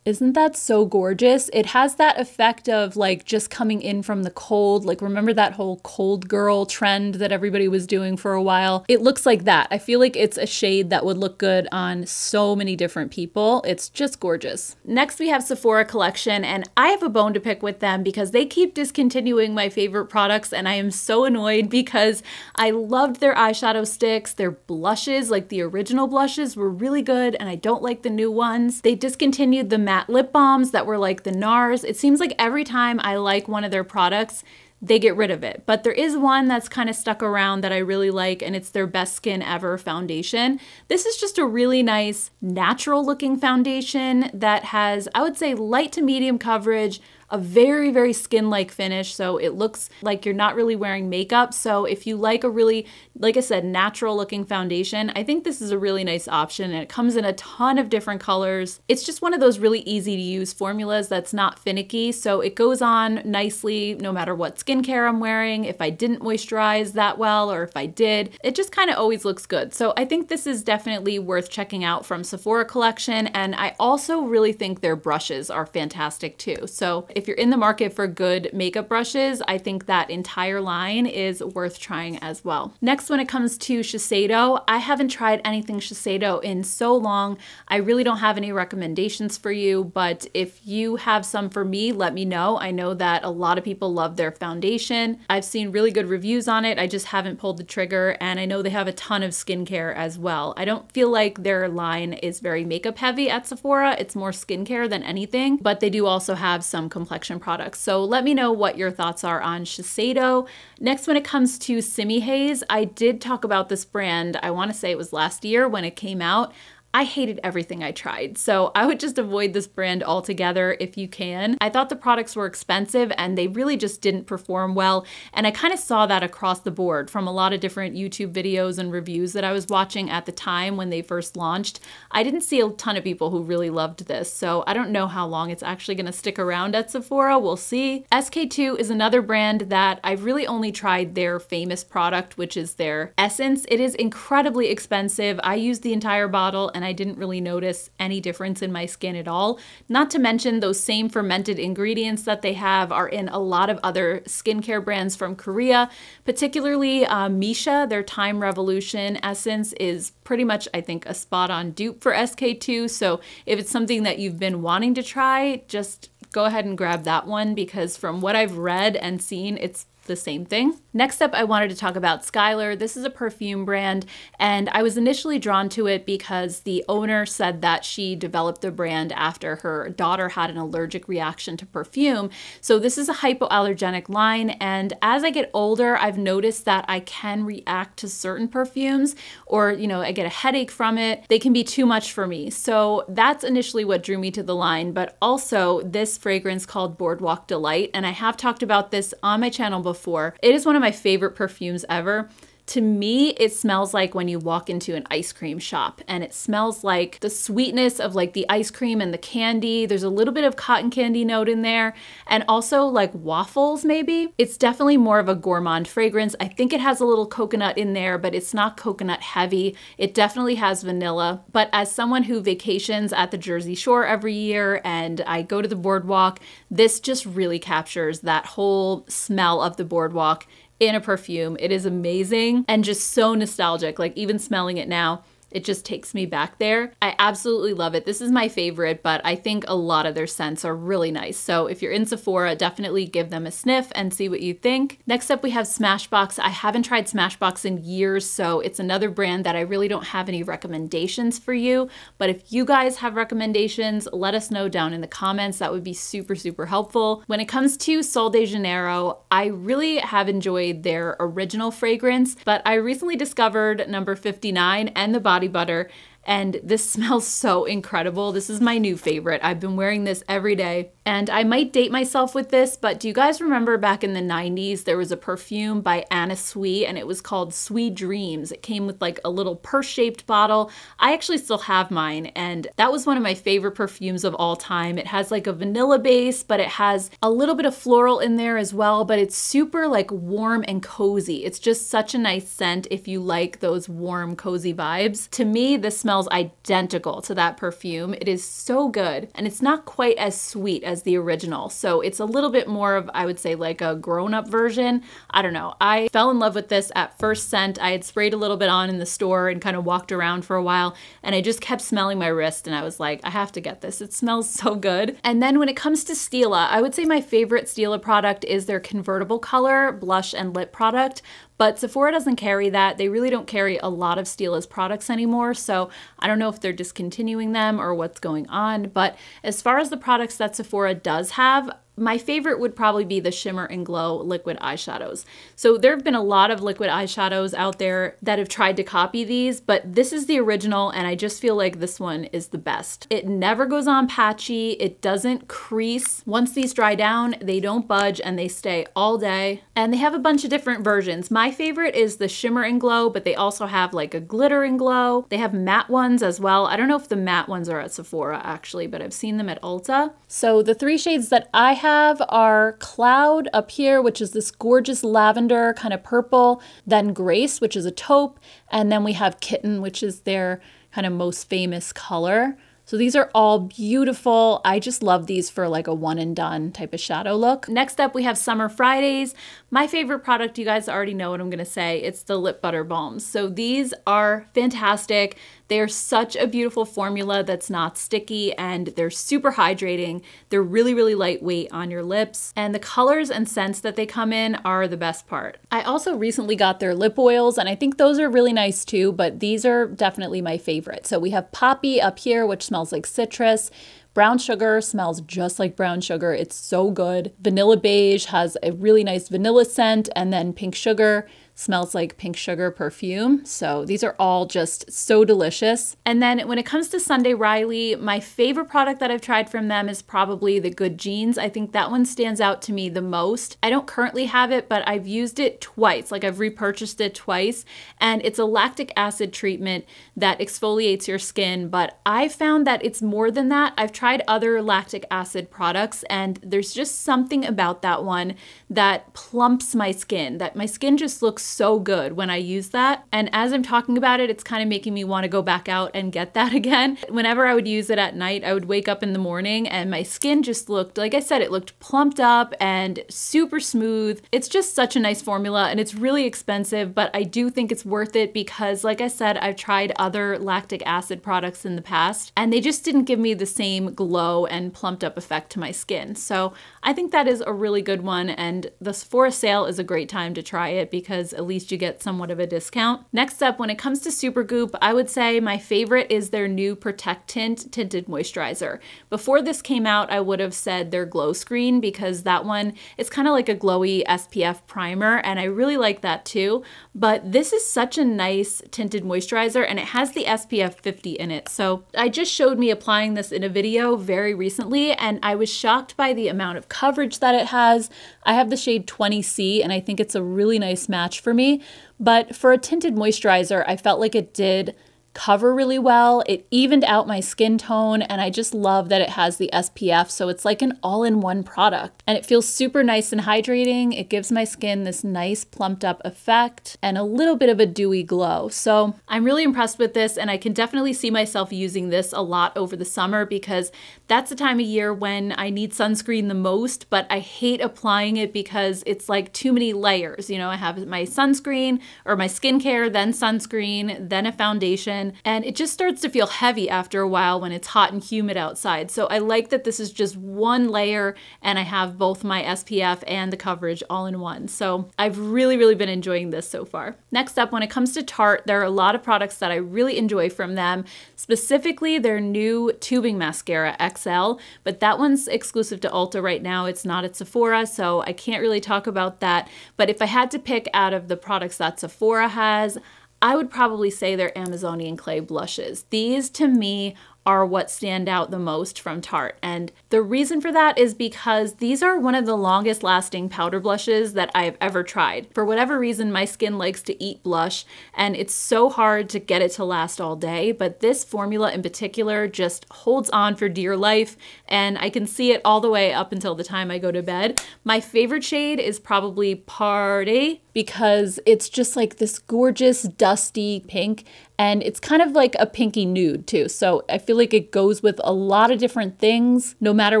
Isn't that so gorgeous? It has that effect of like just coming in from the cold. Like, remember that whole cold girl trend that everybody was doing for a while? It looks like that. I feel like it's a shade that would look good on so many different people. It's just gorgeous. Next we have Sephora Collection, and I have a bone to pick with them because they keep discontinuing my favorite products and I am so annoyed because I loved their eyeshadow sticks, their blushes, like the original blushes were really good and I don't like the new ones. They discontinued the matte lip balms that were like the NARS. It seems like every time I like one of their products, they get rid of it. But there is one that's kind of stuck around that I really like, and it's their Best Skin Ever foundation. This is just a really nice, natural looking foundation that has, I would say, light to medium coverage, a very, very skin-like finish, so it looks like you're not really wearing makeup. So if you like a really, like I said, natural-looking foundation, I think this is a really nice option, and it comes in a ton of different colors. It's just one of those really easy-to-use formulas that's not finicky, so it goes on nicely no matter what skincare I'm wearing, if I didn't moisturize that well, or if I did. It just kind of always looks good. So I think this is definitely worth checking out from Sephora Collection, and I also really think their brushes are fantastic too. So if you're in the market for good makeup brushes, I think that entire line is worth trying as well. Next, when it comes to Shiseido, I haven't tried anything Shiseido in so long. I really don't have any recommendations for you, but if you have some for me, let me know. I know that a lot of people love their foundation. I've seen really good reviews on it. I just haven't pulled the trigger, and I know they have a ton of skincare as well. I don't feel like their line is very makeup heavy at Sephora. It's more skincare than anything, but they do also have some complexion products. So let me know what your thoughts are on Shiseido. Next, when it comes to Simi Haze, I did talk about this brand, I want to say it was last year when it came out. I hated everything I tried, so I would just avoid this brand altogether if you can. I thought the products were expensive and they really just didn't perform well, and I kind of saw that across the board from a lot of different YouTube videos and reviews that I was watching at the time when they first launched. I didn't see a ton of people who really loved this, so I don't know how long it's actually gonna stick around at Sephora, we'll see. S K two is another brand that I've really only tried their famous product, which is their Essence. It is incredibly expensive. I used the entire bottle and I didn't really notice any difference in my skin at all. Not to mention those same fermented ingredients that they have are in a lot of other skincare brands from Korea, particularly uh, Misha. Their Time Revolution Essence is pretty much, I think, a spot-on dupe for S K two, so if it's something that you've been wanting to try, just go ahead and grab that one because from what I've read and seen, it's the same thing. Next up, I wanted to talk about Skylar. This is a perfume brand, and I was initially drawn to it because the owner said that she developed the brand after her daughter had an allergic reaction to perfume. So this is a hypoallergenic line, and as I get older, I've noticed that I can react to certain perfumes, or, you know, I get a headache from it. They can be too much for me. So that's initially what drew me to the line, but also this fragrance called Boardwalk Delight, and I have talked about this on my channel before. Before. It is one of my favorite perfumes ever. To me, it smells like when you walk into an ice cream shop, and it smells like the sweetness of like the ice cream and the candy. There's a little bit of cotton candy note in there, and also like waffles maybe. It's definitely more of a gourmand fragrance. I think it has a little coconut in there, but it's not coconut heavy. It definitely has vanilla. But as someone who vacations at the Jersey Shore every year and I go to the boardwalk, this just really captures that whole smell of the boardwalk in a perfume. It is amazing and just so nostalgic, like even smelling it now. It just takes me back there. I absolutely love it. This is my favorite, but I think a lot of their scents are really nice. So if you're in Sephora, definitely give them a sniff and see what you think. Next up, we have Smashbox. I haven't tried Smashbox in years, so it's another brand that I really don't have any recommendations for you. But if you guys have recommendations, let us know down in the comments. That would be super, super helpful. When it comes to Sol de Janeiro, I really have enjoyed their original fragrance, but I recently discovered number fifty-nine and the body butter, and this smells so incredible. This is my new favorite. I've been wearing this every day. And I might date myself with this, but do you guys remember back in the nineties, there was a perfume by Anna Sui, and it was called Sui Dreams. It came with like a little purse-shaped bottle. I actually still have mine, and that was one of my favorite perfumes of all time. It has like a vanilla base, but it has a little bit of floral in there as well, but it's super like warm and cozy. It's just such a nice scent if you like those warm, cozy vibes. To me, this smells identical to that perfume. It is so good, and it's not quite as sweet as As the original. So it's a little bit more of, I would say, like a grown-up version. I don't know. I fell in love with this at first scent. I had sprayed a little bit on in the store and kind of walked around for a while, and I just kept smelling my wrist, and I was like, I have to get this. It smells so good. And then when it comes to Stila, I would say my favorite Stila product is their Convertible Color blush and lip product. But Sephora doesn't carry that. They really don't carry a lot of Stila's products anymore, so I don't know if they're discontinuing them or what's going on. But as far as the products that Sephora does have, my favorite would probably be the Shimmer and Glow liquid eyeshadows. So there have been a lot of liquid eyeshadows out there that have tried to copy these, but this is the original, and I just feel like this one is the best. It never goes on patchy. It doesn't crease. Once these dry down, they don't budge, and they stay all day. And they have a bunch of different versions. My favorite is the Shimmer and Glow, but they also have like a Glitter and Glow. They have matte ones as well. I don't know if the matte ones are at Sephora actually, but I've seen them at Ulta. So the three shades that I have have our Cloud up here, which is this gorgeous lavender kind of purple, then Grace, which is a taupe, and then we have Kitten, which is their kind of most famous color. So these are all beautiful. I just love these for like a one and done type of shadow look. Next up, we have Summer Fridays. My favorite product, you guys already know what I'm gonna say, it's the Lip Butter Balms. So these are fantastic. They're such a beautiful formula that's not sticky, and they're super hydrating. They're really, really lightweight on your lips, and the colors and scents that they come in are the best part. I also recently got their lip oils, and I think those are really nice too, but these are definitely my favorite. So we have Poppy up here, which smells like citrus. Brown Sugar smells just like brown sugar. It's so good. Vanilla Beige has a really nice vanilla scent, and then Pink Sugar smells like pink sugar perfume. So these are all just so delicious. And then when it comes to Sunday Riley, my favorite product that I've tried from them is probably the Good Jeans. I think that one stands out to me the most. I don't currently have it, but I've used it twice. Like I've repurchased it twice, and it's a lactic acid treatment that exfoliates your skin, but I found that it's more than that. I've tried other lactic acid products, and there's just something about that one that plumps my skin, that my skin just looks so good when I use that. And as I'm talking about it, it's kind of making me want to go back out and get that again. Whenever I would use it at night, I would wake up in the morning and my skin just looked, like I said, it looked plumped up and super smooth. It's just such a nice formula, and it's really expensive, but I do think it's worth it because, like I said, I've tried other lactic acid products in the past, and they just didn't give me the same glow and plumped up effect to my skin. So I think that is a really good one, and the Sephora sale is a great time to try it because at least you get somewhat of a discount. Next up, when it comes to Supergoop, I would say my favorite is their new Protect Tint Tinted Moisturizer. Before this came out, I would have said their Glow Screen because that one is kind of like a glowy S P F primer, and I really like that too. But this is such a nice tinted moisturizer, and it has the S P F fifty in it. So I just showed me applying this in a video very recently, and I was shocked by the amount of coverage that it has. I have the shade twenty C, and I think it's a really nice match for me, but for a tinted moisturizer, I felt like it did cover really well. It evened out my skin tone, and I just love that it has the S P F, so it's like an all-in-one product, and it feels super nice and hydrating. It gives my skin this nice plumped up effect and a little bit of a dewy glow. So I'm really impressed with this, and I can definitely see myself using this a lot over the summer because that's the time of year when I need sunscreen the most, but I hate applying it because it's like too many layers. You know, I have my sunscreen or my skincare, then sunscreen, then a foundation, on, and it just starts to feel heavy after a while when it's hot and humid outside. So I like that this is just one layer and I have both my S P F and the coverage all in one. So I've really, really been enjoying this so far. Next up, when it comes to Tarte, there are a lot of products that I really enjoy from them, specifically their new tubing mascara X L, but that one's exclusive to Ulta right now. It's not at Sephora, so I can't really talk about that. But if I had to pick out of the products that Sephora has, I would probably say they're Amazonian Clay blushes. These to me are what stand out the most from Tarte. And the reason for that is because these are one of the longest lasting powder blushes that I have ever tried. For whatever reason, my skin likes to eat blush and it's so hard to get it to last all day, but this formula in particular just holds on for dear life and I can see it all the way up until the time I go to bed. My favorite shade is probably Party because it's just like this gorgeous dusty pink. And it's kind of like a pinky nude too. So I feel like it goes with a lot of different things. No matter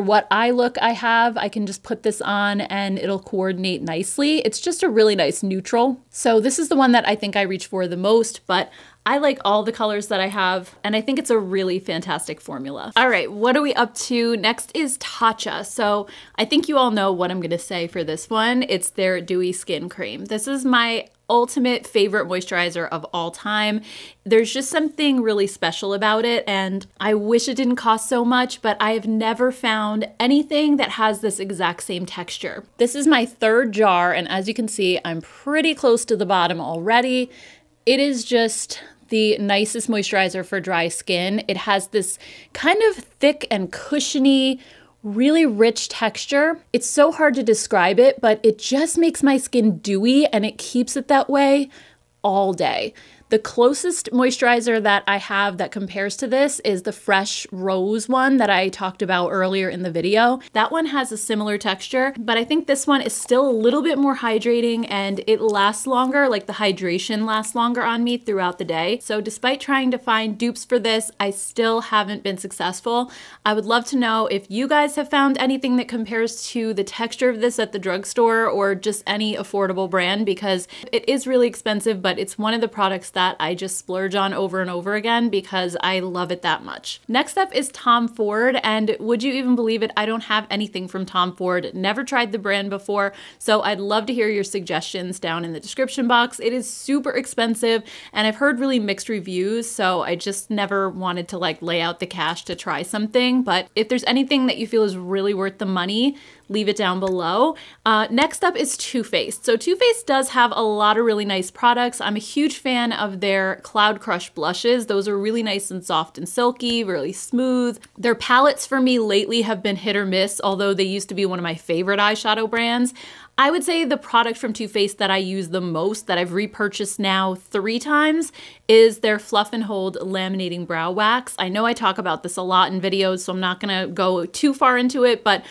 what eye look I have, I can just put this on and it'll coordinate nicely. It's just a really nice neutral. So this is the one that I think I reach for the most, but I like all the colors that I have, and I think it's a really fantastic formula. All right, what are we up to? Next is Tatcha. So I think you all know what I'm gonna say for this one. It's their Dewy Skin Cream. This is my ultimate favorite moisturizer of all time. There's just something really special about it, and I wish it didn't cost so much, but I have never found anything that has this exact same texture. This is my third jar, and as you can see, I'm pretty close to the bottom already. It is just the nicest moisturizer for dry skin. It has this kind of thick and cushiony, really rich texture. It's so hard to describe it, but it just makes my skin dewy and it keeps it that way all day. The closest moisturizer that I have that compares to this is the Fresh Rose one that I talked about earlier in the video. That one has a similar texture, but I think this one is still a little bit more hydrating and it lasts longer, like the hydration lasts longer on me throughout the day. So despite trying to find dupes for this, I still haven't been successful. I would love to know if you guys have found anything that compares to the texture of this at the drugstore or just any affordable brand, because it is really expensive, but it's one of the products that I just splurge on over and over again because I love it that much. Next up is Tom Ford, and would you even believe it, I don't have anything from Tom Ford. Never tried the brand before, so I'd love to hear your suggestions down in the description box. It is super expensive and I've heard really mixed reviews, so I just never wanted to like lay out the cash to try something, but if there's anything that you feel is really worth the money, leave it down below. Uh, next up is Too Faced. So Too Faced does have a lot of really nice products. I'm a huge fan of their Cloud Crush blushes. Those are really nice and soft and silky, really smooth. Their palettes for me lately have been hit or miss, although they used to be one of my favorite eyeshadow brands. I would say the product from Too Faced that I use the most, that I've repurchased now three times, is their Fluff and Hold Laminating Brow Wax. I know I talk about this a lot in videos, so I'm not gonna go too far into it, but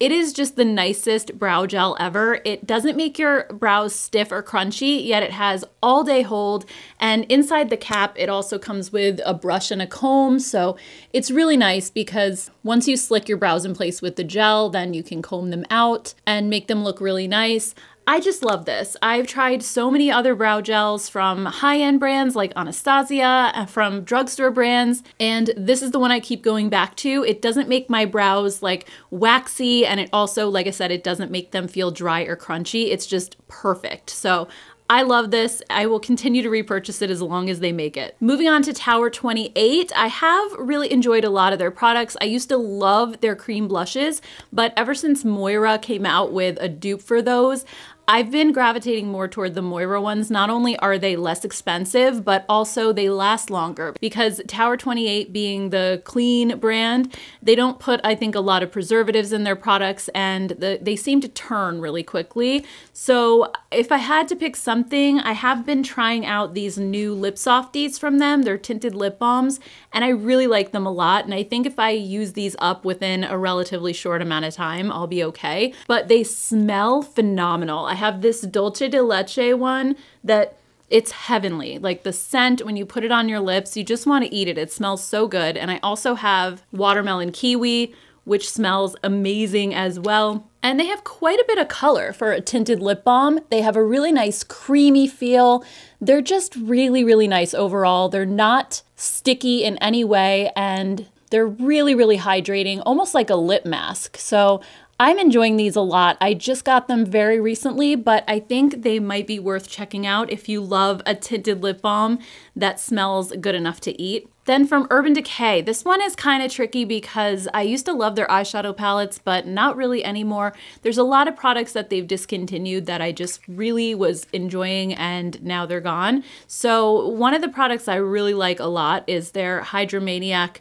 it is just the nicest brow gel ever. It doesn't make your brows stiff or crunchy, yet it has all day hold. And inside the cap, it also comes with a brush and a comb. So it's really nice because once you slick your brows in place with the gel, then you can comb them out and make them look really nice. I just love this. I've tried so many other brow gels from high-end brands like Anastasia, from drugstore brands, and this is the one I keep going back to. It doesn't make my brows like waxy, and it also, like I said, it doesn't make them feel dry or crunchy. It's just perfect. So I love this. I will continue to repurchase it as long as they make it. Moving on to Tower twenty-eight, I have really enjoyed a lot of their products. I used to love their cream blushes, but ever since Moira came out with a dupe for those, I've been gravitating more toward the Moira ones. Not only are they less expensive, but also they last longer because Tower twenty-eight being the clean brand, they don't put, I think, a lot of preservatives in their products and the, they seem to turn really quickly. So if I had to pick something, I have been trying out these new lip softies from them. They're tinted lip balms and I really like them a lot. And I think if I use these up within a relatively short amount of time, I'll be okay. But they smell phenomenal. I I have this Dulce de Leche one that it's heavenly. Like the scent, when you put it on your lips, you just want to eat it. It smells so good. And I also have watermelon kiwi, which smells amazing as well. And they have quite a bit of color for a tinted lip balm. They have a really nice creamy feel. They're just really, really nice overall. They're not sticky in any way, and they're really, really hydrating, almost like a lip mask. So I'm enjoying these a lot. I just got them very recently, but I think they might be worth checking out if you love a tinted lip balm that smells good enough to eat. Then from Urban Decay, this one is kind of tricky because I used to love their eyeshadow palettes, but not really anymore. There's a lot of products that they've discontinued that I just really was enjoying, and now they're gone. So one of the products I really like a lot is their Hydromaniac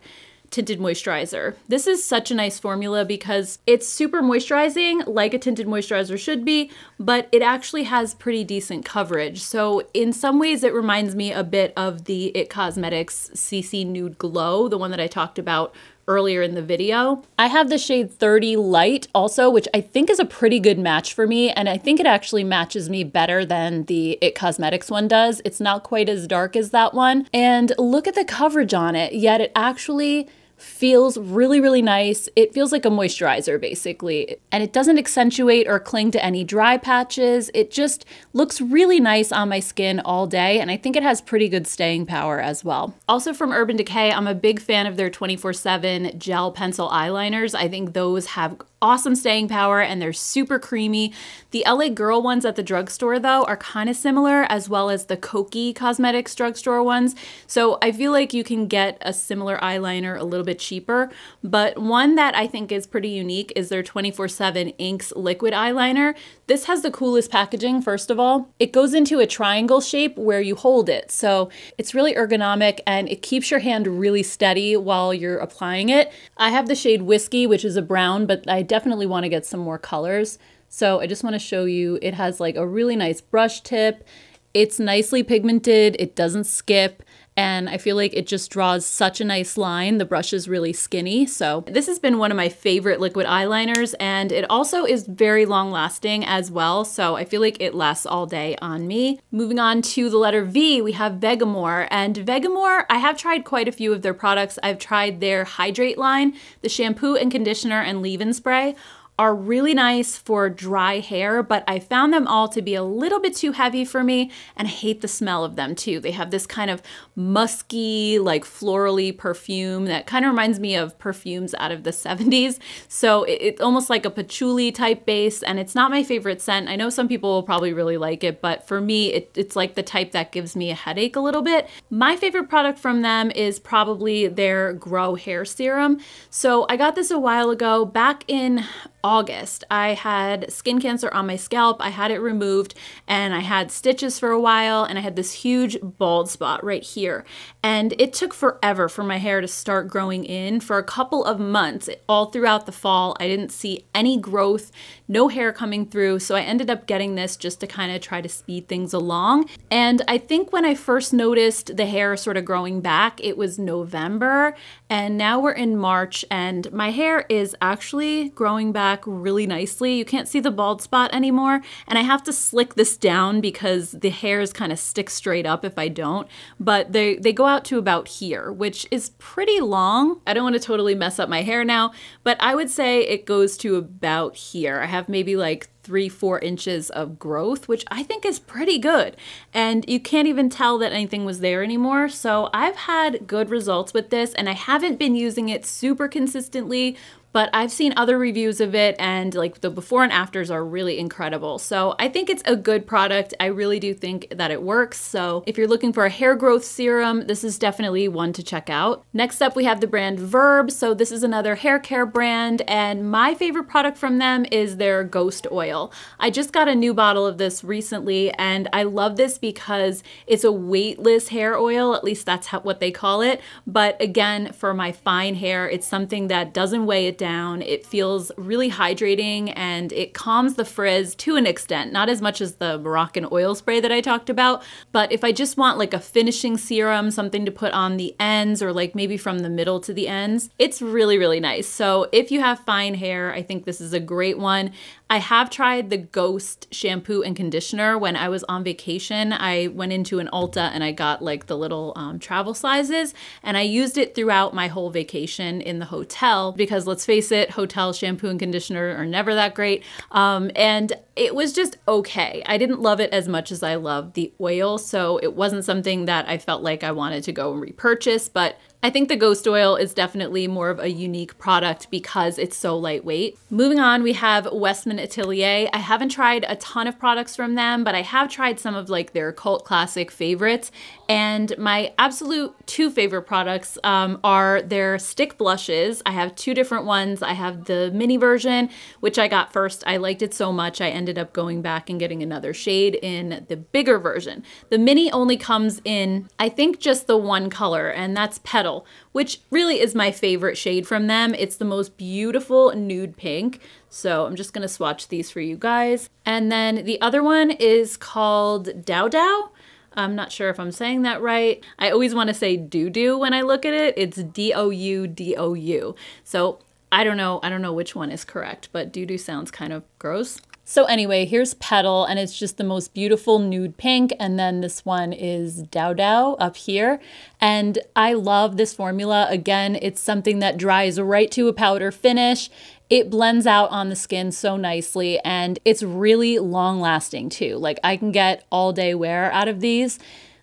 tinted moisturizer. This is such a nice formula because it's super moisturizing, like a tinted moisturizer should be, but it actually has pretty decent coverage. So in some ways it reminds me a bit of the It Cosmetics C C Nude Glow, the one that I talked about earlier in the video. I have the shade thirty Light also, which I think is a pretty good match for me, and I think it actually matches me better than the It Cosmetics one does. It's not quite as dark as that one. And look at the coverage on it, yet it actually feels really, really nice. It feels like a moisturizer basically, and it doesn't accentuate or cling to any dry patches. It just looks really nice on my skin all day, and I think it has pretty good staying power as well. Also from Urban Decay, I'm a big fan of their twenty-four seven gel pencil eyeliners. I think those have awesome staying power and they're super creamy. The L A Girl ones at the drugstore though are kind of similar, as well as the Cokie Cosmetics drugstore ones. So I feel like you can get a similar eyeliner a little bit cheaper, but one that I think is pretty unique is their twenty-four seven Inks liquid eyeliner. This has the coolest packaging, first of all. It goes into a triangle shape where you hold it, so it's really ergonomic and it keeps your hand really steady while you're applying it. I have the shade Whiskey, which is a brown, but I definitely want to get some more colors. So I just want to show you, it has like a really nice brush tip. It's nicely pigmented, it doesn't skip, and I feel like it just draws such a nice line. The brush is really skinny. So this has been one of my favorite liquid eyeliners, and it also is very long lasting as well. So I feel like it lasts all day on me. Moving on to the letter V, we have Vegamore. And Vegamore, I have tried quite a few of their products. I've tried their Hydrate line, the shampoo and conditioner and leave-in spray are really nice for dry hair, but I found them all to be a little bit too heavy for me, and I hate the smell of them too. They have this kind of musky, like florally perfume that kind of reminds me of perfumes out of the seventies. So it's almost like a patchouli type base, and it's not my favorite scent. I know some people will probably really like it, but for me, it, it's like the type that gives me a headache a little bit. My favorite product from them is probably their Grow Hair Serum. So I got this a while ago, back in August. I had skin cancer on my scalp. I had it removed and I had stitches for a while, and I had this huge bald spot right here. And it took forever for my hair to start growing in. For a couple of months, all throughout the fall, I didn't see any growth, no hair coming through. So I ended up getting this just to kind of try to speed things along. And I think when I first noticed the hair sort of growing back, it was November, and now we're in March, and my hair is actually growing back really nicely. You can't see the bald spot anymore, and I have to slick this down because the hairs kind of stick straight up if I don't, but they, they go out to about here, which is pretty long. I don't want to totally mess up my hair now, but I would say it goes to about here. I have maybe like three, four inches of growth, which I think is pretty good. And you can't even tell that anything was there anymore. So I've had good results with this, and I haven't been using it super consistently, but I've seen other reviews of it, and like the before and afters are really incredible. So I think it's a good product. I really do think that it works. So if you're looking for a hair growth serum, this is definitely one to check out. Next up, we have the brand Verb. So this is another hair care brand, and my favorite product from them is their Ghost Oil. I just got a new bottle of this recently, and I love this because it's a weightless hair oil, at least that's how, what they call it. But again, for my fine hair, it's something that doesn't weigh it down. It feels really hydrating, and it calms the frizz to an extent, not as much as the Moroccan oil spray that I talked about, but if I just want like a finishing serum, something to put on the ends or like maybe from the middle to the ends, it's really, really nice. So if you have fine hair, I think this is a great one. I have tried the Ghost shampoo and conditioner. When I was on vacation, I went into an Ulta and I got like the little um, travel sizes, and I used it throughout my whole vacation in the hotel because, let's face it, hotel shampoo and conditioner are never that great. Um, and it was just okay. I didn't love it as much as I loved the oil, so it wasn't something that I felt like I wanted to go and repurchase, but I think the Ghost oil is definitely more of a unique product because it's so lightweight. Moving on, we have Westman Atelier. I haven't tried a ton of products from them, but I have tried some of like their cult classic favorites. And my absolute two favorite products um, are their stick blushes. I have two different ones. I have the mini version, which I got first. I liked it so much, I ended up going back and getting another shade in the bigger version. The mini only comes in, I think, just the one color, and that's Petal, which really is my favorite shade from them. It's the most beautiful nude pink. So I'm just gonna swatch these for you guys. And then the other one is called Dow Dow. I'm not sure if I'm saying that right. I always wanna say doo-doo when I look at it. It's D O U D O U. So I don't know, I don't know which one is correct, but doo-doo sounds kind of gross. So anyway, here's Petal, and it's just the most beautiful nude pink, and then this one is Dow Dow up here. And I love this formula. Again, it's something that dries right to a powder finish. It blends out on the skin so nicely, and it's really long lasting too. Like, I can get all day wear out of these.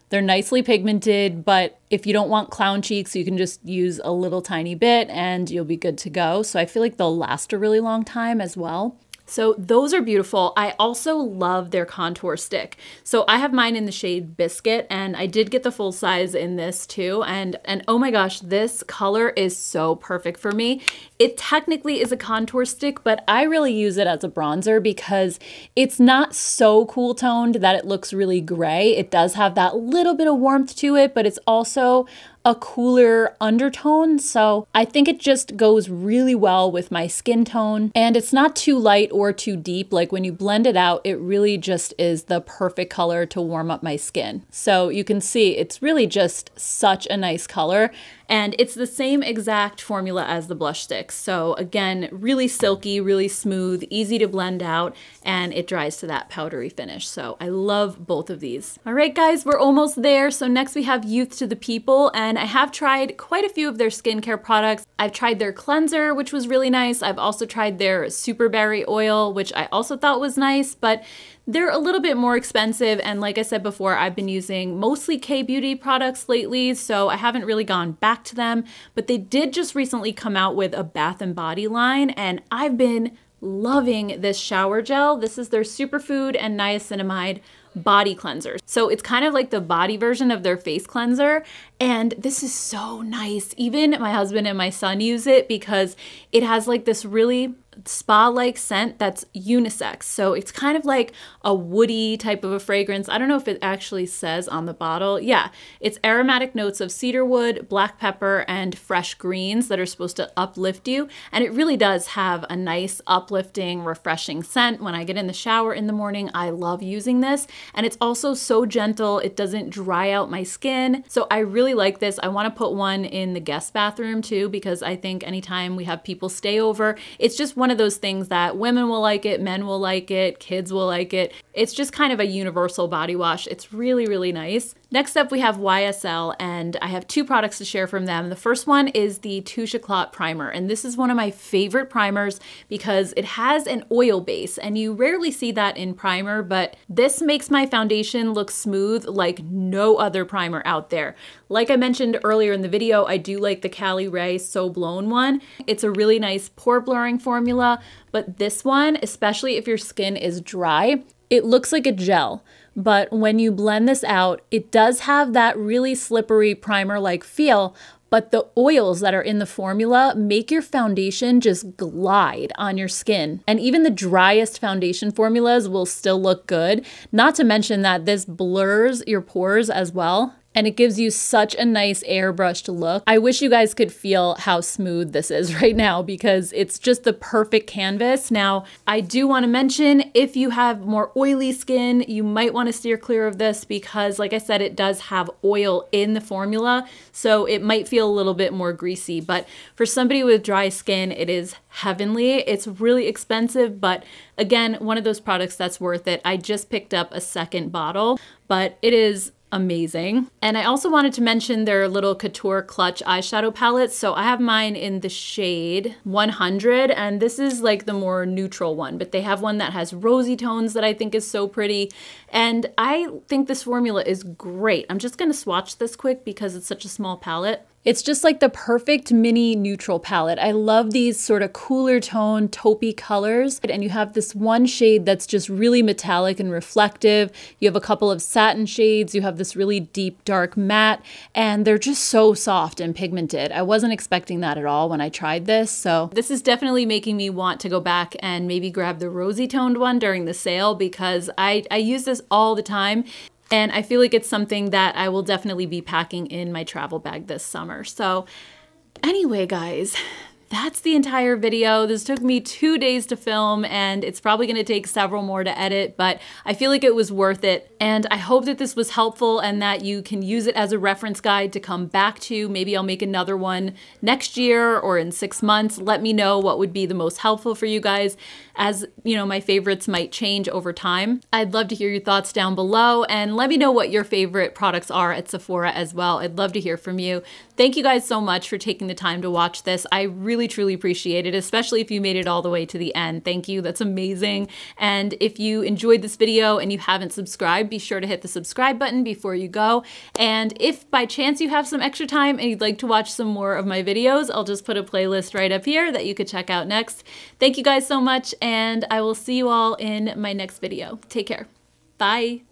They're nicely pigmented, but if you don't want clown cheeks, you can just use a little tiny bit and you'll be good to go. So I feel like they'll last a really long time as well. So those are beautiful. I also love their contour stick. So I have mine in the shade Biscuit, and I did get the full size in this too. And, and oh my gosh, this color is so perfect for me. It technically is a contour stick, but I really use it as a bronzer because it's not so cool toned that it looks really gray. It does have that little bit of warmth to it, but it's also a cooler undertone, so I think it just goes really well with my skin tone, and it's not too light or too deep. Like, when you blend it out, it really just is the perfect color to warm up my skin. So you can see it's really just such a nice color, and it's the same exact formula as the blush sticks. So again, really silky, really smooth, easy to blend out, and it dries to that powdery finish. So I love both of these. All right guys, we're almost there. So next we have Youth to the People, and I have tried quite a few of their skincare products. I've tried their cleanser, which was really nice. I've also tried their Superberry oil, which I also thought was nice, but they're a little bit more expensive, and like I said before, I've been using mostly K-beauty products lately, so I haven't really gone back to them, but they did just recently come out with a bath and body line, and I've been loving this shower gel. This is their Superfood and Niacinamide Body Cleanser. So it's kind of like the body version of their face cleanser, and this is so nice. Even my husband and my son use it because it has like this really spa-like scent that's unisex. So it's kind of like a woody type of a fragrance. I don't know if it actually says on the bottle. Yeah, it's aromatic notes of cedarwood, black pepper, and fresh greens that are supposed to uplift you. And it really does have a nice, uplifting, refreshing scent. When I get in the shower in the morning, I love using this. And it's also so gentle, it doesn't dry out my skin. So I really like this. I want to put one in the guest bathroom too, because I think anytime we have people stay over, it's just one of those things that women will like it, men will like it, kids will like it. It's just kind of a universal body wash. It's really, really nice. Next up, we have Y S L, and I have two products to share from them. The first one is the Touche Éclat Primer, and this is one of my favorite primers because it has an oil base, and you rarely see that in primer, but this makes my foundation look smooth like no other primer out there. Like I mentioned earlier in the video, I do like the Caliray So Blown one. It's a really nice pore blurring formula, but this one, especially if your skin is dry, it looks like a gel. But when you blend this out, it does have that really slippery primer-like feel, but the oils that are in the formula make your foundation just glide on your skin. And even the driest foundation formulas will still look good, not to mention that this blurs your pores as well. and it gives you such a nice airbrushed look. I wish you guys could feel how smooth this is right now because it's just the perfect canvas. Now, I do wanna mention if you have more oily skin, you might wanna steer clear of this because like I said, it does have oil in the formula, so it might feel a little bit more greasy, but for somebody with dry skin, it is heavenly. It's really expensive, but again, one of those products that's worth it. I just picked up a second bottle, but it is amazing. And I also wanted to mention their little Couture Clutch eyeshadow palettes. So I have mine in the shade one hundred, and this is like the more neutral one, but they have one that has rosy tones that I think is so pretty. And I think this formula is great. I'm just gonna swatch this quick because it's such a small palette. It's just like the perfect mini neutral palette. I love these sort of cooler tone, taupey colors. And you have this one shade that's just really metallic and reflective. You have a couple of satin shades. You have this really deep, dark matte, and they're just so soft and pigmented. I wasn't expecting that at all when I tried this. So this is definitely making me want to go back and maybe grab the rosy toned one during the sale because I, I use this all the time. And I feel like it's something that I will definitely be packing in my travel bag this summer. So anyway, guys, that's the entire video. This took me two days to film and it's probably gonna take several more to edit, but I feel like it was worth it. And I hope that this was helpful and that you can use it as a reference guide to come back to. Maybe I'll make another one next year or in six months. Let me know what would be the most helpful for you guys, as you know, my favorites might change over time. I'd love to hear your thoughts down below and let me know what your favorite products are at Sephora as well. I'd love to hear from you. Thank you guys so much for taking the time to watch this. I really truly appreciate it, especially if you made it all the way to the end. Thank you, that's amazing. And if you enjoyed this video and you haven't subscribed, be sure to hit the subscribe button before you go. And if by chance you have some extra time and you'd like to watch some more of my videos, I'll just put a playlist right up here that you could check out next. Thank you guys so much, and I will see you all in my next video. Take care. Bye.